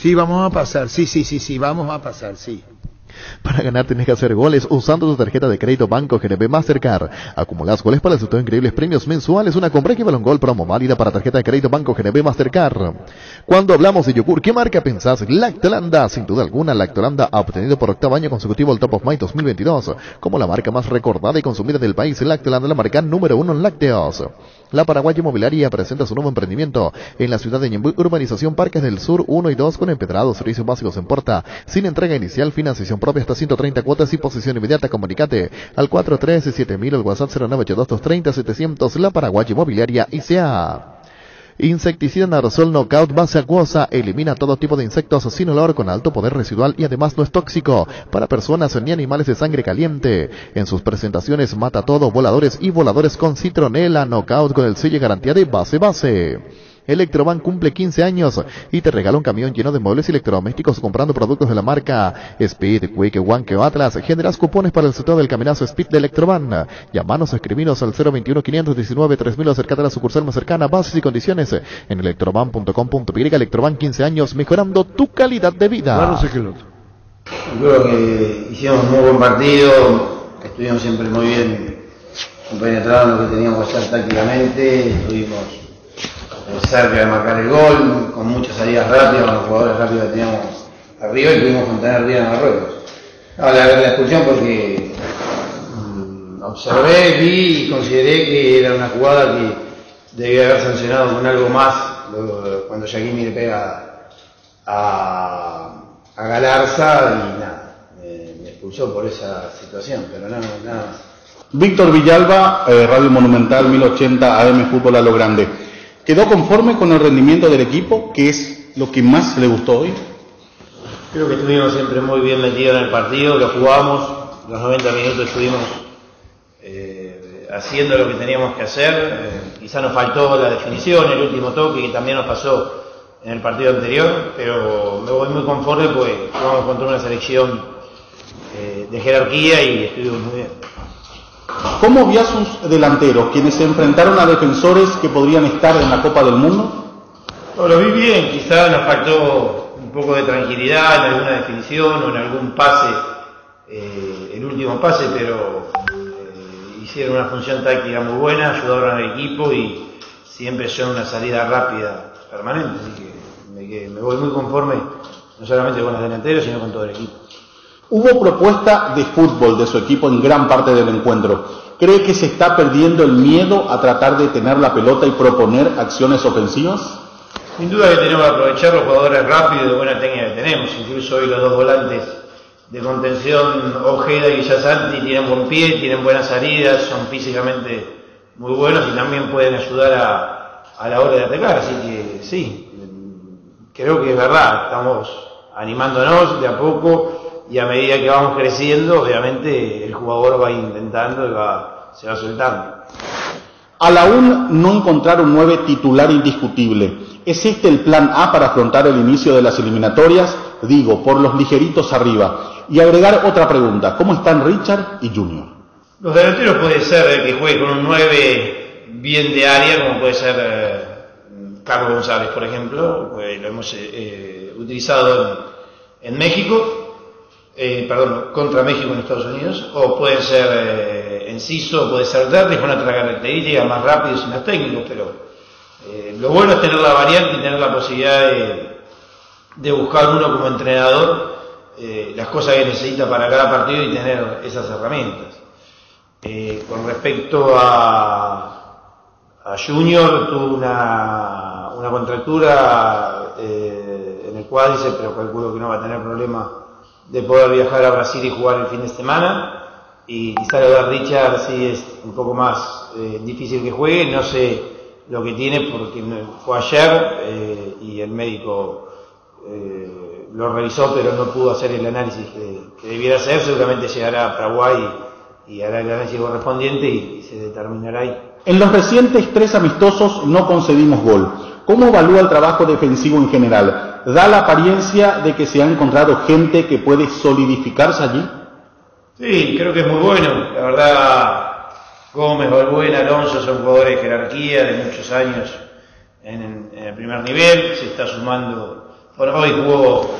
Sí, vamos a pasar, sí, sí, sí, sí, vamos a pasar, sí. Para ganar tenés que hacer goles usando tu tarjeta de crédito Banco G N B Mastercard. Acumulás goles para resultados increíbles, premios mensuales, una compra que vale un gol, promo válida para tarjeta de crédito Banco G N B Mastercard. Cuando hablamos de yogur, ¿qué marca pensás? Lactolanda. Sin duda alguna, Lactolanda ha obtenido por octavo año consecutivo el Top of Mind dos mil veintidós como la marca más recordada y consumida del país. Lactolanda, la marca número uno en lácteos. La Paraguaya Inmobiliaria presenta su nuevo emprendimiento en la ciudad de Ñemby, urbanización Parques del Sur uno y dos, con empedrados, servicios básicos en puerta, sin entrega inicial, financiación propia hasta ciento treinta cuotas y posesión inmediata. Comunicate al cuatro tres siete mil al WhatsApp cero nueve ocho dos, dos tres cero, setecientos. La Paraguaya Inmobiliaria I C A. Insecticida Narosol Knockout base acuosa. Elimina todo tipo de insectos sin olor, con alto poder residual y además no es tóxico para personas ni animales de sangre caliente. En sus presentaciones mata todo, voladores y voladores con citronela. Knockout con el sello y garantía de base base. Electroban cumple quince años y te regala un camión lleno de muebles y electrodomésticos comprando productos de la marca Speed, Quick, Wanke o Atlas. Generas cupones para el sector del caminazo Speed de Electroban. Llamanos o escribinos al cero veintiuno, quinientos diecinueve, tres mil. Acercate a la sucursal más cercana. Bases y condiciones en electroban punto com punto p y. Electroban, quince años mejorando tu calidad de vida. Creo que hicimos un muy buen partido, estuvimos siempre muy bien compenetrados en lo que teníamos que hacer tácticamente, estuvimos cerca de marcar el gol, con muchas salidas rápidas, con los jugadores rápidos que teníamos arriba y pudimos contener bien a Marruecos. Ahora la, la expulsión porque mmm, observé, vi y consideré que era una jugada que debía haber sancionado con algo más cuando Giacchini le pega a... a Galarza y nada, eh, me expulsó por esa situación, pero nada, nada más. Víctor Villalba, eh, Radio Monumental mil ochenta A M Fútbol a lo Grande. ¿Quedó conforme con el rendimiento del equipo, que es lo que más le gustó hoy? Creo que estuvimos siempre muy bien metidos en el partido, lo jugamos, los noventa minutos estuvimos eh, haciendo lo que teníamos que hacer, eh, quizá nos faltó la definición, el último toque que también nos pasó en el partido anterior, pero me voy muy conforme porque vamos contra una selección eh, de jerarquía y estuvimos muy bien. ¿Cómo vio a sus delanteros, quienes se enfrentaron a defensores que podrían estar en la Copa del Mundo? No, lo vi bien, quizá nos faltó un poco de tranquilidad en alguna definición o en algún pase, eh, el último pase, pero eh, hicieron una función táctica muy buena, ayudaron al equipo y siempre son una salida rápida permanente, así que me, me voy muy conforme, no solamente con los delanteros, sino con todo el equipo. Hubo propuesta de fútbol de su equipo en gran parte del encuentro. ¿Cree que se está perdiendo el miedo a tratar de tener la pelota y proponer acciones ofensivas? Sin duda que tenemos que aprovechar los jugadores rápidos y de buena técnica que tenemos. Incluso hoy los dos volantes de contención, Ojeda y Villasanti, tienen buen pie, tienen buenas salidas, son físicamente muy buenos y también pueden ayudar a a la hora de atacar, así que sí, creo que es verdad, estamos animándonos de a poco y a medida que vamos creciendo, obviamente el jugador va intentando y va, se va soltando. Al aún no encontrar un nueve titular indiscutible, ¿es este el plan A para afrontar el inicio de las eliminatorias? Digo, por los ligeritos arriba. Y agregar otra pregunta, ¿cómo están Richard y Junior? Los delanteros puede ser que juegue con un nueve bien de área, como puede ser eh, Carlos González, por ejemplo, eh, lo hemos eh, utilizado en, en México, eh, perdón, contra México en Estados Unidos, o puede ser eh, Enciso, puede ser Derrick, con otra característica, más rápido, sin más técnicos, pero eh, lo bueno es tener la variante y tener la posibilidad de, de buscar uno como entrenador eh, las cosas que necesita para cada partido y tener esas herramientas. Eh, con respecto a A Junior, tuvo una, una contractura eh, en el cuádriceps, pero calculo que no va a tener problema de poder viajar a Brasil y jugar el fin de semana. Y quizá lo de Richard sí es un poco más eh, difícil que juegue, no sé lo que tiene porque fue ayer eh, y el médico eh, lo revisó, pero no pudo hacer el análisis que, que debiera hacer. Seguramente llegará a Paraguay y, y hará el análisis correspondiente y, y se determinará ahí. En los recientes tres amistosos no concedimos gol. ¿Cómo evalúa el trabajo defensivo en general? ¿Da la apariencia de que se ha encontrado gente que puede solidificarse allí? Sí, creo que es muy bueno. La verdad, Gómez, Valbuena, Alonso son jugadores de jerarquía de muchos años en, en el primer nivel. Se está sumando. Bueno, hoy jugó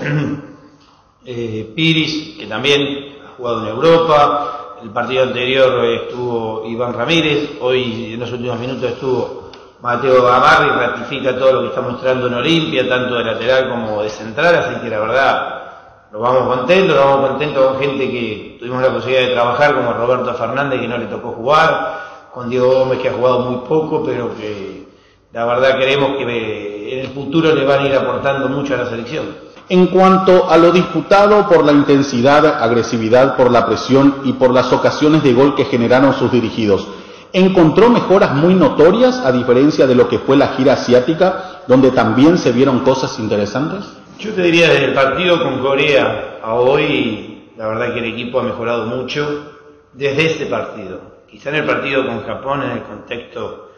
eh, Piris, que también ha jugado en Europa. El partido anterior estuvo Iván Ramírez, hoy en los últimos minutos estuvo Mateo Gamarri, ratifica todo lo que está mostrando en Olimpia, tanto de lateral como de central, así que la verdad nos vamos contentos, nos vamos contentos con gente que tuvimos la posibilidad de trabajar, como Roberto Fernández, que no le tocó jugar, con Diego Gómez, que ha jugado muy poco, pero que la verdad creemos que en el futuro le van a ir aportando mucho a la selección. En cuanto a lo disputado por la intensidad, agresividad, por la presión y por las ocasiones de gol que generaron sus dirigidos, ¿encontró mejoras muy notorias a diferencia de lo que fue la gira asiática, donde también se vieron cosas interesantes? Yo te diría desde el partido con Corea a hoy, la verdad que el equipo ha mejorado mucho desde ese partido. Quizá en el partido con Japón, en el contexto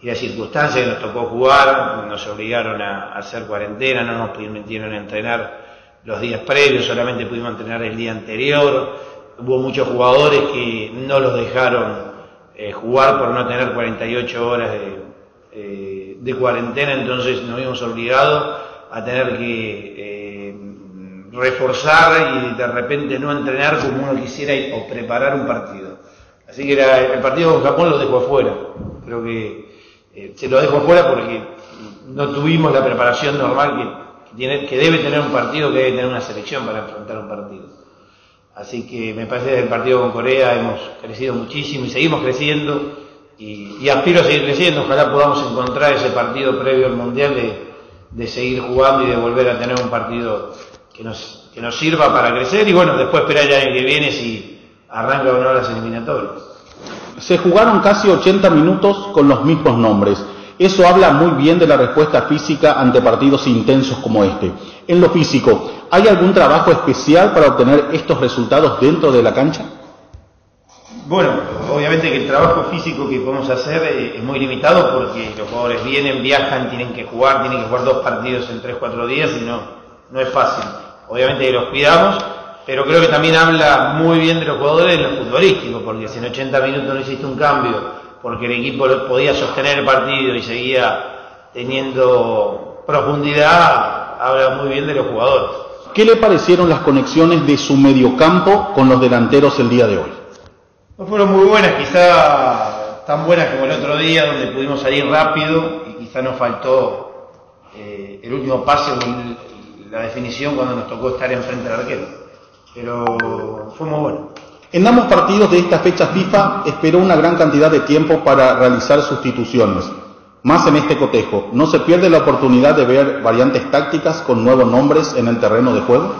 y las circunstancias que nos tocó jugar, nos obligaron a hacer cuarentena, no nos permitieron entrenar los días previos, solamente pudimos entrenar el día anterior. Hubo muchos jugadores que no los dejaron eh, jugar por no tener cuarenta y ocho horas de, eh, de cuarentena, entonces nos vimos obligados a tener que eh, reforzar y de repente no entrenar como uno quisiera o preparar un partido. Así que era, el partido con Japón lo dejó afuera, creo que eh, se lo dejó afuera porque no tuvimos la preparación normal que que debe tener un partido, que debe tener una selección para enfrentar un partido. Así que me parece que desde el partido con Corea hemos crecido muchísimo y seguimos creciendo y, y aspiro a seguir creciendo. Ojalá podamos encontrar ese partido previo al Mundial de, de seguir jugando y de volver a tener un partido que nos, que nos sirva para crecer y bueno, después esperar el año que viene si arranca o no las eliminatorias. Se jugaron casi ochenta minutos con los mismos nombres. Eso habla muy bien de la respuesta física ante partidos intensos como este. En lo físico, ¿hay algún trabajo especial para obtener estos resultados dentro de la cancha? Bueno, obviamente que el trabajo físico que podemos hacer es muy limitado porque los jugadores vienen, viajan, tienen que jugar, tienen que jugar dos partidos en tres, cuatro días y no, no es fácil. Obviamente que los cuidamos, pero creo que también habla muy bien de los jugadores en lo futbolístico, porque si en ochenta minutos no hiciste un cambio, porque el equipo podía sostener el partido y seguía teniendo profundidad, habla muy bien de los jugadores. ¿Qué le parecieron las conexiones de su mediocampo con los delanteros el día de hoy? No fueron muy buenas, quizá tan buenas como el otro día, donde pudimos salir rápido y quizá nos faltó eh, el último pase o la definición cuando nos tocó estar enfrente del arquero, pero fue muy bueno. En ambos partidos de esta fecha FIFA esperó una gran cantidad de tiempo para realizar sustituciones, más en este cotejo. ¿No se pierde la oportunidad de ver variantes tácticas con nuevos nombres en el terreno de juego?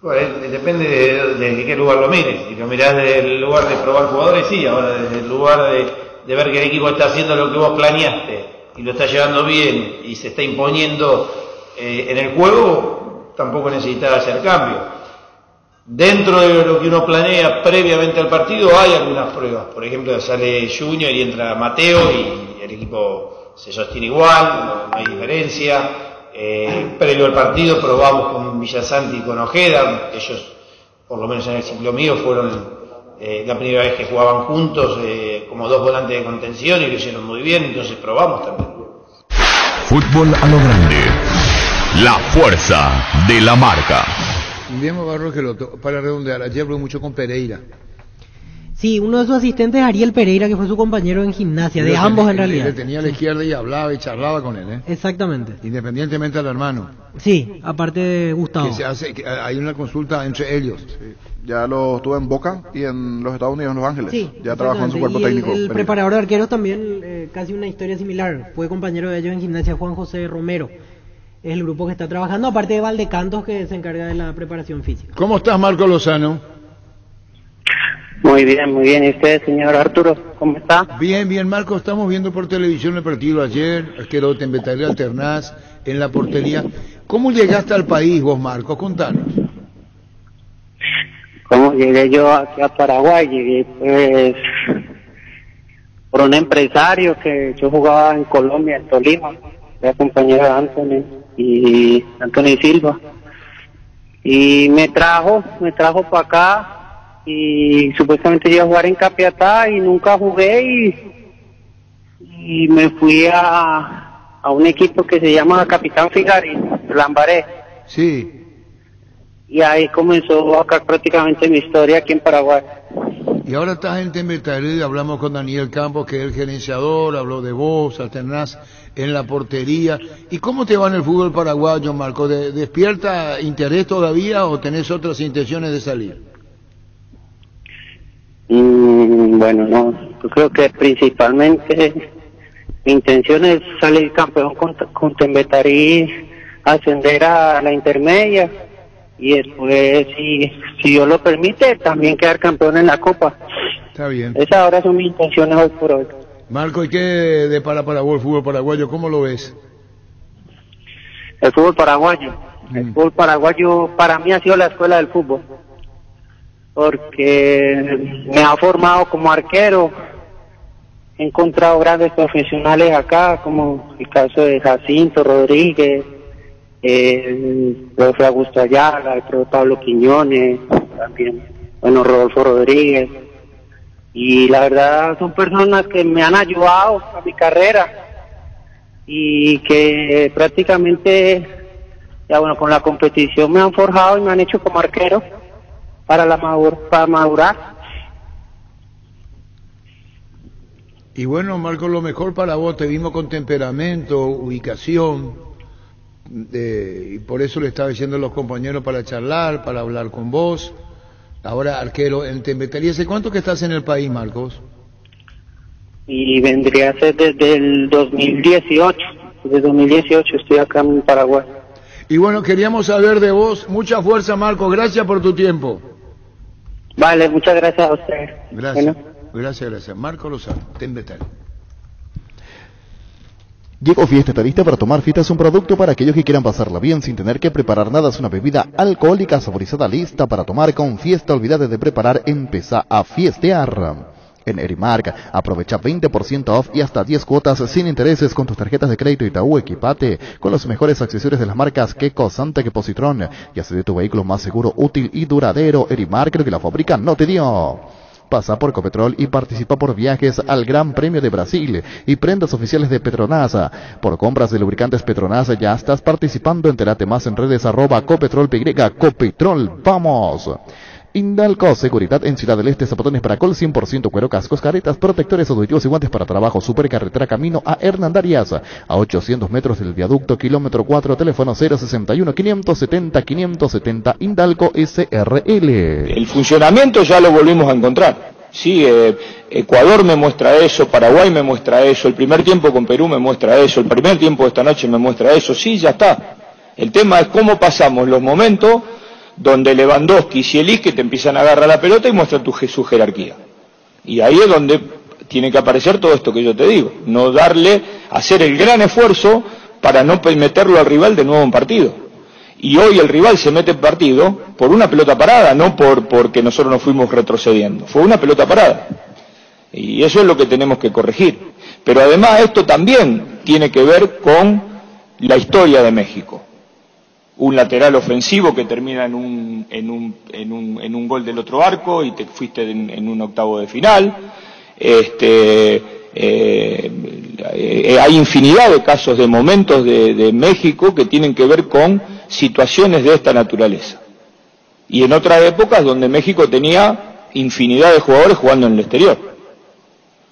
Bueno, depende de, de qué lugar lo mires. Si lo mirás desde el lugar de probar jugadores, sí. Ahora, desde el lugar de, de ver que el equipo está haciendo lo que vos planeaste y lo está llevando bien y se está imponiendo eh, en el juego, tampoco necesitas hacer cambios. Dentro de lo que uno planea previamente al partido hay algunas pruebas, por ejemplo sale Junior y entra Mateo y el equipo se sostiene igual, no hay diferencia. Eh, previo al partido probamos con Villasanti y con Ojeda, ellos por lo menos en el ciclo mío fueron eh, la primera vez que jugaban juntos eh, como dos volantes de contención y lo hicieron muy bien, entonces probamos también. Fútbol a lo grande, la fuerza de la marca. Bien, Barros, que lo para redondear, ayer habló mucho con Pereira. Sí, uno de sus asistentes, Ariel Pereira, que fue su compañero en gimnasia, de ambos en, en realidad. Le tenía a la izquierda y hablaba y charlaba con él, ¿eh? Exactamente. Independientemente del hermano. Sí, aparte de Gustavo. Que se hace, que hay una consulta entre ellos. Sí. Ya lo estuvo en Boca y en los Estados Unidos, en Los Ángeles. Sí, ya trabajó en su cuerpo y técnico. El, el preparador de arqueros también, eh, casi una historia similar. Fue compañero de ellos en gimnasia, Juan José Romero. Es el grupo que está trabajando, aparte de Valdecantos, que se encarga de la preparación física. ¿Cómo estás, Marco Lozano? Muy bien, muy bien. ¿Y usted, señor Arturo? ¿Cómo está? Bien, bien, Marco. Estamos viendo por televisión el partido ayer. Arquero te inventaré alternás en la portería. ¿Cómo llegaste al país vos, Marco? Contanos. ¿Cómo llegué yo aquí a Paraguay? Llegué, pues, por un empresario que yo jugaba en Colombia, en Tolima. Era compañero de Anthony y Anthony Silva y me trajo me trajo para acá y supuestamente iba a jugar en Capiatá y nunca jugué y, y me fui a, a un equipo que se llama Capitán Figari Lambaré. Sí. Y ahí comenzó acá prácticamente mi historia aquí en Paraguay. Y ahora estás en Temetaré, hablamos con Daniel Campos, que es el gerenciador, habló de vos, alternás en la portería. ¿Y cómo te va en el fútbol paraguayo, Marco? ¿De ¿Despierta interés todavía o tenés otras intenciones de salir? Mm, bueno, no, yo creo que principalmente mi intención es salir campeón con, con Temetaré, ascender a la intermedia. Y después, si, si Dios lo permite, también quedar campeón en la Copa. Está bien. Esas ahora son mis intenciones hoy por hoy. Marco, ¿y qué de para Paraguay el fútbol paraguayo? ¿Cómo lo ves? El fútbol paraguayo. Mm. El fútbol paraguayo para mí ha sido la escuela del fútbol. Porque me ha formado como arquero, he encontrado grandes profesionales acá, como el caso de Jacinto Rodríguez, el profe Augusto Ayala, el profe Pablo Quiñones, también, bueno, Rodolfo Rodríguez. Y la verdad son personas que me han ayudado a mi carrera y que prácticamente, ya bueno, con la competición me han forjado y me han hecho como arquero para la madur para madurar. Y bueno, Marco, lo mejor para vos, te vimos con temperamento, ubicación, eh, y por eso le estaba diciendo a los compañeros para charlar, para hablar con vos. Ahora, arquero, te metería, ¿hace cuánto que estás en el país, Marcos? Y vendría a ser desde el dos mil dieciocho, desde dos mil dieciocho estoy acá en Paraguay. Y bueno, queríamos saber de vos, mucha fuerza, Marcos, gracias por tu tiempo. Vale, muchas gracias a usted. Gracias, bueno. gracias, gracias. Marco Lozano, Tembetal. Diego Fiesta está lista para tomar. Fiesta es un producto para aquellos que quieran pasarla bien sin tener que preparar nada. Es una bebida alcohólica saborizada lista para tomar con Fiesta. Olvídate de preparar, empezá a fiestear. En Erimark, aprovecha veinte por ciento off y hasta diez cuotas sin intereses con tus tarjetas de crédito Itaú. Equipate con los mejores accesorios de las marcas Keko, Santec, Positron y hace de tu vehículo más seguro, útil y duradero. Erimark, que la fábrica no te dio. Pasa por Copetrol y participa por viajes al Gran Premio de Brasil y prendas oficiales de Petronas. Por compras de lubricantes Petronas ya estás participando. Entérate más en redes arroba Copetrol P Y. Copetrol, vamos. Indalco, seguridad en Ciudad del Este, zapatos para col, cien por ciento cuero, cascos, caretas, protectores auditivos y guantes para trabajo. Supercarretera camino a Hernandarias, a ochocientos metros del viaducto, kilómetro cuatro, teléfono cero sesenta y uno, quinientos setenta, quinientos setenta, Indalco S R L. El funcionamiento ya lo volvimos a encontrar. Sí, eh, Ecuador me muestra eso, Paraguay me muestra eso, el primer tiempo con Perú me muestra eso, el primer tiempo de esta noche me muestra eso. Sí, ya está. El tema es cómo pasamos los momentos donde Lewandowski y Cielis que te empiezan a agarrar la pelota y muestran tu, su jerarquía. Y ahí es donde tiene que aparecer todo esto que yo te digo. No darle, hacer el gran esfuerzo para no meterlo al rival de nuevo en partido. Y hoy el rival se mete en partido por una pelota parada, no por porque nosotros nos fuimos retrocediendo. Fue una pelota parada. Y eso es lo que tenemos que corregir. Pero además esto también tiene que ver con la historia de México. Un lateral ofensivo que termina en un, en un, en un, en un gol del otro arco y te fuiste en, en un octavo de final. Este, eh, eh, hay infinidad de casos, de momentos de, de México que tienen que ver con situaciones de esta naturaleza. Y en otras épocas donde México tenía infinidad de jugadores jugando en el exterior.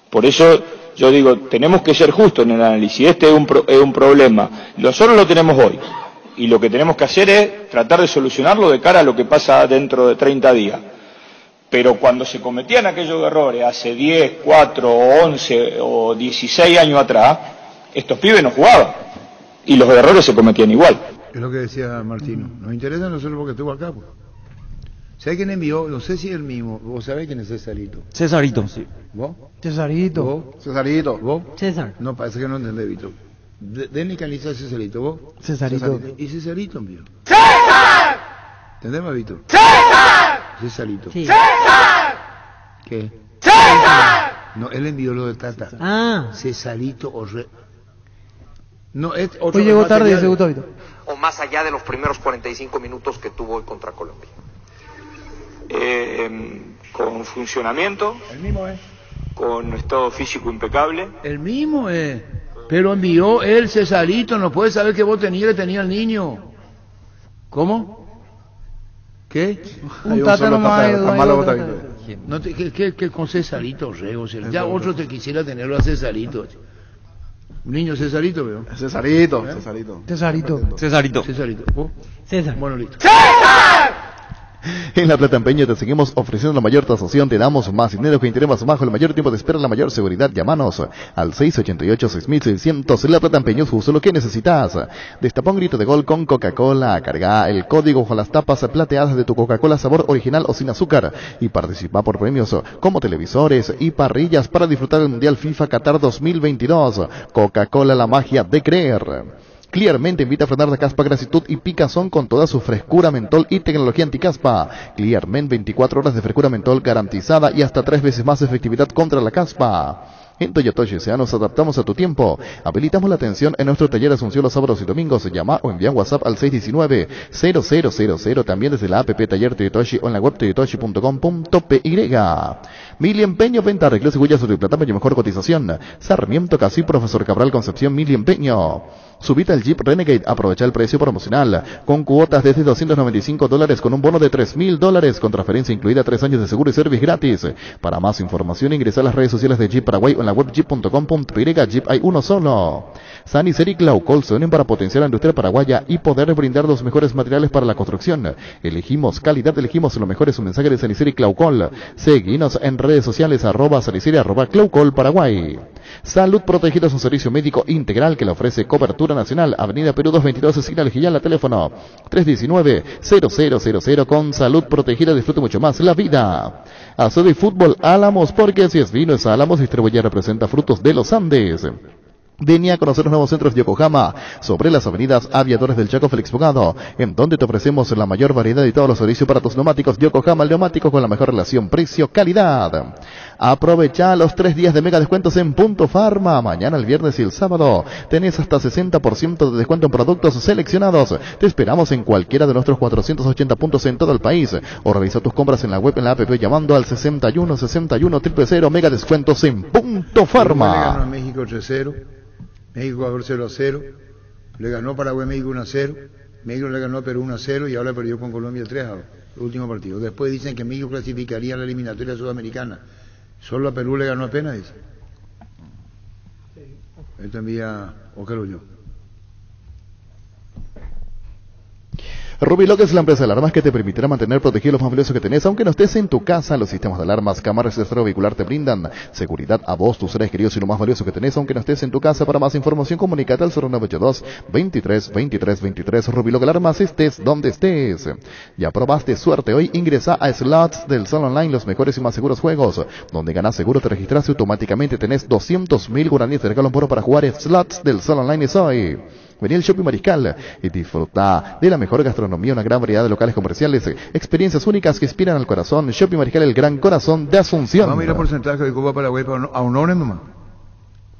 Por eso yo digo, tenemos que ser justos en el análisis. Este es un, pro, es un problema. Nosotros lo tenemos hoy. Y lo que tenemos que hacer es tratar de solucionarlo de cara a lo que pasa dentro de treinta días. Pero cuando se cometían aquellos errores hace diez, cuatro, once o dieciséis años atrás, estos pibes no jugaban. Y los errores se cometían igual. Es lo que decía Martino. Nos interesa nosotros porque estuvo acá. Pues. ¿Sabés quién envió? No sé si es el mismo. ¿Vos sabés quién es Cesarito? Cesarito, sí. ¿Vos? Cesarito. ¿Vos? Cesarito. ¿Vos? César. No, parece que no entendés, Vito. Denle canalizar a Cesarito, vos. Cesarito. Cesarito. Y Cesarito, mío. ¡César! ¿Entendemos, Vito? ¡César! Cesarito. Sí. ¡César! ¿Qué? ¡César! No, él envió lo de Tata. Ah. Cesarito o re... No, es otro. Hoy llegó tarde ese Vito. O más allá de los primeros cuarenta y cinco minutos que tuvo hoy contra Colombia. Eh, con funcionamiento. El mismo, ¿eh? Con estado físico impecable. El mismo, ¿eh? Pero envió él, Cesarito, no puede saber que vos tenías, que tenía el niño. ¿Cómo? ¿Qué? Un tata nomás. No te, que, que, que con Cesarito, rego. Ya otro te quisiera tenerlo a Cesarito. Niño Cesarito, veo. Cesarito, ¿eh? Cesarito. Cesarito. Cesarito. Cesarito. ¿Vos? César. Bueno, listo. ¡César! En La Plata, Empeño, te seguimos ofreciendo la mayor tasación, te damos más dinero que interés más bajo, el mayor tiempo de espera, la mayor seguridad. Llámanos al seis ochenta y ocho, seis mil seiscientos. La Plata, Empeño, justo lo que necesitas. Destapa un grito de gol con Coca-Cola, carga el código o las tapas plateadas de tu Coca-Cola sabor original o sin azúcar y participa por premios como televisores y parrillas para disfrutar del Mundial FIFA Qatar dos mil veintidós. Coca-Cola, la magia de creer. Clearment te invita a frenar la caspa, grasitud y picazón con toda su frescura, mentol y tecnología anticaspa. Clearment, veinticuatro horas de frescura mentol garantizada y hasta tres veces más efectividad contra la caspa. En Toyatoshi S A nos adaptamos a tu tiempo. Habilitamos la atención en nuestro taller Asunción los sábados y domingos. Llama o envía WhatsApp al seis diecinueve cero cero cero cero, también desde la app Taller Toyatoshi o en la web toyatoshi punto com punto p y. Mili Empeño, venta, arreglos y huellas autoplataforma y mejor cotización. Sarmiento, Casí, Profesor Cabral, Concepción, Mili Empeño. Subite al Jeep Renegade, aprovecha el precio promocional con cuotas desde doscientos noventa y cinco dólares con un bono de tres mil dólares con transferencia incluida, tres años de seguro y service gratis. Para más información ingresa a las redes sociales de Jeep Paraguay o en la web jeep punto com punto p y. Jeep hay uno solo. Sanicel y Claucol se unen para potenciar la industria paraguaya y poder brindar los mejores materiales para la construcción. Elegimos calidad, elegimos lo mejor, es un mensaje de Sanicel y Claucol. Seguinos en redes sociales arroba Sanicel y arroba Claucol Paraguay. Salud Protegida es un servicio médico integral que le ofrece cobertura nacional. Avenida Perú doscientos veintidós, Signal Gillala, teléfono tres diecinueve cero cero cero cero. Con Salud Protegida disfrute mucho más la vida. Asado y fútbol Álamos, porque si es vino es Álamos. Distribuye y representa frutos de los Andes. Vení a conocer los nuevos centros de Yokohama, sobre las avenidas Aviadores del Chaco, Félix Bogado, en donde te ofrecemos la mayor variedad y todos los servicios para tus neumáticos. Yokohama, el neumático con la mejor relación precio-calidad. Aprovecha los tres días de mega descuentos en Punto Farma. Mañana, el viernes y el sábado tenés hasta sesenta por ciento de descuento en productos seleccionados. Te esperamos en cualquiera de nuestros cuatrocientos ochenta puntos en todo el país. O realiza tus compras en la web, en la app, llamando al sesenta y uno sesenta y uno cero cero cero. Mega descuentos en Punto Farma. México tres cero. México ganó cero a cero, le ganó Paraguay México uno a cero, México le ganó a Perú uno a cero y ahora perdió con Colombia tres a dos, el último partido. Después dicen que México clasificaría a la eliminatoria sudamericana, solo a Perú le ganó apenas, dice. Esto envía Oscar Ulló. Rubiloc es la empresa de alarmas que te permitirá mantener protegidos los más valiosos que tenés, aunque no estés en tu casa. Los sistemas de alarmas, cámaras y estero vehicular te brindan seguridad a vos, tus seres queridos y lo más valioso que tenés, aunque no estés en tu casa. Para más información, comunícate al cero nueve ocho dos, veintitrés, veintitrés, veintitrés. Rubiloc Alarmas, estés donde estés. Ya probaste suerte hoy, ingresa a Slots del Sol Online, los mejores y más seguros juegos. Donde ganás seguro, te registras y automáticamente tenés doscientos mil guaraníes de regalo en bono para jugar. Slots del Sol Online es hoy. Vení al Shopping Mariscal y disfruta de la mejor gastronomía, una gran variedad de locales comerciales, experiencias únicas que inspiran al corazón. Shopping Mariscal, el gran corazón de Asunción. Vamos a ir al porcentaje de Copa Paraguay a honores nomás.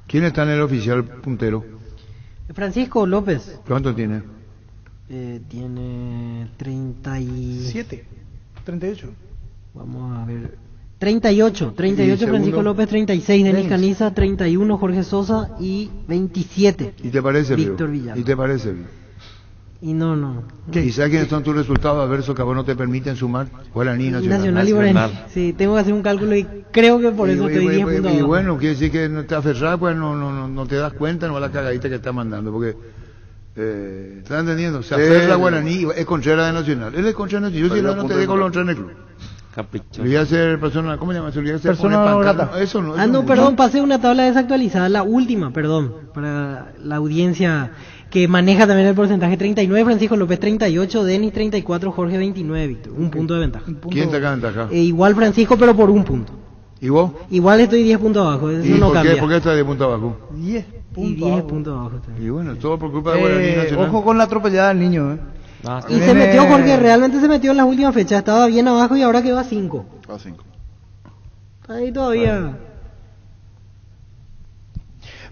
¿Quién está en el oficial puntero? Francisco López. ¿Cuánto tiene? Eh, tiene treinta y siete, treinta y ocho. Vamos a ver. treinta y ocho, treinta y ocho Francisco López, treinta y seis Denis Caniza, treinta y uno Jorge Sosa y veintisiete. ¿Y te parece, Víctor Villar? ¿Y te parece? Y no, no. ¿Qué? ¿Y sabes quiénes son tus resultados adversos que vos no te permiten sumar? Guaraní, Nacional. Nacional y Guaraní. Sí, tengo que hacer un cálculo y creo que por eso y, te diría punto. Y bueno, quiere decir que no te aferras, pues no, no, no, no te das cuenta, no, a la cagadita que está mandando, porque... Eh, ¿estás entendiendo? Se aferra a Guaraní, es Contreras de Nacional. Él es Contreras de Nacional. Yo si no, no te dejo lo entrar en el club. Capricho. Le voy a hacer persona, ¿cómo le llamas? Le voy a hacer persona no grata. Eso no. Eso ah, no, no perdón, no. Pasé una tabla desactualizada, la última, perdón, para la audiencia que maneja también el porcentaje. treinta y nueve Francisco López, treinta y ocho Denis, treinta y cuatro Jorge, veintinueve Víctor. Un punto de ventaja. Punto. ¿Quién te ventaja? Eh, igual Francisco, pero por un punto. ¿Y vos? Igual estoy diez puntos abajo. Eso no por qué, cambia. ¿Por qué estás diez puntos abajo? diez puntos abajo. Y bueno, todo por culpa de Guaraní Nacional. Ojo con la atropellada del niño, ¿eh? Ah, y se metió Jorge, realmente se metió en las últimas fechas, estaba bien abajo y ahora quedó a cinco. A cinco. Ahí todavía. Vale.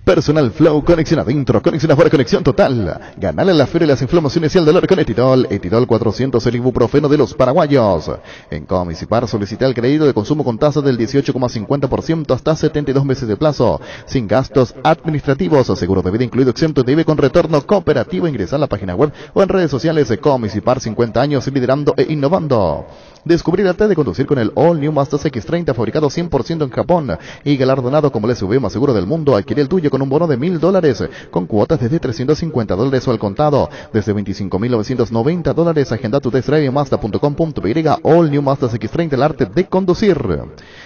Personal Flow, conexión adentro, conexión afuera, conexión total. Ganale a la feria y las inflamaciones y al dolor con Etidol. Etidol cuatrocientos, el ibuprofeno de los paraguayos. En Comisipar solicita el crédito de consumo con tasa del dieciocho coma cincuenta por ciento hasta setenta y dos meses de plazo, sin gastos administrativos, seguro de vida incluido, exento de I V A con retorno cooperativo. Ingresa a la página web o en redes sociales de Comisipar. cincuenta años liderando e innovando. Descubrí el arte de conducir con el All New Mazda X treinta, fabricado cien por ciento en Japón y galardonado como el S U V más seguro del mundo. Adquirí el tuyo con un bono de mil dólares, con cuotas desde trescientos cincuenta dólares o al contado, desde veinticinco mil novecientos noventa dólares. Agenda tu test drive en mazda punto com punto p y. All New Mazda X treinta, el arte de conducir.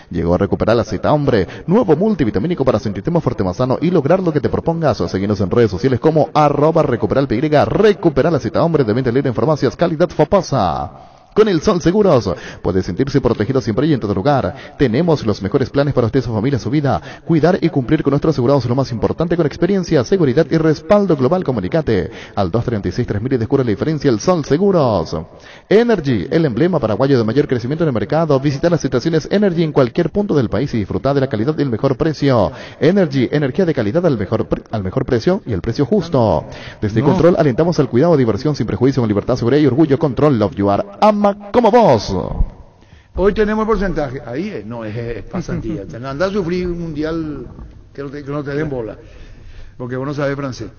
Llegó a recuperar la Z, hombre, nuevo multivitamínico para sentirte más fuerte, más sano y lograr lo que te propongas. Seguinos en redes sociales como arroba recuperar el P Y. Recuperar la Z, hombre, de venta libre en farmacias, calidad Fapasa. Con el Sol Seguros puede sentirse protegido siempre y en todo lugar. Tenemos los mejores planes para usted, su familia, su vida. Cuidar y cumplir con nuestros asegurados es lo más importante, con experiencia, seguridad y respaldo global. Comunicate al dos tres seis, tres mil y descubre la diferencia. El Sol Seguros. Energy, el emblema paraguayo de mayor crecimiento en el mercado. Visita las estaciones Energy en cualquier punto del país y disfruta de la calidad y el mejor precio. Energy, energía de calidad al mejor, pre al mejor precio y el precio justo. Desde no. Control alentamos al cuidado, diversión sin prejuicio, con libertad, seguridad y orgullo. Control, love you are, ama como vos. Hoy tenemos el porcentaje. Ahí no es, es pasantía. Anda a sufrir un mundial que no te, que no te den bola, porque vos no sabés francés.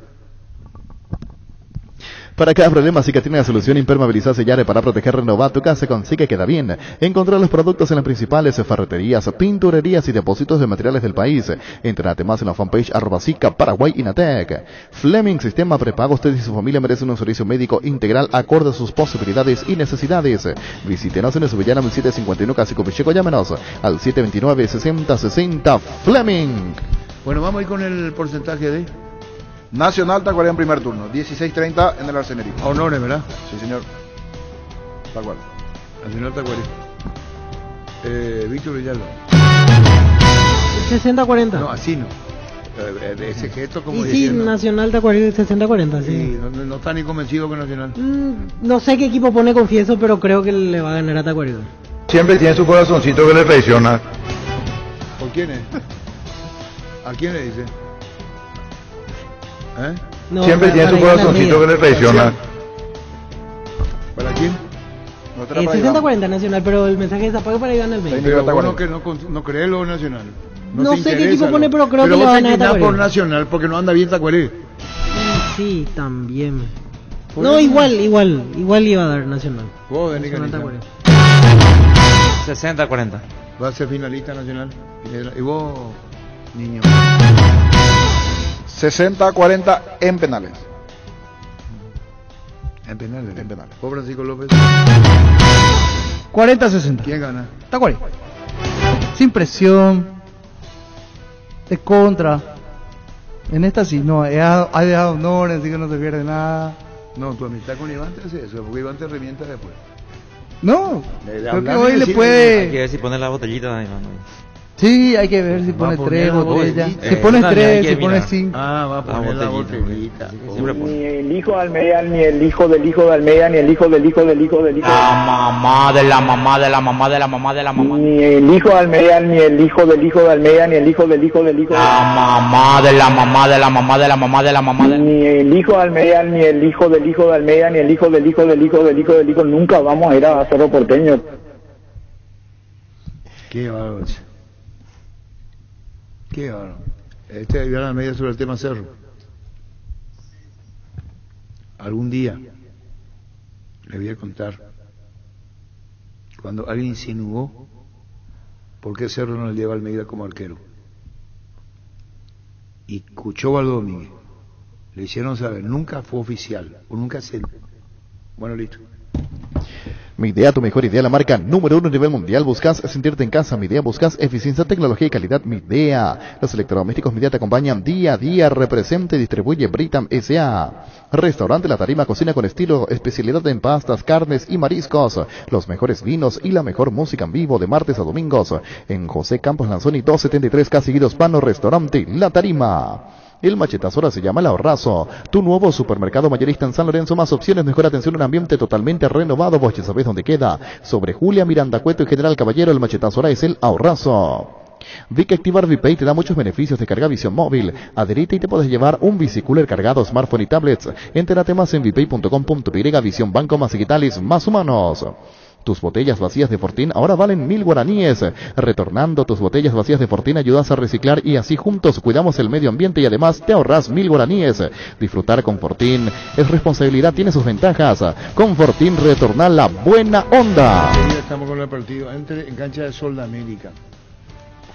Para cada problema, Sica tiene la solución. Impermeabilizar, sellar, para proteger, renovar tu casa con Sica queda bien. Encontrar los productos en las principales ferreterías, pinturerías y depósitos de materiales del país. Entrate más en la fanpage arroba Sica Paraguay Inatec. Fleming Sistema Prepago. Usted y su familia merecen un servicio médico integral acorde a sus posibilidades y necesidades. Visítenos en Subellana mil setecientos cincuenta y uno, casi Copicheco. Llámenos al siete veintinueve, sesenta sesenta. Fleming. Bueno, vamos a ir con el porcentaje de... Nacional Tacuarembó en primer turno, dieciséis treinta en el Arsenerico. Honores, ¿verdad? Sí, señor. Tacuar. Nacional Tacuarembó. Eh, Víctor Villalba. sesenta cuarenta. No, así no. Ese gesto como... Y sí, ¿no? Nacional Tacuarembó sesenta cuarenta, sí. Y no, no está ni convencido con Nacional. Mm, no sé qué equipo pone, confieso, pero creo que le va a ganar a Tacuarembó. Siempre tiene su corazoncito que le traiciona. ¿Por quién es? ¿A quién le dice? ¿Eh? No, siempre para, tiene para su corazoncito que le traiciona. ¿Para quién? No eh, sesenta cuarenta Nacional, pero el mensaje es apague para ir al medio. Pero bueno, que no, no cree lo Nacional. No, no sé qué equipo lo... pone, pero creo pero que lo van a dar por Nacional, porque no anda bien Tacuarembó. Sí, también. No, igual, igual, igual iba a dar Nacional. Nacional sesenta cuarenta. Va a ser finalista Nacional. Y vos, niño. sesenta a cuarenta en penales. En penales. En penales. Pobre Francisco López. cuarenta a sesenta. ¿Quién gana? Tacuarembó. Sin presión. De contra. En esta sí, no. Ha dejado honores, así que no se pierde nada. No, tu amistad con Iván te hace eso, porque Iván te revienta después. No. Creo que hoy le puede... Hay que ver si pone la botellita a Iván. Sí, hay que ver si pone tres botellas. Si pones tres, si pones cinco. Ah, va a poner la botellita. Ni el hijo de Almeida, ni el hijo del hijo de Almeida, ni el hijo del hijo del hijo del hijo. La mamá de la mamá de la mamá de la mamá de la mamá. Ni el hijo de Almeida, ni el hijo del hijo de Almeida, ni el hijo del hijo del hijo. La mamá de la mamá de la mamá de la mamá de la mamá de. Ni el hijo de Almeida, ni el hijo del hijo de Almeida, ni el hijo del hijo del hijo del hijo del hijo. Nunca vamos a ir a Cerro Porteño. Qué bárbaro. ¿Qué? Bueno, este Iván Almeida sobre el tema Cerro. Algún día le voy a contar cuando alguien insinuó por qué Cerro no le lleva a Almeida como arquero. Y Cuchobaldo Domínguez le hicieron saber, nunca fue oficial o nunca se... Bueno, listo. Mi idea, tu mejor idea, la marca número uno a nivel mundial. Buscas sentirte en casa, mi idea. Buscas eficiencia, tecnología y calidad, mi idea. Los electrodomésticos, mi idea, te acompañan día a día. Representa y distribuye Britam S A. Restaurante La Tarima, cocina con estilo, especialidad en pastas, carnes y mariscos. Los mejores vinos y la mejor música en vivo de martes a domingos. En José Campos Lanzoni doscientos setenta y tres, casi Guido Hispano, restaurante La Tarima. El Machetazo se llama El Ahorrazo. Tu nuevo supermercado mayorista en San Lorenzo. Más opciones, mejor atención, un ambiente totalmente renovado. Vos ya sabés dónde queda. Sobre Julia, Miranda, Cueto y General Caballero, el Machetazo es El Ahorrazo. Vic Activar VPay te da muchos beneficios de carga visión móvil. Adherite y te puedes llevar un bicicooler cargado, smartphone y tablets. Entérate más en vipay punto com punto pe griega. Visión Banco, más digitales, más humanos. Tus botellas vacías de Fortín ahora valen mil guaraníes. Retornando tus botellas vacías de Fortín ayudas a reciclar y así juntos cuidamos el medio ambiente y además te ahorras mil guaraníes. Disfrutar con Fortín es responsabilidad, tiene sus ventajas. Con Fortín retorna la buena onda. Estamos con el partido entre en cancha de Sol de América.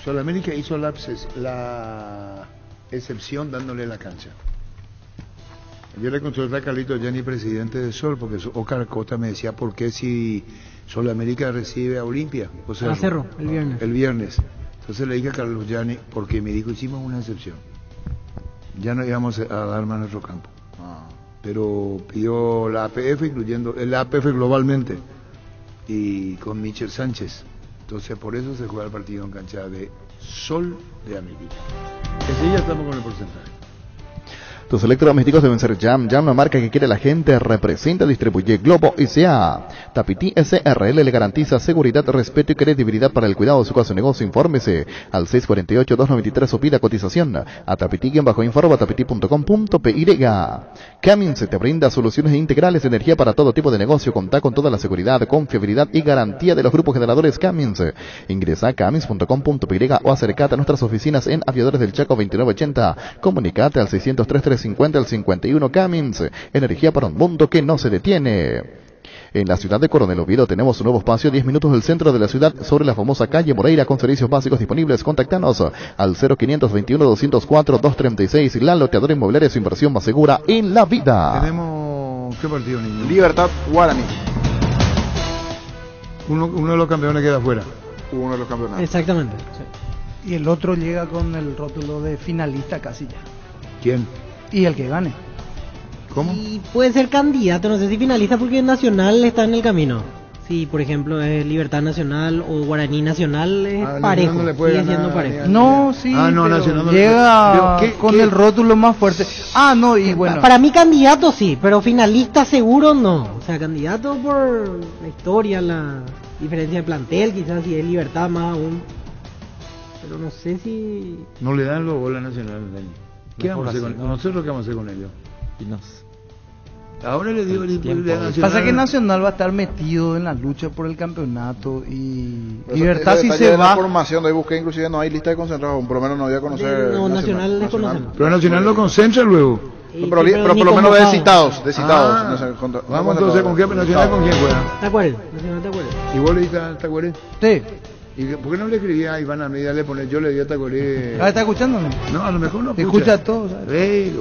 Sol de América hizo la, la excepción dándole la cancha. Yo le consulté a Carlito Gianni, presidente de Sol, porque Oscar Costa me decía por qué si Sol América recibe a Olimpia. O sea, a Cerro, el viernes. El viernes. Entonces le dije a Carlos Gianni, porque me dijo, hicimos una excepción. Ya no íbamos a dar más nuestro campo. Ah. Pero pidió la A P F, incluyendo la A P F globalmente, y con Michel Sánchez. Entonces por eso se juega el partido en cancha de Sol de América. Desde ya estamos con el porcentaje. Tus electrodomésticos deben ser Jam. Jam, la marca que quiere la gente, representa, distribuye Globo I C A. Tapití S R L le garantiza seguridad, respeto y credibilidad para el cuidado de su casa o negocio. Infórmese al seis cuatro ocho, dos nueve tres o pida cotización a tapití guión bajo info arroba tapití punto com punto p y. Cummins te brinda soluciones integrales de energía para todo tipo de negocio. Contá con toda la seguridad, confiabilidad y garantía de los grupos generadores Cummins. Ingresa a cummins punto com punto p y o acercate a nuestras oficinas en Aviadores del Chaco veintinueve ochenta. Comunicate al seiscientos tres, trescientos cincuenta al cincuenta y uno. Cummins, energía para un mundo que no se detiene. En la ciudad de Coronel Oviedo tenemos un nuevo espacio, diez minutos del centro de la ciudad, sobre la famosa calle Moreira, con servicios básicos disponibles. Contactanos al cero quinientos veintiuno, doscientos cuatro, doscientos treinta y seis. La Loteadora Inmobiliaria es su inversión más segura en la vida. Tenemos... ¿qué partido, niño? Libertad Guaraní. Uno, uno de los campeones queda afuera. Uno de los campeonatos. Exactamente. Sí. Y el otro llega con el rótulo de finalista casi ya. ¿Quién? Y el que gane. ¿Cómo? Y puede ser candidato, no sé si finalista, porque Nacional está en el camino. Si, por ejemplo, es Libertad Nacional o Guaraní Nacional, es ah, parejo, no sigue ganar, siendo parejo. No, sí, ah, no, pero Nacional no llega pero, ¿qué, con qué? El rótulo más fuerte. Ah, no, y bueno. Para mí candidato sí, pero finalista seguro no. O sea, candidato por la historia, la diferencia de plantel, quizás si es Libertad más aún. Pero no sé si... No le dan los goles a Nacional. ¿Qué vamos a hacer con... ¿Nosotros qué vamos a hacer con ellos? Y nos... ahora le digo el el Nacional... pasa que Nacional va a estar metido en la lucha por el campeonato y eso, Libertad si se va formación de busqué, inclusive no hay lista de concentrados, por lo menos no voy a conocer no, Nacional, Nacional. Nacional. Pero Nacional lo concentra luego sí, pero, pero, pero por lo menos de citados, de citados ah, no sé, contra, vamos entonces con qué Nacional con quién juega. ¿Te acuerdas? Nacional te acuerdas. ¿Y vos le diste a Tacuaré? Sí. ¿Y por qué no le escribí a Iván Almeida? Le pone, yo le di a Tacuaré. ¿Ah, está escuchando? No, a lo mejor no escucha todo, ¿sabes?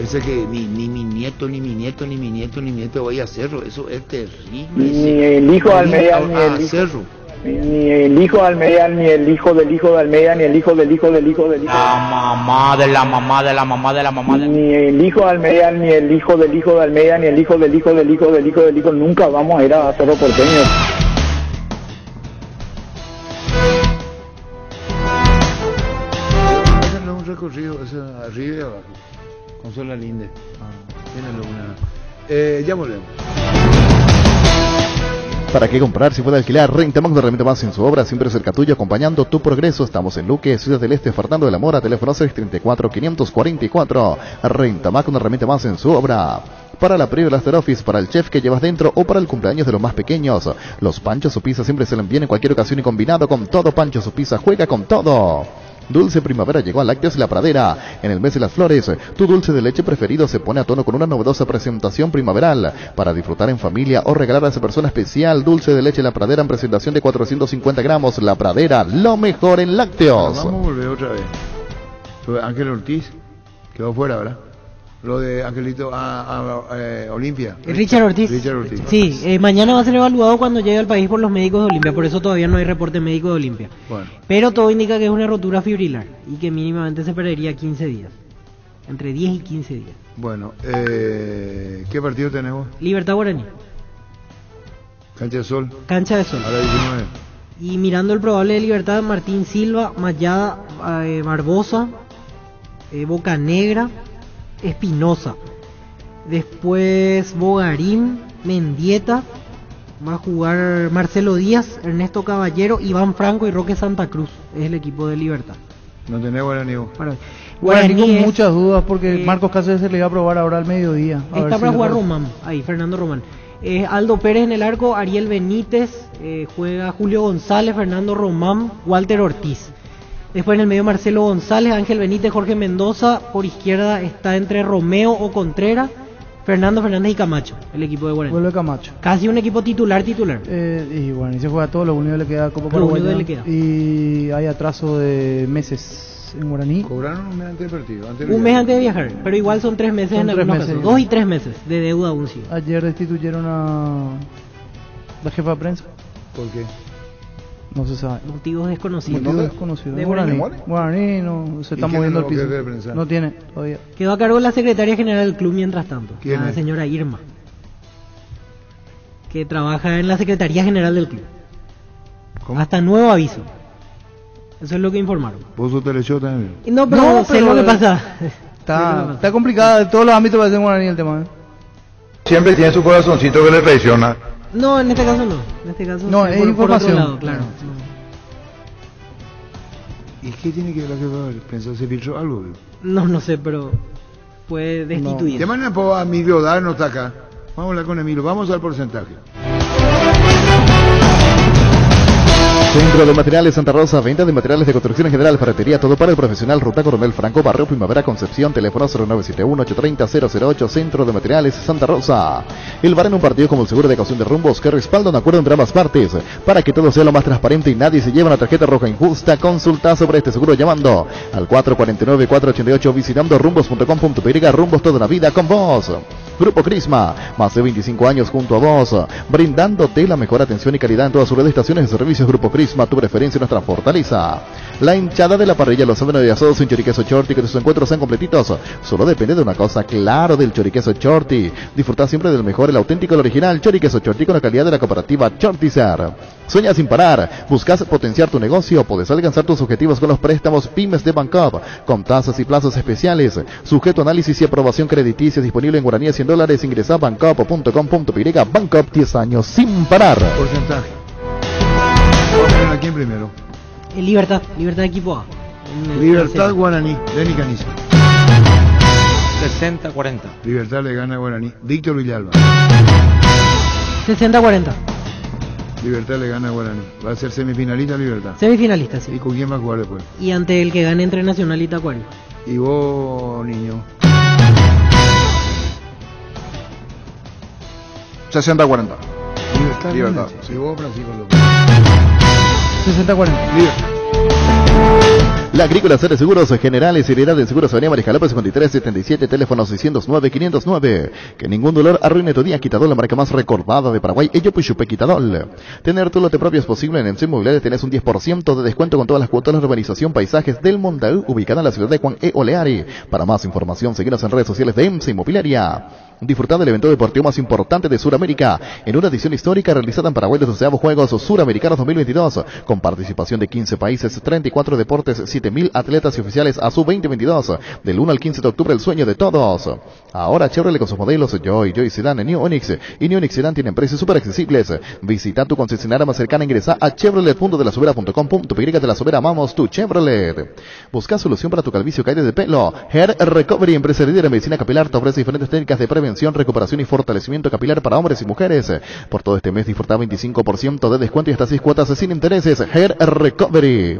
Ese que ni, ni mi nieto, ni mi nieto, ni mi nieto, ni mi nieto vaya a hacerlo, eso es terrible. Ni el hijo de Almeida, ni el hijo. Ni el hijo de Almeida, ni el hijo del hijo de Almeida, ni el hijo del hijo del hijo del hijo. La mamá de la mamá de la mamá de la mamá de... Ni el hijo de Almeida, ni el hijo del hijo de Almeida, ni el hijo del hijo del hijo del hijo del hijo. Nunca vamos a ir a Cerro Porteño. Hacen un recorrido, arriba y abajo. Consola Linde. Ah, una... eh, ya volvemos. ¿Para qué comprar si puede alquilar? Rentamax de Herramienta Más en su obra, siempre cerca tuyo, acompañando tu progreso. Estamos en Luque, Ciudad del Este, Fernando de la Mora, teléfono seis treinta y cuatro, quinientos cuarenta y cuatro. Rentamax de Herramienta Más en su obra. Para la previa del After Office, para el chef que llevas dentro o para el cumpleaños de los más pequeños. Los panchos o pizza siempre se le envían en cualquier ocasión y combinado con todo. Panchos o pizza, juega con todo. Dulce Primavera llegó a Lácteos La Pradera. En el mes de las flores, tu dulce de leche preferido se pone a tono con una novedosa presentación primaveral. Para disfrutar en familia o regalar a esa persona especial, dulce de leche La Pradera en presentación de cuatrocientos cincuenta gramos. La Pradera, lo mejor en lácteos. Bueno, vamos a volver otra vez. Ángel Ortiz quedó fuera, ¿verdad? Lo de Angelito a, a, a eh, Olimpia. Richard Ortiz. Richard Ortiz. Sí, eh, mañana va a ser evaluado cuando llegue al país por los médicos de Olimpia, por eso todavía no hay reporte médico de Olimpia. Bueno. Pero todo indica que es una rotura fibrilar y que mínimamente se perdería quince días. Entre diez y quince días. Bueno, eh, ¿qué partido tenemos? Libertad Guaraní. Cancha de Sol. Cancha de Sol. A las diecinueve. Y mirando el probable de Libertad, Martín Silva, Mayada, eh, Barbosa, eh, Boca Negra, Espinosa, después Bogarín, Mendieta, va a jugar Marcelo Díaz, Ernesto Caballero, Iván Franco y Roque Santa Cruz. Es el equipo de Libertad. No tenés Guaraní. Para... Guaraní, Guaraní con muchas dudas porque eh... Marcos Cáceres se le va a probar ahora al mediodía. A está para si jugar lo... Román, ahí Fernando Román. Eh, Aldo Pérez en el arco, Ariel Benítez, eh, juega Julio González, Fernando Román, Walter Ortiz. Después en el medio Marcelo González, Ángel Benítez, Jorge Mendoza. Por izquierda está entre Romeo o Contreras, Fernando Fernández y Camacho, el equipo de Guaraní. Vuelve Camacho. Casi un equipo titular, titular. Eh, y bueno, y se juega todo, lo único que le queda Copa Paraguay. Y hay atraso de meses en Guaraní. Cobraron un mes antes del partido. Antes de un mes antes de viajar, pero igual son tres meses son en algunos meses, casos. Dos y tres meses de deuda aún sí. Ayer destituyeron a la jefa de prensa. ¿Por qué? No se sabe. Motivos desconocidos. Motivos desconocidos. ¿De Guaraní? Guaraní no se está moviendo el piso. No tiene todavía. Quedó a cargo la secretaria general del club mientras tanto. ¿Quién es? La señora Irma. que trabaja en la Secretaría General del club. ¿Cómo? Hasta nuevo aviso. Eso es lo que informaron. ¿Vos sos teleció también? No, pero no, sé pero lo que pasa. Está, está complicado, en todos los ámbitos parece Guaraní el tema, ¿eh? Siempre tiene su corazoncito que le traiciona. No, en este caso no. En este caso no, es por, información. Por otro lado, claro. No. ¿Y qué tiene que ver la jefa? ¿Pensás se filtró algo? Bro? No, no sé, pero fue destituido. Llámale no. a Emilio Dar, no está acá. Vamos a hablar con Emilio, vamos al porcentaje. Centro de Materiales Santa Rosa, venta de materiales de construcción en general, ferretería, todo para el profesional, Ruta Coronel Franco, Barrio Primavera, Concepción, teléfono cero nueve siete uno, ocho tres cero, cero cero ocho, Centro de Materiales Santa Rosa. El bar en un partido como el seguro de caución de rumbos que respalda un acuerdo entre ambas partes para que todo sea lo más transparente y nadie se lleve una tarjeta roja injusta. Consulta sobre este seguro llamando al cuatro cuatro nueve, cuatro ocho ocho, visitando rumbos punto com punto pe erre, rumbos toda la vida con vos. Grupo Crisma, más de veinticinco años junto a vos, brindándote la mejor atención y calidad en todas sus redes de estaciones de servicios. Grupo Crisma, tu preferencia, nuestra fortaleza. La hinchada de la parrilla, los sábados de asados, un choriqueso Chorti, que tus encuentros sean completitos. Solo depende de una cosa, claro, del choriqueso Chorti. Disfruta siempre del mejor, el auténtico, el original, choriqueso Chorti con la calidad de la cooperativa Chortizar. Sueña sin parar, buscas potenciar tu negocio, podés alcanzar tus objetivos con los préstamos pymes de Bancop, con tasas y plazos especiales, sujeto a análisis y aprobación crediticia, disponible en guaraníes cien dólares, ingresa a bancop punto com punto pe erre, Bancop diez años sin parar. Porcentaje. ¿A quién primero? El Libertad, Libertad Equipo A. Libertad Guaraní, Lenny Canizo. sesenta cuarenta. Libertad le gana a Guaraní, Víctor Villalba. sesenta cuarenta. Libertad le gana a Guaraní. Va a ser semifinalista Libertad. Semifinalista, sí. ¿Y con quién va a jugar después? Y ante el que gane entre Nacional y Tacuarí. ¿Y vos, niño? sesenta cuarenta. Libertad. Libertad. ¿Y vos, Francisco López? sesenta cuarenta. Libertad. La Agrícola Sede Seguros Generales y Heredad de Seguros Avenida Mariscal López cincuenta y tres setenta y siete, teléfono seiscientos nueve, quinientos nueve. Que ningún dolor arruine tu día. Quitadol, la marca más recordada de Paraguay. Ello pues Chupé Quitadol. Tener tu lote propio es posible. En M C Inmobiliaria tenés un diez por ciento de descuento con todas las cuotas de la urbanización Paisajes del Mondaú, ubicada en la ciudad de Juan E. Oleari. Para más información, seguinos en redes sociales de M C Inmobiliaria. Disfrutad del evento deportivo más importante de Sudamérica, en una edición histórica realizada en Paraguay, los doceavos Juegos Suramericanos dos mil veintidós, con participación de quince países, treinta y cuatro deportes, siete mil atletas y oficiales a su veinte veintidós, del uno al quince de octubre, el sueño de todos. Ahora Chevrolet con sus modelos Joy, Joy Sedan, New Onix y New Onix Sedan tienen precios súper accesibles. Visita tu concesionaria más cercana, ingresa a chevrolet punto de la sobera punto com punto pe erre, de la Sobera, amamos tu Chevrolet. Busca solución para tu calvicie o caída de pelo. Hair Recovery, empresa líder en medicina capilar, te ofrece diferentes técnicas de prevención, recuperación y fortalecimiento capilar para hombres y mujeres. Por todo este mes disfruta veinticinco por ciento de descuento y hasta seis cuotas sin intereses. Hair Recovery.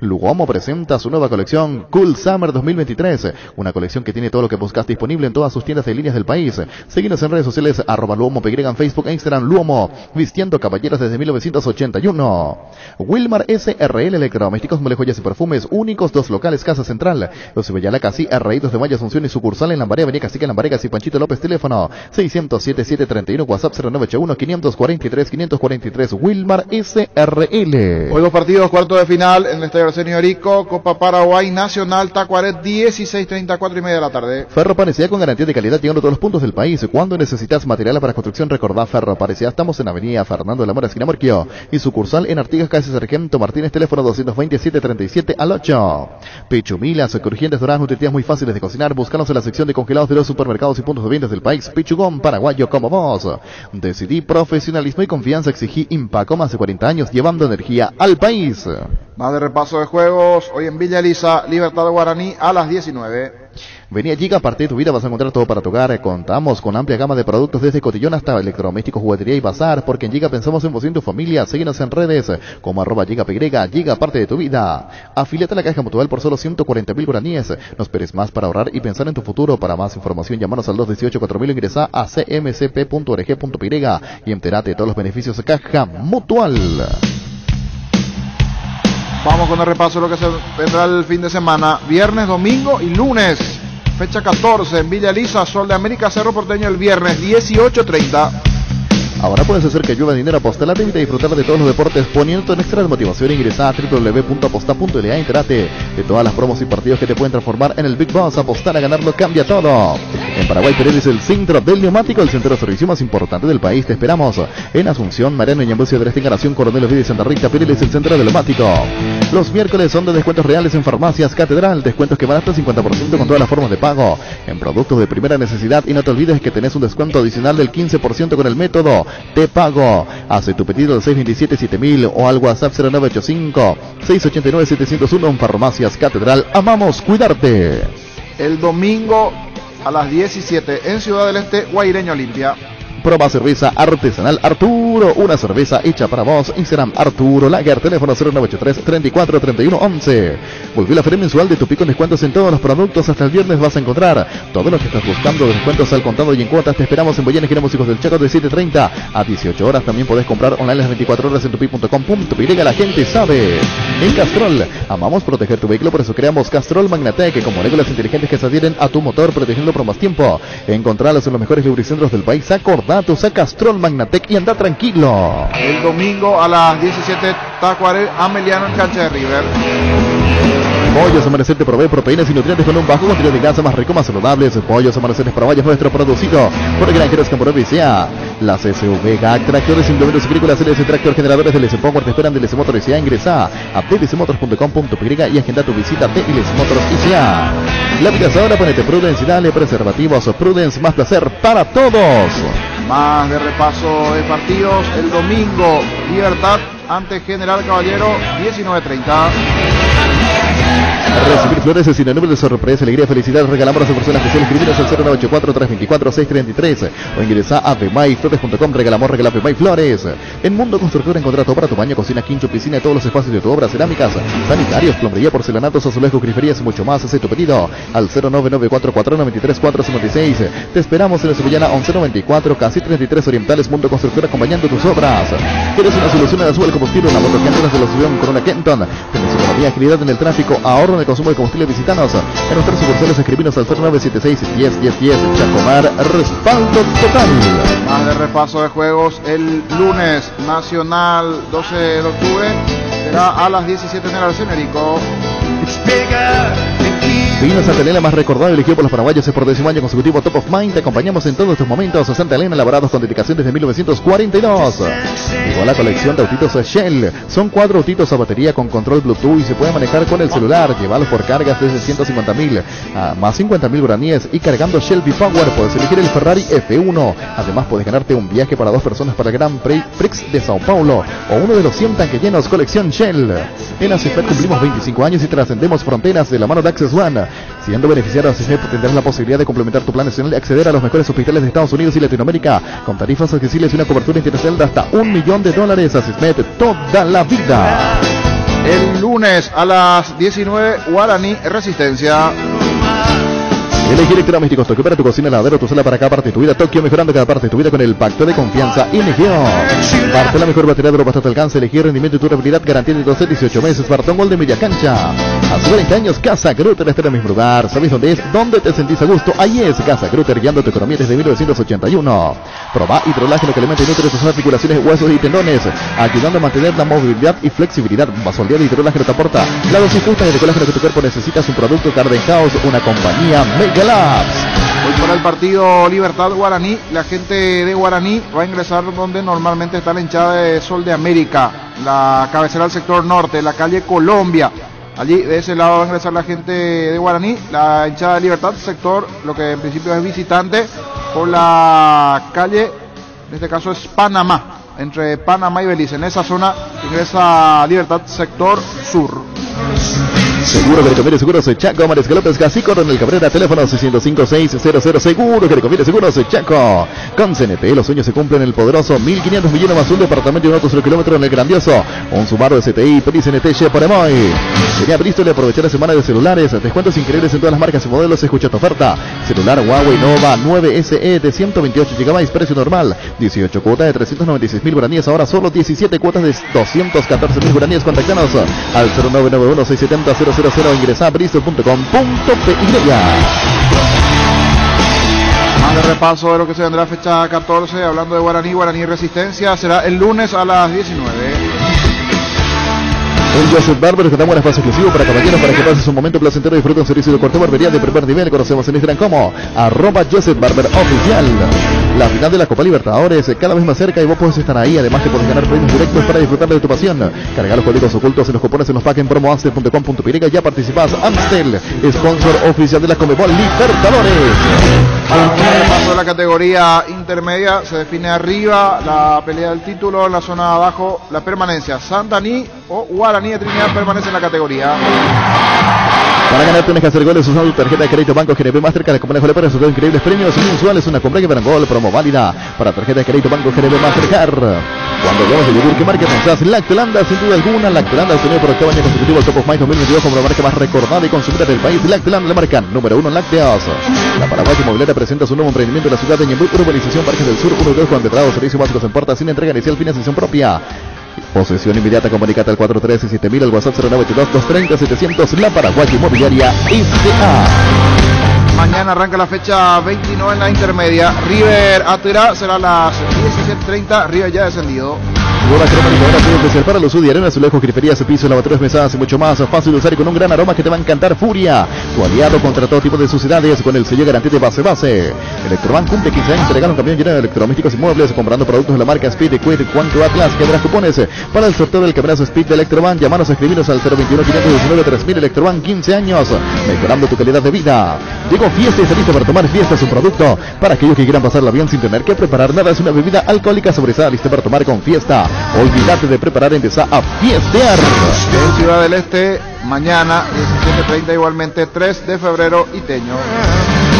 Lugomo presenta su nueva colección Cool Summer dos mil veintitrés, una colección que tiene todo lo que buscas disponible en todas sus tiendas y líneas del país. Síguenos en redes sociales arroba Luomo pe erre en Facebook e Instagram. Luomo, vistiendo caballeros desde mil novecientos ochenta y uno. Wilmar S R L, electrodomésticos, muebles, joyas y perfumes únicos, dos locales, Casa Central, Los Bellala, Casi, Arraídos de Maya, Asunción y sucursal en Lambaré, Avenida Cacique, Lambaregas y Panchito López. Teléfono seiscientos siete, setecientos treinta y uno, WhatsApp cero nueve ocho uno, quinientos cuarenta y tres, quinientos cuarenta y tres. Wilmar S R L. Hoy los partidos, cuarto de final en el Estadio Arsenio Orico, Copa Paraguay, Nacional, Tacuaré, dieciséis treinta, cuatro y media de la tarde. Ferro Parecida, con garantía de calidad, llegando a todos los puntos del país. Cuando necesitas materiales para construcción, recordá Ferro Parecida. Estamos en Avenida Fernando de la Mora, esquina Morquio, y sucursal en Artigas, calle Sargento Martínez, teléfono doscientos veintisiete, treinta y siete al ocho. Pechumilas, crujientes, doradas, nutritivas, muy fáciles de cocinar. Búscanos en la sección de congelados de los supermercados y puntos de venta del país. Pichugón, paraguayo como vos. Decidí profesionalismo y confianza, exigí Impaco, más de cuarenta años llevando energía al país. Más de repaso de juegos hoy en Villa Elisa, Libertad Guaraní a las diecinueve. Vení allí, que a partir de tu vida vas a encontrar todo para tu hogar. Contamos con amplia gama de productos, desde cotillón hasta electrodomésticos, juguetería y bazar, porque en Giga pensamos en vos y en tu familia. Síguenos en redes como arroba Giga pe erre, Giga parte de tu vida. Afiliate a la Caja Mutual por solo ciento cuarenta mil guaraníes. No esperes más para ahorrar y pensar en tu futuro. Para más información, llámanos al dos dieciocho, cuatro mil, ingresa a ce eme ce pe punto org punto pe erre y enterate de todos los beneficios de Caja Mutual. Vamos con el repaso de lo que se vendrá el fin de semana, viernes, domingo y lunes. Fecha catorce en Villa Elisa, Sol de América, Cerro Porteño el viernes, dieciocho treinta. Ahora puedes hacer que llueva dinero, apostar y disfrutar de todos los deportes poniendo en extra de motivación. Ingresa a doble u doble u doble u punto aposta punto ele a, enterate de todas las promos y partidos que te pueden transformar en el Big Boss. Apostar a ganarlo cambia todo. En Paraguay, Perel es el centro del neumático, el centro de servicio más importante del país. Te esperamos en Asunción, Mariano y Ambrosio de la Encarnación, Coronel Oviedo y Santa Rita. Perel es el centro del neumático. Los miércoles son de descuentos reales en Farmacias Catedral, descuentos que van hasta cincuenta por ciento con todas las formas de pago en productos de primera necesidad, y no te olvides que tenés un descuento adicional del quince por ciento con el método Te Pago. Hace tu pedido al seis dos siete siete mil o al WhatsApp cero nueve ocho cinco, seis ocho nueve, siete cero uno en Farmacias Catedral. Amamos cuidarte. El domingo a las diecisiete en Ciudad del Este, Guaireño Olimpia. Proba cerveza artesanal Arturo, una cerveza hecha para vos. Instagram Arturo Lager, teléfono cero nueve ocho tres, treinta y cuatro, treinta y uno, once. Volví la feria mensual de Tupi con descuentos en todos los productos. Hasta el viernes vas a encontrar todo lo que estás buscando, descuentos al contado y en cuotas. Te esperamos en Boyana, esquina Músicos del Chaco, de siete treinta a dieciocho horas. También podés comprar online las veinticuatro horas en tupi punto com. Tupilega, la gente sabe. En Castrol, amamos proteger tu vehículo, por eso creamos Castrol Magnatec, con moléculas inteligentes que se adhieren a tu motor, protegiendo por más tiempo. Encontralos en los mejores lubricentros del país. Acordá, datos a Castrol Magnatec y anda tranquilo. El domingo a las diecisiete, Tacuaré, Ameliano, en cancha de River. Pollos Amanecer te provee proteínas y nutrientes con un bajo contenido de grasa, más rico, más saludables. Pollos Amanecer Paraguayos, nuestro producido por Granjeros Camporero y S A. Las S U V, G A C, tractores, implementos agrícolas, L S Tractor, generadores de L S Power, te esperan de L S Motors I C A. Ingresa a t l s motors punto com punto p y y agenda tu visita de L S Motors I C A. Lápidas ahora, ponete Prudence y dale preservativos. Prudence, más placer para todos. Más de repaso de partidos. El domingo, Libertad ante General Caballero, diecinueve treinta. Recibir flores es sinónimo de sorpresa, alegría, felicidad. Regalamos a su persona especial. Escribiros al cero nueve ocho cuatro, tres dos cuatro, seis tres tres o ingresa a b m a i flores punto com. Regalamos, regala b m a i flores. En Mundo Constructor encontrás todo para tu baño, cocina, quincho, piscina y todos los espacios de tu obra: cerámicas, sanitarios, plomería, porcelanatos, azulejos, griferías y mucho más. Haz tu pedido al cero nueve nueve cuatro cuatro nueve tres cuatro cinco seis. Te esperamos en la Sevillana once noventa y cuatro, casi treinta y tres Orientales. Mundo Constructor, acompañando tus obras. ¿Quieres una solución a la suba del combustible? Una moto que antes de la subión Corona Kenton. Tenés economía, agilidad en el tráfico, ahorro en el consumo de combustible. Visitanos en nuestros sucursales. Escribinos al cero nueve siete seis, diez, diez, diez. Chacomar, respaldo total. Más de repaso de juegos. El lunes, Nacional, doce de octubre, será a las diecisiete en el Arsenerico. Vino Santa Elena, más recordado y elegido por los paraguayos, es por décimo año consecutivo Top of Mind. Te acompañamos en todos tus momentos. Santa Elena, elaborados con dedicación desde mil novecientos cuarenta y dos. Llegó la colección de autitos Shell. Son cuatro autitos a batería con control Bluetooth y se puede manejar con el celular. Llévalos por cargas desde ciento cincuenta mil a más cincuenta mil guaraníes, y cargando Shelby Power puedes elegir el Ferrari F uno. Además puedes ganarte un viaje para dos personas para el Gran Prix de Sao Paulo o uno de los cien tanques llenos. Colección Shell. En ACIFED cumplimos veinticinco años y trascendemos fronteras de la mano de Access One. Siendo beneficiario de ACIFED, tendrás la posibilidad de complementar tu plan nacional y acceder a los mejores hospitales de Estados Unidos y Latinoamérica con tarifas accesibles y una cobertura internacional de hasta un millón de dólares. ACIFED, toda la vida. El lunes a las diecinueve, Guaraní Resistencia. Elegí Electrodomésticos Tokio para tu cocina, heladero, tu sala, para cada parte de tu vida. Tokio, mejorando cada parte de tu vida con el pacto de confianza N G O. Parte la mejor batería de ropa hasta tu alcance. Elegí rendimiento y durabilidad, garantía de doce a dieciocho meses. Bartón Gol de media cancha. Hace cuarenta años, Casa Grutter está en el mismo lugar. ¿Sabés dónde es? ¿Dónde te sentís a gusto? Ahí es Casa Grutter, guiando tu economía desde mil novecientos ochenta y uno. Probá hidrolágeno que alimenta y nutre tus articulaciones, huesos y tendones, ayudando a mantener la movilidad y flexibilidad. Basolía de hidrolágeno te aporta la dosis justa de colágeno que tu cuerpo necesita. Es un producto Garden House, una compañía médica. Hoy para el partido Libertad Guaraní, la gente de Guaraní va a ingresar donde normalmente está la hinchada de Sol de América, la cabecera del sector norte, la calle Colombia. Allí de ese lado va a ingresar la gente de Guaraní, la hinchada de Libertad, sector, lo que en principio es visitante, por la calle, en este caso es Panamá, entre Panamá y Belice. En esa zona ingresa Libertad, sector sur. Seguro que le conviene Seguros Chaco, Mares Galopes, Gacico, Ronel Cabrera, teléfono seis cero cinco, seis cero cero. Seguro que le conviene Seguros Chaco. Con C N T los sueños se cumplen. El poderoso mil quinientos millones más un departamento y un auto sobre el kilómetro en el grandioso un Subaru S T I, Peri C N T, Cheporemoy. Tenía Bristol y aprovechar la semana de celulares. Descuentos increíbles en todas las marcas y modelos. Escucha tu oferta. Celular Huawei Nova nueve S E de ciento veintiocho gigabytes, precio normal. dieciocho cuotas de trescientos noventa y seis mil guaraníes, ahora solo diecisiete cuotas de doscientos catorce mil guaraníes. Contactanos al cero nueve nueve uno, seis siete cero, cero cero cero. Ingresa a bristol punto com punto p y. Más de repaso de lo que se vendrá fecha catorce. Hablando de Guaraní, Guaraní Resistencia será el lunes a las diecinueve. En Joseph Barber te damos un espacio exclusivo para caballeros para que pases un momento placentero y disfruten un servicio de corte barbería de primer nivel. Conocemos en Instagram como arroba Joseph Barber Oficial. La final de la Copa Libertadores cada vez más cerca y vos podés estar ahí. Además te podés ganar premios directos para disfrutar de tu pasión. Carga los códigos ocultos en los cupones en los packs en promo amstel punto com punto pe erre. Ya participás. Amstel, sponsor oficial de la Conmebol Libertadores. Bueno, pasó de la categoría intermedia, se define arriba la pelea del título, en la zona de abajo la permanencia. Santaní o Guaraní de Trinidad permanece en la categoría. Para ganar tienes que hacer goles usando tu tarjeta de crédito Banco G N P Mastercard. Como les jolé para resultados increíbles, premios mensuales, una compra que verán gol, promo válida para tarjeta de crédito Banco G N P Mastercard. Cuando hablamos de yogur, ¿qué marca pensás? Lactolanda, sin duda alguna. Lactolanda se unió por octavo año consecutivo al Top of Mind dos mil veintidós como la marca más recordada y consumida del país. Lactolanda, la marca número uno en lácteos. La Paraguaya Inmobiliaria presenta su nuevo emprendimiento en la ciudad de Ñemby, urbanización Parques del Sur, uno con templado, servicios básicos en puerta, sin entrega inicial, financiación propia. Posesión inmediata, comunicate al cuatro tres siete mil, al WhatsApp cero nueve veintidós, doscientos treinta, setecientos. La Paraguaya Inmobiliaria S A. Mañana arranca la fecha veintinueve en la intermedia. River Aturá será las diecisiete treinta. River ya descendido. Bola crema licuadora puede ofrecer para los U D I, arena, azulejos, griferías, pisos, lavatorios, mesadas y mucho más. Fácil de usar y con un gran aroma que te va a encantar. Furia, tu aliado contra todo tipo de suciedades con el sello garantía de Base Base. Electrobank cumple quince años, te regala un camión lleno de electrodomésticos y muebles. Comprando productos de la marca Speed, Quid, Quanto, Atlas, que verás cupones para el sorteo del camionazo Speed de Electrobank. Llamanos o escribiros al cero veintiuno, quinientos diecinueve, tres mil. Electrobank, quince años, mejorando tu calidad de vida. Llegó Fiesta y está listo para tomar. Fiesta es un producto para aquellos que quieran pasarla bien sin tener que preparar nada. Es una bebida alcohólica saborizada lista para tomar con Fiesta. Olvídate de preparar, empezá a fiestear. En Ciudad del Este, mañana, diecisiete treinta igualmente, tres de febrero, Iteño.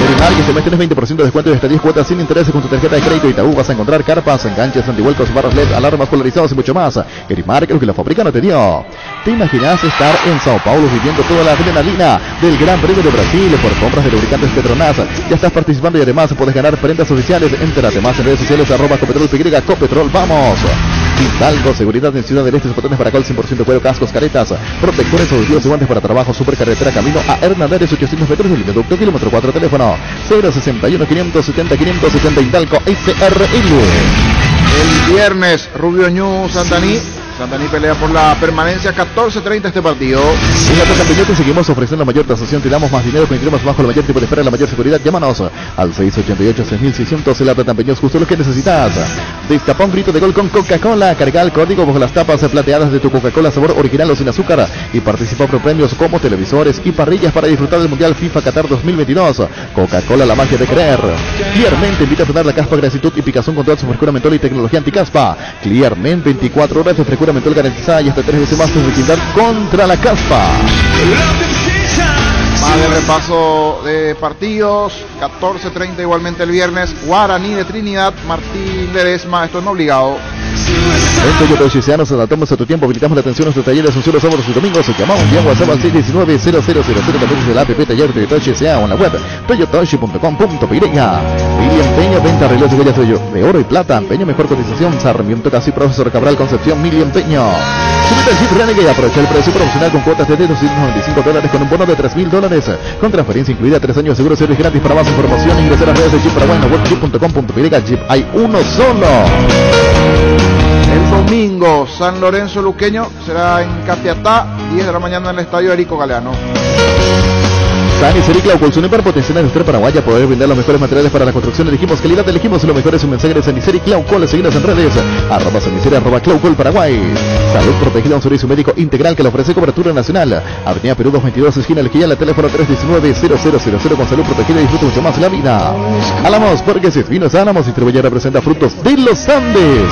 Verimar, que este mes tienes veinte por ciento de descuento y hasta diez cuotas sin intereses con tu tarjeta de crédito Itaú. Vas a encontrar carpas, enganches, antihuelcos, barras L E D, alarmas polarizadas y mucho más. Verimar, lo que la fábrica no te dio. ¿Te imaginas estar en Sao Paulo viviendo toda la adrenalina del Gran Premio de Brasil por compras de lubricantes Petronas? Ya estás participando y además podés ganar prendas oficiales. Entérate más en redes sociales, arroba Copetrol P Y, Copetrol, vamos. Hidalgo, seguridad en Ciudad del Este, zapatos para col, cien por ciento cuero, cascos, caretas, protectores auditivos y guantes para trabajo, supercarretera, camino a Hernández, ochocientos metros del viaducto, kilómetro cuatro, teléfono cero sesenta y uno, quinientos setenta, quinientos setenta, Hidalgo, S R L. El viernes, Rubio Ñu, Santaní. Santaní pelea por la permanencia, catorce treinta este partido. En la Toca Peñote seguimos ofreciendo la mayor tasación, te damos más dinero, pediremos bajo la mayor tipo de espera, la mayor seguridad. Llámanos al seiscientos ochenta y ocho, seis mil seiscientos. El Toca Peñote, justo lo que necesitas. Destapa un grito de gol con Coca-Cola. Carga el código bajo las tapas plateadas de tu Coca-Cola sabor original o sin azúcar y participa por premios como televisores y parrillas para disfrutar del Mundial FIFA Qatar dos mil veintidós. Coca-Cola, la magia de creer. Clearment te invita a frenar la caspa, grasitud y picazón con toda su frescura mentol y tecnología anticaspa. Clearment, veinticuatro horas de frecuencia mental garantizada y hasta tres veces más de equidad contra la caspa. Más de repaso de partidos, catorce treinta igualmente el viernes, Guaraní de Trinidad, Martín Ledesma, esto es no obligado. En Toyota Oceanos, adaptamos a tu tiempo, habilitamos la atención a nuestros talleres un solo sábados y domingos. Llamamos y WhatsApp al seis diecinueve, cero cero cero cero de la app Taller Toyota S A o en la web toyotaoshi punto com punto pe erre. Miriam Peña, venta arreglos y huellas de oro y plata. Peña, mejor cotización, Sarmiento Casi, Profesor Cabral, Concepción, Miriam Peña. Subite al Jeep Renegade y aprovecha el precio promocional con cuotas desde doscientos noventa y cinco dólares con un bono de tres mil dólares. Con transferencia incluida, tres años de seguro, servicio gratis. Para más información, ingresar a las redes de Jeep Paraguay en web jeep punto com punto pe erre. Jeep, hay uno solo. El domingo, San Lorenzo Luqueño será en Capiatá, diez de la mañana en el estadio Erico Galeano. San Isidro Claucolzón, hiperpotencial industrial paraguaya, poder brindar los mejores materiales para la construcción. Elegimos calidad, elegimos los mejores. Un mensaje de San Isidro Claucol, seguinos en redes, arroba San Isidro, arroba Claucol Paraguay. Salud protegida, un servicio médico integral que le ofrece cobertura nacional. Avenida Perú dos veintidós, esquina El Quillal, teléfono tres diecinueve, cero cero cero cero. Con salud protegida disfruta mucho más la vida. Álamos, Burgueses, Vinos Álamos, distribuye y representa frutos de los Andes.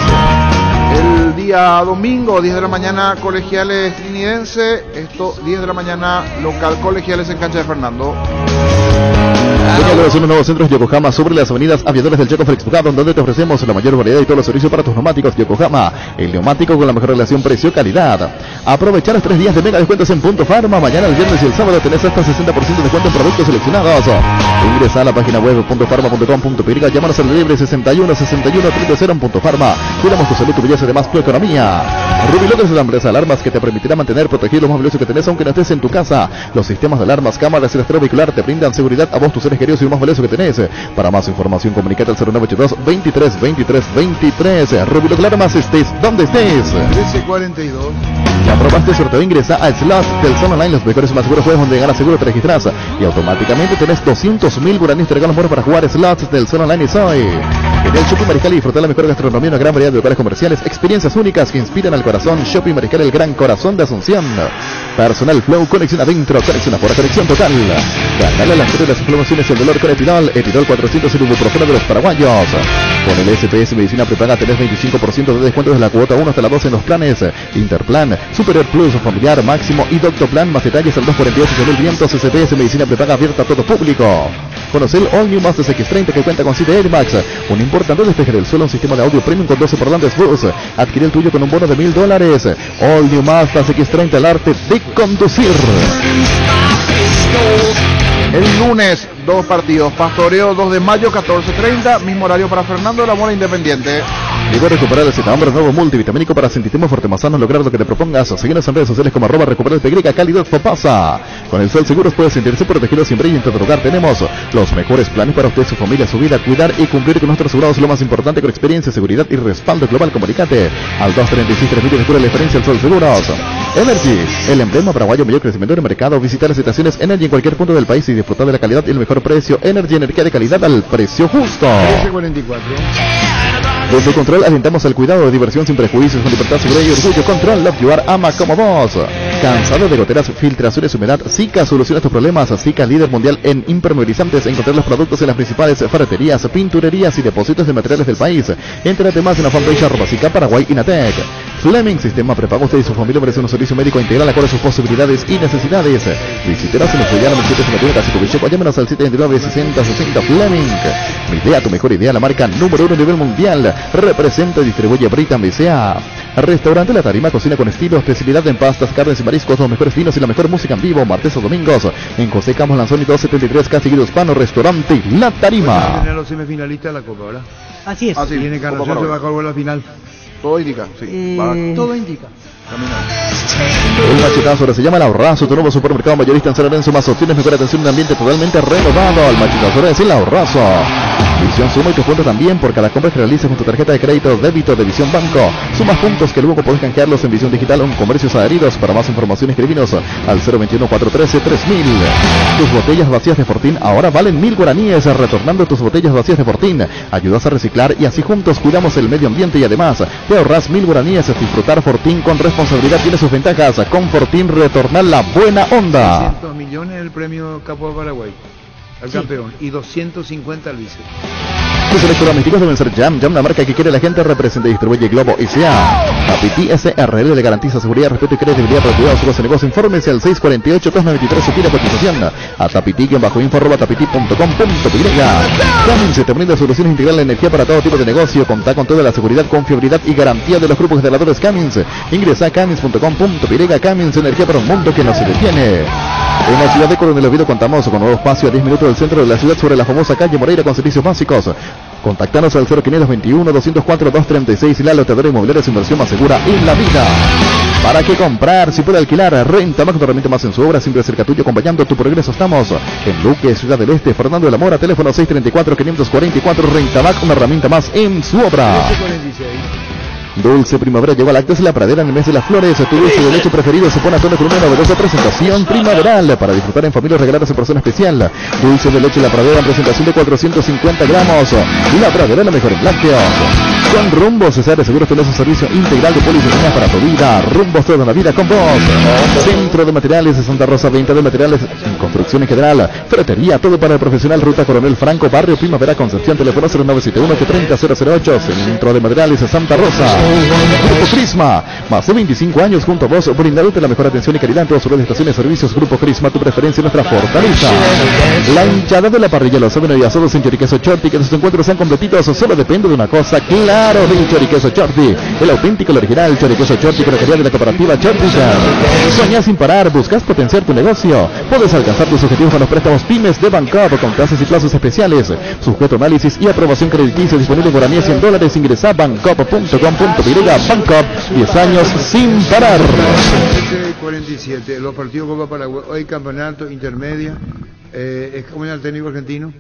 El día domingo, diez de la mañana, Colegiales Trinidense. Esto, diez de la mañana, local Colegiales en cancha de Fernando. Peña son los nuevos centros Yokohama sobre las avenidas Aviadores del Chaco Félix Bugado, donde te ofrecemos la mayor variedad y todos los servicios para tus neumáticos. Yokohama, el neumático con la mejor relación precio-calidad. Aprovechar los tres días de mega descuentos en Punto Farma. Mañana, el viernes y el sábado tenés hasta sesenta por ciento de descuento en productos seleccionados. Ingresa a la página web punto farma punto com punto pe erre. Llámanos al libre sesenta y uno, sesenta y uno, treinta, cero en Punto Farma. Cuidamos tu salud, tu belleza y además tu economía. Rubilón es la empresa de alarmas que te permitirá mantener protegidos los móviles que tenés aunque no estés en tu casa. Los sistemas de alarmas, cámaras y rastreo vehicular te brindan seguridad a vos, tus seres queridos y los móviles que tenés. Para más información comunicate al cero nueve ochenta y dos, veintitrés, veintitrés, veintitrés. Rubilón Alarmas, estés donde estés. trece cuarenta y dos. Ya probaste el sorteo, ingresa a Slash Telson Online, los mejores y más seguros juegos donde ganas seguro, te registras y automáticamente tenés doscientos mil guaraníes, te regalan bonos para jugar Slash Telson Online. Y soy en el Shopping Mariscal y disfrutar la mejor gastronomía, una gran variedad de locales comerciales, experiencias únicas que inspiran al corazón. Shopping Mariscal, el gran corazón de Asunción. Personal Flow, conexión adentro, conexión afuera, conexión total. Ganale las tres de las inflamaciones y el dolor con Epidol. Epidol cuatrocientos, el ibuprofeno de los paraguayos. Con el S P S Medicina Prepaga tenés veinticinco por ciento de descuento desde la cuota uno hasta la doce en los planes Interplan, Superior Plus, Familiar, Máximo y Doctoplan. Más detalles al dos cuarenta y ocho, dos mil quinientos. S P S Medicina Prepaga abierta a todo público. Conoce el All New Mazda X treinta que cuenta con siete airbags, un importante despeje del suelo, un sistema de audio premium con doce parlantes Bose. Adquiere el tuyo con un bono de mil dólares. All New Mazda X treinta, el arte de conducir. El lunes, dos partidos. Pastoreo dos de mayo, catorce treinta, mismo horario para Fernando de la Mora Independiente. Llegó a recuperar el Z-Hombre, nuevo multivitamínico para sentirte fuerte, más sano, lograr lo que te propongas. Síguenos en redes sociales como arroba recuperar el P Y, calidad Fopasa. Con el Sol Seguros puedes sentirse protegido siempre y en todo lugar. Tenemos los mejores planes para usted, su familia, su vida, cuidar y cumplir con nuestros asegurados. Lo más importante, con experiencia, seguridad y respaldo global. Comunicate al dos treinta y seis, tres mil, descubre la diferencia del Sol Seguros. Energy, el emblema paraguayo, mayor crecimiento en el mercado. Visitar las estaciones Energy en cualquier punto del país y disfrutar de la calidad y el mejor precio. Energy, energía de calidad al precio justo. Desde Control alentamos al cuidado de diversión sin prejuicios, con libertad, seguridad y orgullo. Control Love You Are, ama como vos. Cansado de goteras, filtraciones, humedad, Sika soluciona tus problemas. Sika, líder mundial en impermeabilizantes. Encontrar los productos en las principales ferreterías, pinturerías y depósitos de materiales del país. Entérate más en la fanpage arroba Sika Paraguay Inatec. Fleming, sistema prepago, usted y su familia merece un servicio médico integral acorde a sus posibilidades y necesidades. Visítenos en los Fuyana, siete cinco nueve, llámenos al siete veintinueve, sesenta sesenta. Fleming, mi idea, tu mejor idea, la marca número uno a nivel mundial. Representa y distribuye Britam B C A. Restaurante La Tarima, cocina con estilo, especialidad en pastas, carnes y mariscos, los mejores vinos y la mejor música en vivo, martes a domingos. En José Campos Lanzoni doscientos setenta y tres, casi Guido Hispano, restaurante La Tarima. Vienen los semifinalistas de la Copa, ¿verdad? Así es. Así viene Carnación, se va a jugar la final. Todo indica, sí. Eh... Todo indica. Un machetazo, ahora se llama El Ahorrazo, tu nuevo supermercado mayorista en San Lorenzo. Más opciones, mejor atención, un ambiente totalmente renovado. El machetazo, ahora es El Ahorrazo. Visión suma y tus puntos también por cada compra que realices con tu tarjeta de crédito o débito de Visión Banco. Sumas puntos que luego podés canjearlos en Visión Digital o en comercios adheridos. Para más información escribinos al cero veintiuno, cuatrocientos trece, tres mil. Tus botellas vacías de Fortín ahora valen mil guaraníes. Retornando tus botellas vacías de Fortín ayudas a reciclar y así juntos cuidamos el medio ambiente y además te ahorras mil guaraníes. Disfrutar Fortín con responsabilidad tiene sus ventajas. Con Fortín retornar la buena onda. trescientos millones el premio Capo de Paraguay al sí. Campeón y doscientos cincuenta al vice. Tus electrodomésticos deben ser Jam. Jam, la marca que quiere la gente, representa y distribuye Globo I C A. Papi S R L le garantiza seguridad, respeto y credibilidad para cuidar su negocio. Infórmese al seiscientos cuarenta y ocho, doscientos noventa y tres, se tira cotización a tapiti guión bajo info arroba tapiti punto com punto p y. Cummins te brinda soluciones integrales de energía para todo tipo de negocio. Contá con toda la seguridad, confiabilidad y garantía de los grupos generadores Cummins. Ingresa a cummins punto com punto p y. Cummins, energía para un mundo que no se detiene. En la ciudad de Coronel Oviedo contamos con un nuevo espacio a diez minutos del centro de la ciudad, sobre la famosa calle Moreira, con servicios básicos. Contactanos al cero quinientos veintiuno, doscientos cuatro, doscientos treinta y seis. La Loteadora Inmobiliaria es inversión más segura en la vida. ¿Para qué comprar? Si puede alquilar, Renta Max, tu herramienta más en su obra, siempre cerca tuyo, acompañando tu progreso. Estamos en Luque, Ciudad del Este, Fernando de la Mora, teléfono seiscientos treinta y cuatro, quinientos cuarenta y cuatro. Renta Max, una herramienta más en su obra. Dulce primavera llegó a Lácteos La Pradera en el mes de las flores. Tu dulce de leche preferido se pone a tono con una novedosa presentación primaveral para disfrutar en familia o regalar a su persona especial. Dulce de leche La Pradera en presentación de cuatrocientos cincuenta gramos. La Pradera, la mejor en lácteos. Con Rumbos Cesar Seguros tenés un servicio integral de polisemia para tu vida. Rumbos, toda la vida con vos. Centro de Materiales de Santa Rosa, venta de materiales en construcción en general, ferretería, todo para el profesional. Ruta Coronel Franco, barrio Primavera, Concepción, teléfono cero nueve siete uno, ochenta y tres mil ocho. Centro de Materiales de Santa Rosa. Grupo Crisma, más de veinticinco años junto a vos, brindándote la mejor atención y calidad en todas sus estaciones de servicios. Grupo Crisma, tu preferencia, nuestra fortaleza. La hinchada de La Parrilla, los sábados y asados en Choriqueso Chorti, que sus encuentros sean completitos, solo depende de una cosa, claro, de Choriqueso Chorti, el auténtico, el original, Choriqueso Chorti, crearía de la cooperativa Chorti. Soñás sin parar, buscas potenciar tu negocio, puedes alcanzar tus objetivos con los préstamos pymes de Bancop, con tasas y plazos especiales, sujeto análisis y aprobación crediticia, disponible por a cien dólares, ingresa a bancop punto com punto p y. Santo Viruga Bangkok, diez años sin parar. cuarenta y siete, los partidos Copa Paraguay, hoy campeonato, intermedia, eh, ¿cómo es el técnico argentino?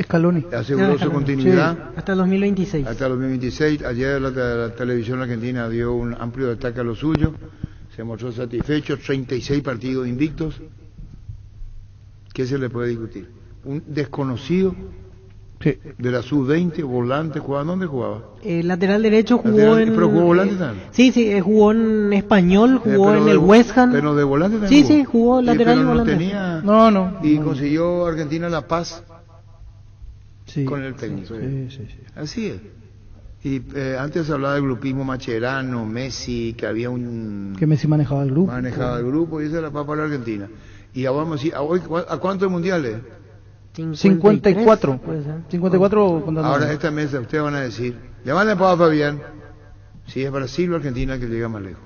Scaloni. Aseguró su continuidad. Sí, hasta el dos mil veintiséis. Hasta el dos mil veintiséis, ayer la, la, la televisión argentina dio un amplio ataque a lo suyo, se mostró satisfecho, treinta y seis partidos invictos. ¿Qué se le puede discutir? Un desconocido sí. de la sub veinte, volante, ¿jugaba? ¿Dónde jugaba? El lateral derecho jugó lateral, en... ¿Pero jugó volante también? Sí, sí, jugó en Español, jugó eh, en de, el West Ham. ¿Pero de volante también? Sí, jugó. sí, jugó lateral sí, y volante. No, tenía, no, no. Y no. consiguió Argentina la paz sí, con el técnico. Sí, sí, sí. Así es. Y eh, antes hablaba del grupismo Mascherano, Messi, que había un... Que Messi manejaba el grupo. Manejaba el grupo y esa era la paz para la Argentina. Y ahora vamos a decir, ¿a, hoy, ¿a cuántos mundiales? cincuenta y cuatro. cincuenta y cuatro contando. Ahora esta mesa, ustedes van a decir, le van a pagar a Fabián, si es Brasil o Argentina que llega más lejos.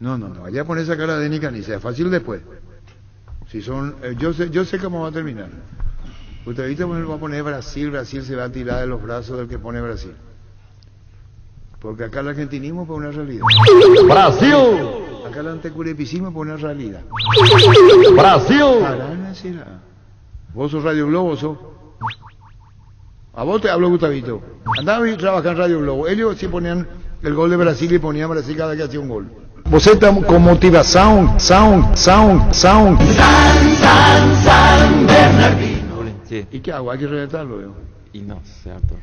No, no, no, allá pone esa cara de Nicaniza, es fácil después. Si son, eh, yo sé yo sé cómo va a terminar. Usted ahorita va a poner Brasil, Brasil se va a tirar de los brazos del que pone Brasil. Porque acá el argentinismo es una realidad. ¡Brasil! Acá el anticurepismo es una realidad. ¡Brasil! Vos sos Radio Globo, sos. A vos te hablo, Gustavito. Andaba y trabajaba en Radio Globo. Ellos sí ponían el gol de Brasil y ponían Brasil cada que hacía un gol. Vos estás con motivación, sound, sound, sound. San, san, san, Bernardino. Sí. ¿Y qué hago? Hay que reventarlo, yo. Y no, cierto.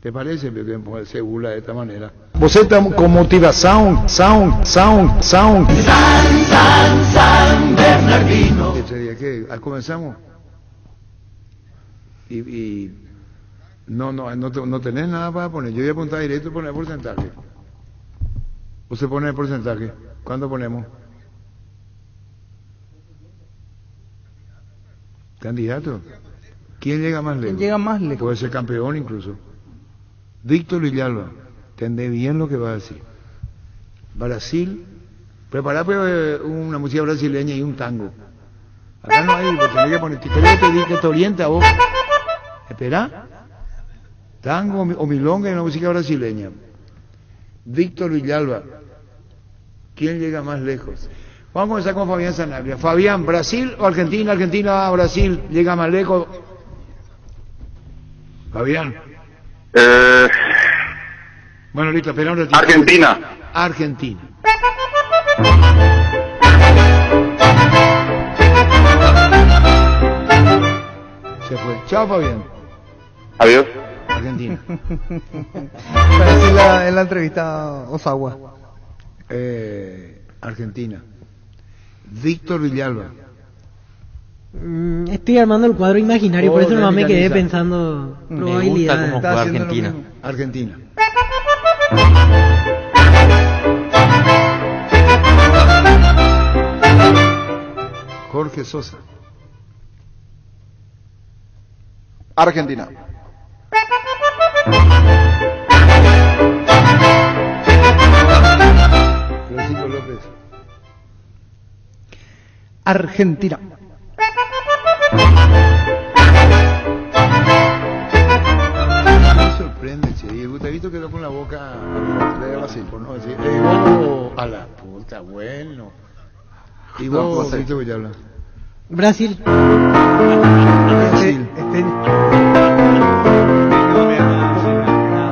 ¿Te parece que se burla de esta manera? Vos estás con motivación, sound, sound, sound. San, san, san, Bernardino. Este día que comenzamos y, y no, no, no, no tenés nada para poner. Yo voy a apuntar directo y poner el porcentaje. ¿Vos se pone el porcentaje? ¿Cuándo ponemos? ¿Candidato? ¿Quién llega más lejos? ¿Quién llega más lejos? Puede ser campeón incluso. Víctor Villalba, entendé bien lo que va a decir. Brasil, prepará una música brasileña y un tango. Acá no hay, porque tenés que poner, te que te orienta vos. Esperá, tango o milonga y una música brasileña. Víctor Villalba, ¿quién llega más lejos? Vamos a comenzar con Fabián Sanabria. Fabián, ¿Brasil o Argentina? Argentina, Brasil, llega más lejos. Fabián. Eh... Bueno, listo, espera un ratito. Argentina. Argentina. Se fue. Chao, Fabián. Adiós. Argentina. Parece la, en la entrevista Osawa. Eh, Argentina. Víctor Villalba. Estoy armando el cuadro imaginario, oh, por eso no me quedé pensando probabilidades. Me gusta cómo juega Argentina. Argentina. Jorge Sosa. Argentina. Francisco López. Argentina. Me sorprende, che. Y el Gustavito quedó con la boca de así, por no decir. Eh, oh, a la puta, bueno. Y vos, Gustavito, voy a hablar. Brasil. Brasil. Este, este...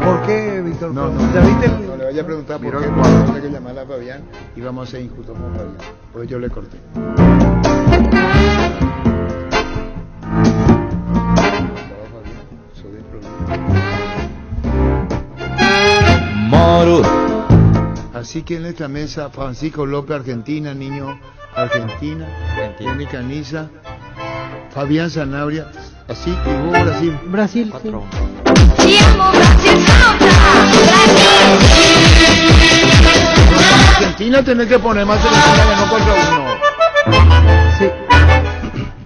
¿Por qué, Víctor? No, no, ¿David no, el... no le vaya a preguntar por qué. Vamos a que llamar a Fabián y vamos a ser injustos con Fabián. Porque yo le corté. Así que en esta mesa, Francisco López, Argentina, niño, Argentina, Jenny Caniza, Fabián Sanabria, así que vos, Brasil. Brasil. Cuatro. Sí. Argentina tenés que poner más Argentina que no contra uno. Sí.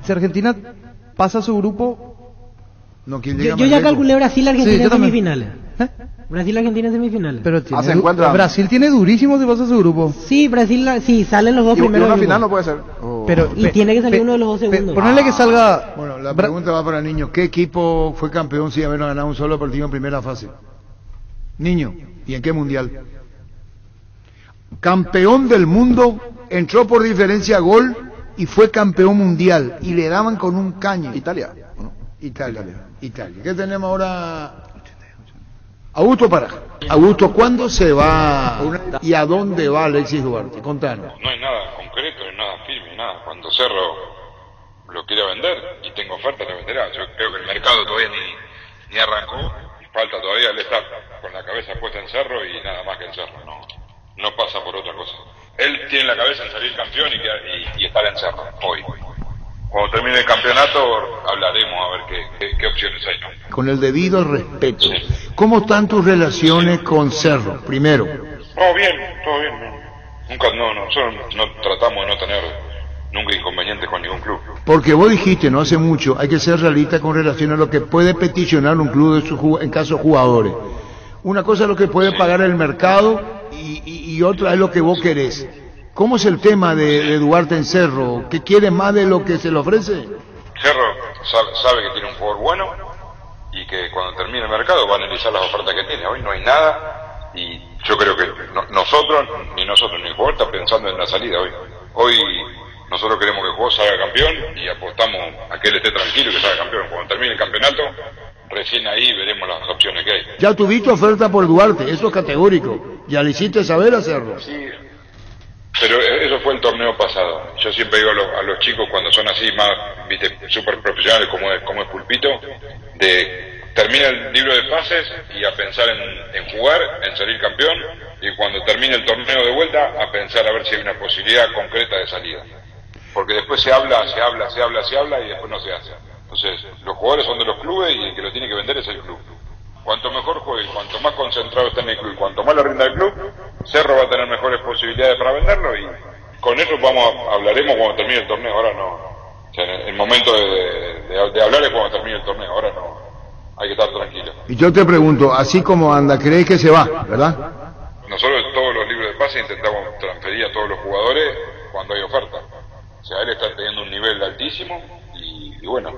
Si Argentina pasa su grupo... No, ¿quién llega yo, yo ya lejos? Calculé Brasil-Argentina sí, en semifinales. ¿Eh? Brasil-Argentina en semifinales. Pero tiene, ah, se encuentra. Brasil tiene durísimo si pasa su grupo. Sí, Brasil, la, sí, salen los dos y, primeros. Y una final no puede ser. Oh. Pero, y pe, tiene que salir pe, uno de los dos segundos. Pe, ponerle que salga. Bueno, la pregunta va para el niño. ¿Qué equipo fue campeón sin haber ganado un solo partido en primera fase? Niño, ¿y en qué mundial? Campeón del mundo, entró por diferencia a gol y fue campeón mundial. Y le daban con un caño. Italia. ¿No? Italia. Italia. Italia. ¿Qué tenemos ahora? Augusto Paraje. Augusto, ¿cuándo se va y a dónde va Alexis Duarte? Contanos. No hay nada concreto, no hay nada firme, nada. Cuando Cerro lo quiera vender y tengo oferta, lo venderá. Yo creo que el mercado todavía ni, ni arrancó. Falta todavía el estar con la cabeza puesta en Cerro y nada más que en Cerro. No, no pasa por otra cosa. Él tiene la cabeza en salir campeón y, y, y estar en Cerro hoy. Cuando termine el campeonato hablaremos a ver qué, qué, qué opciones hay. ¿No? Con el debido respeto. Sí. ¿Cómo están tus relaciones con Cerro? Primero. No, bien, todo bien. No. Nunca, no, nosotros no tratamos de no tener nunca inconvenientes con ningún club. Porque vos dijiste no hace mucho, hay que ser realista con relación a lo que puede peticionar un club de su, en caso de jugadores. Una cosa es lo que puede sí. pagar el mercado y, y, y otra es lo que vos querés. ¿Cómo es el tema de, de Duarte en Cerro? ¿Qué quiere más de lo que se le ofrece? Cerro sabe, sabe que tiene un jugador bueno y que cuando termine el mercado va a analizar las ofertas que tiene. Hoy no hay nada y yo creo que no, nosotros, ni nosotros ni el jugador está pensando en la salida hoy. Hoy nosotros queremos que el jugador salga campeón y apostamos a que él esté tranquilo y que salga campeón. Cuando termine el campeonato, recién ahí veremos las opciones que hay. Ya tuviste oferta por Duarte, eso es categórico. Ya le hiciste saber hacerlo. Sí, pero eso fue el torneo pasado. Yo siempre digo a los, a los chicos cuando son así, más viste, super profesionales como es, como es Pulpito, de termina el libro de pases y a pensar en, en jugar, en salir campeón, y cuando termine el torneo de vuelta, a pensar a ver si hay una posibilidad concreta de salida. Porque después se habla, se habla, se habla, se habla y después no se hace. Entonces, los jugadores son de los clubes y el que lo tiene que vender es el club. Cuanto mejor juegue, cuanto más concentrado está en el club, cuanto más lo rinda el club, Cerro va a tener mejores posibilidades para venderlo y con eso vamos a, hablaremos cuando termine el torneo. Ahora no. O sea, el momento de, de, de hablar es cuando termine el torneo. Ahora no. Hay que estar tranquilo. Y yo te pregunto, así como anda, ¿crees que se va, verdad? Nosotros todos los libros de pase intentamos transferir a todos los jugadores cuando hay oferta. O sea, él está teniendo un nivel altísimo y, y bueno.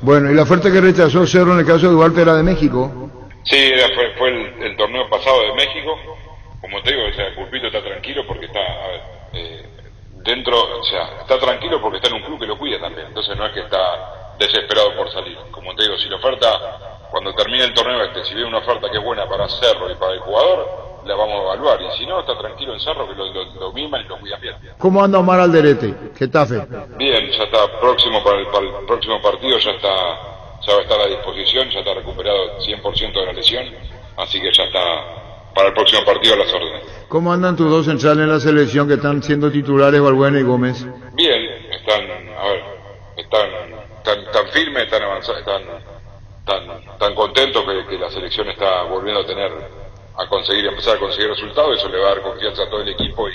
Bueno, ¿y la oferta que rechazó Cerro en el caso de Duarte era de México? Sí, era, fue, fue el, el torneo pasado de México. Como te digo, o sea, el Pulpito está tranquilo porque está, a ver, eh, dentro, o sea, está tranquilo porque está en un club que lo cuida también. Entonces no es que está desesperado por salir. Como te digo, si la oferta, cuando termine el torneo este, si viene una oferta que es buena para Cerro y para el jugador, la vamos a evaluar, y si no, está tranquilo en Cerro, que lo, lo, lo mima y lo cuida bien. ¿Cómo anda Omar Alderete? Getafe. Bien, ya está próximo para el, para el próximo partido, ya está, ya va a estar a disposición, ya está recuperado cien por ciento de la lesión, así que ya está para el próximo partido a las órdenes. ¿Cómo andan tus dos centrales en la selección que están siendo titulares, Balbuena y Gómez? Bien, están, a ver, están, están, están firmes, están avanzados, están tan, tan contentos que, que la selección está volviendo a tener a conseguir, a empezar a conseguir resultados, eso le va a dar confianza a todo el equipo y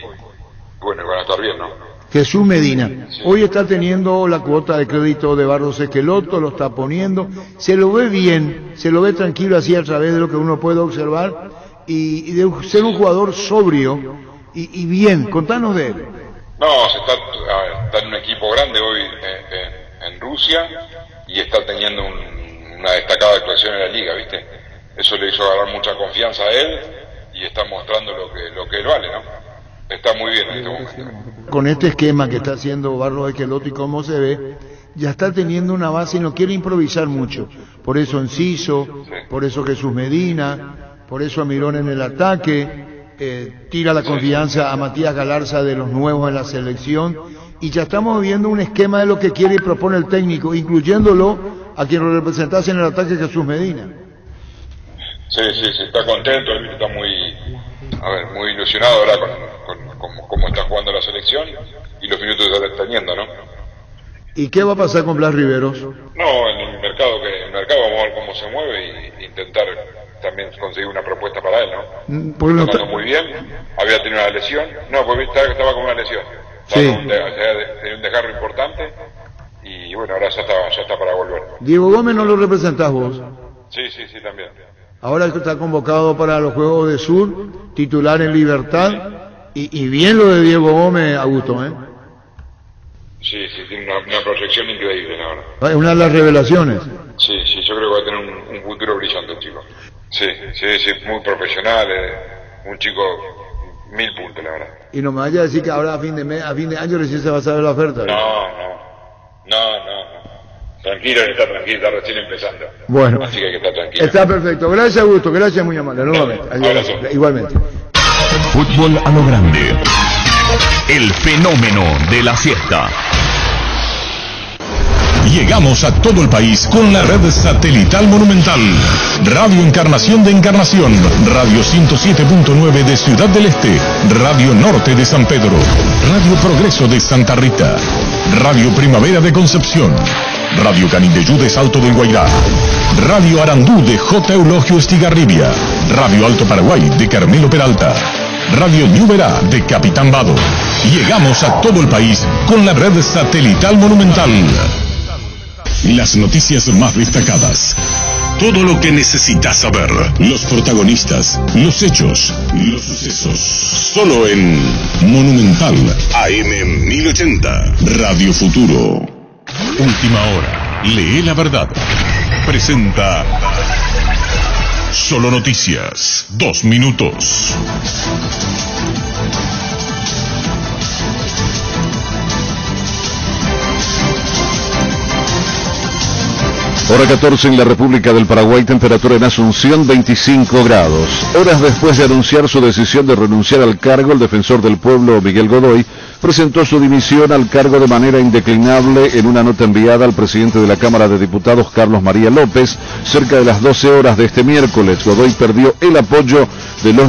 bueno, van a estar bien, ¿no? Jesús Medina, sí. Hoy está teniendo la cuota de crédito de Barros Esqueloto, lo está poniendo, se lo ve bien, se lo ve tranquilo así a través de lo que uno puede observar y, y de ser un jugador sobrio y, y bien, contanos de él. No, se está, ver, está en un equipo grande hoy en, en, en Rusia y está teniendo un, una destacada actuación en la liga, ¿viste? Eso le hizo agarrar mucha confianza a él y está mostrando lo que lo que él vale, ¿no? Está muy bien en este momento. Con este esquema que está haciendo Barros Esqueloto y cómo se ve, ya está teniendo una base y no quiere improvisar mucho. Por eso Enciso, sí. Por eso Jesús Medina, por eso Amirón en el ataque, eh, tira la confianza a Matías Galarza de los nuevos en la selección y ya estamos viendo un esquema de lo que quiere y propone el técnico, incluyéndolo a quien lo representase en el ataque Jesús Medina. Sí, sí, sí, está contento, está muy, a ver, muy ilusionado ahora con, con, con cómo está jugando la selección y los minutos que está teniendo, ¿no? ¿Y qué va a pasar con Blas Riveros? No, en el mercado, que, en el mercado vamos a ver cómo se mueve e intentar también conseguir una propuesta para él, ¿no? Porque no está muy bien, había tenido una lesión, no, pues estaba, estaba con una lesión, estaba sí. con un, de, un desgarro importante y bueno, ahora ya está, ya está para volver. Diego Gómez no lo representás vos. Sí, sí, sí, también. Ahora está convocado para los Juegos de Sur, titular en Libertad, y, y bien lo de Diego Gómez, Augusto, ¿eh? Sí, sí, tiene una, una proyección increíble ahora. Es una de las revelaciones. Sí, sí, yo creo que va a tener un, un futuro brillante, chicos. Sí, sí, sí, muy profesional, eh. Un chico mil puntos, la verdad. Y no me vaya a decir que ahora a fin de mes, a fin de año recién se va a saber la oferta. No, no, no, no, no. Tranquilo, está tranquilo, está recién empezando. Bueno, así que hay que estar tranquilo. Está perfecto, gracias Augusto, gracias, muy amable, nuevamente. Adiós. Igualmente. Fútbol a lo grande. El fenómeno de la siesta. Llegamos a todo el país con la red satelital Monumental. Radio Encarnación de Encarnación, Radio ciento siete punto nueve de Ciudad del Este, Radio Norte de San Pedro, Radio Progreso de Santa Rita, Radio Primavera de Concepción, Radio Canindeyú de Salto del Guairá, Radio Arandú de J. Eulogio Estigarribia, Radio Alto Paraguay de Carmelo Peralta, Radio Ñuberá de Capitán Vado. Llegamos a todo el país con la red satelital Monumental. Las noticias más destacadas. Todo lo que necesitas saber. Los protagonistas, los hechos, los sucesos. Solo en Monumental A M mil ochenta. Radio Futuro. Última hora. Lee la verdad. Presenta Solo Noticias. Dos minutos. Hora catorce en la República del Paraguay, temperatura en Asunción veinticinco grados. Horas después de anunciar su decisión de renunciar al cargo, el defensor del pueblo Miguel Godoy presentó su dimisión al cargo de manera indeclinable en una nota enviada al presidente de la Cámara de Diputados, Carlos María López, cerca de las doce horas de este miércoles. Godoy perdió el apoyo de los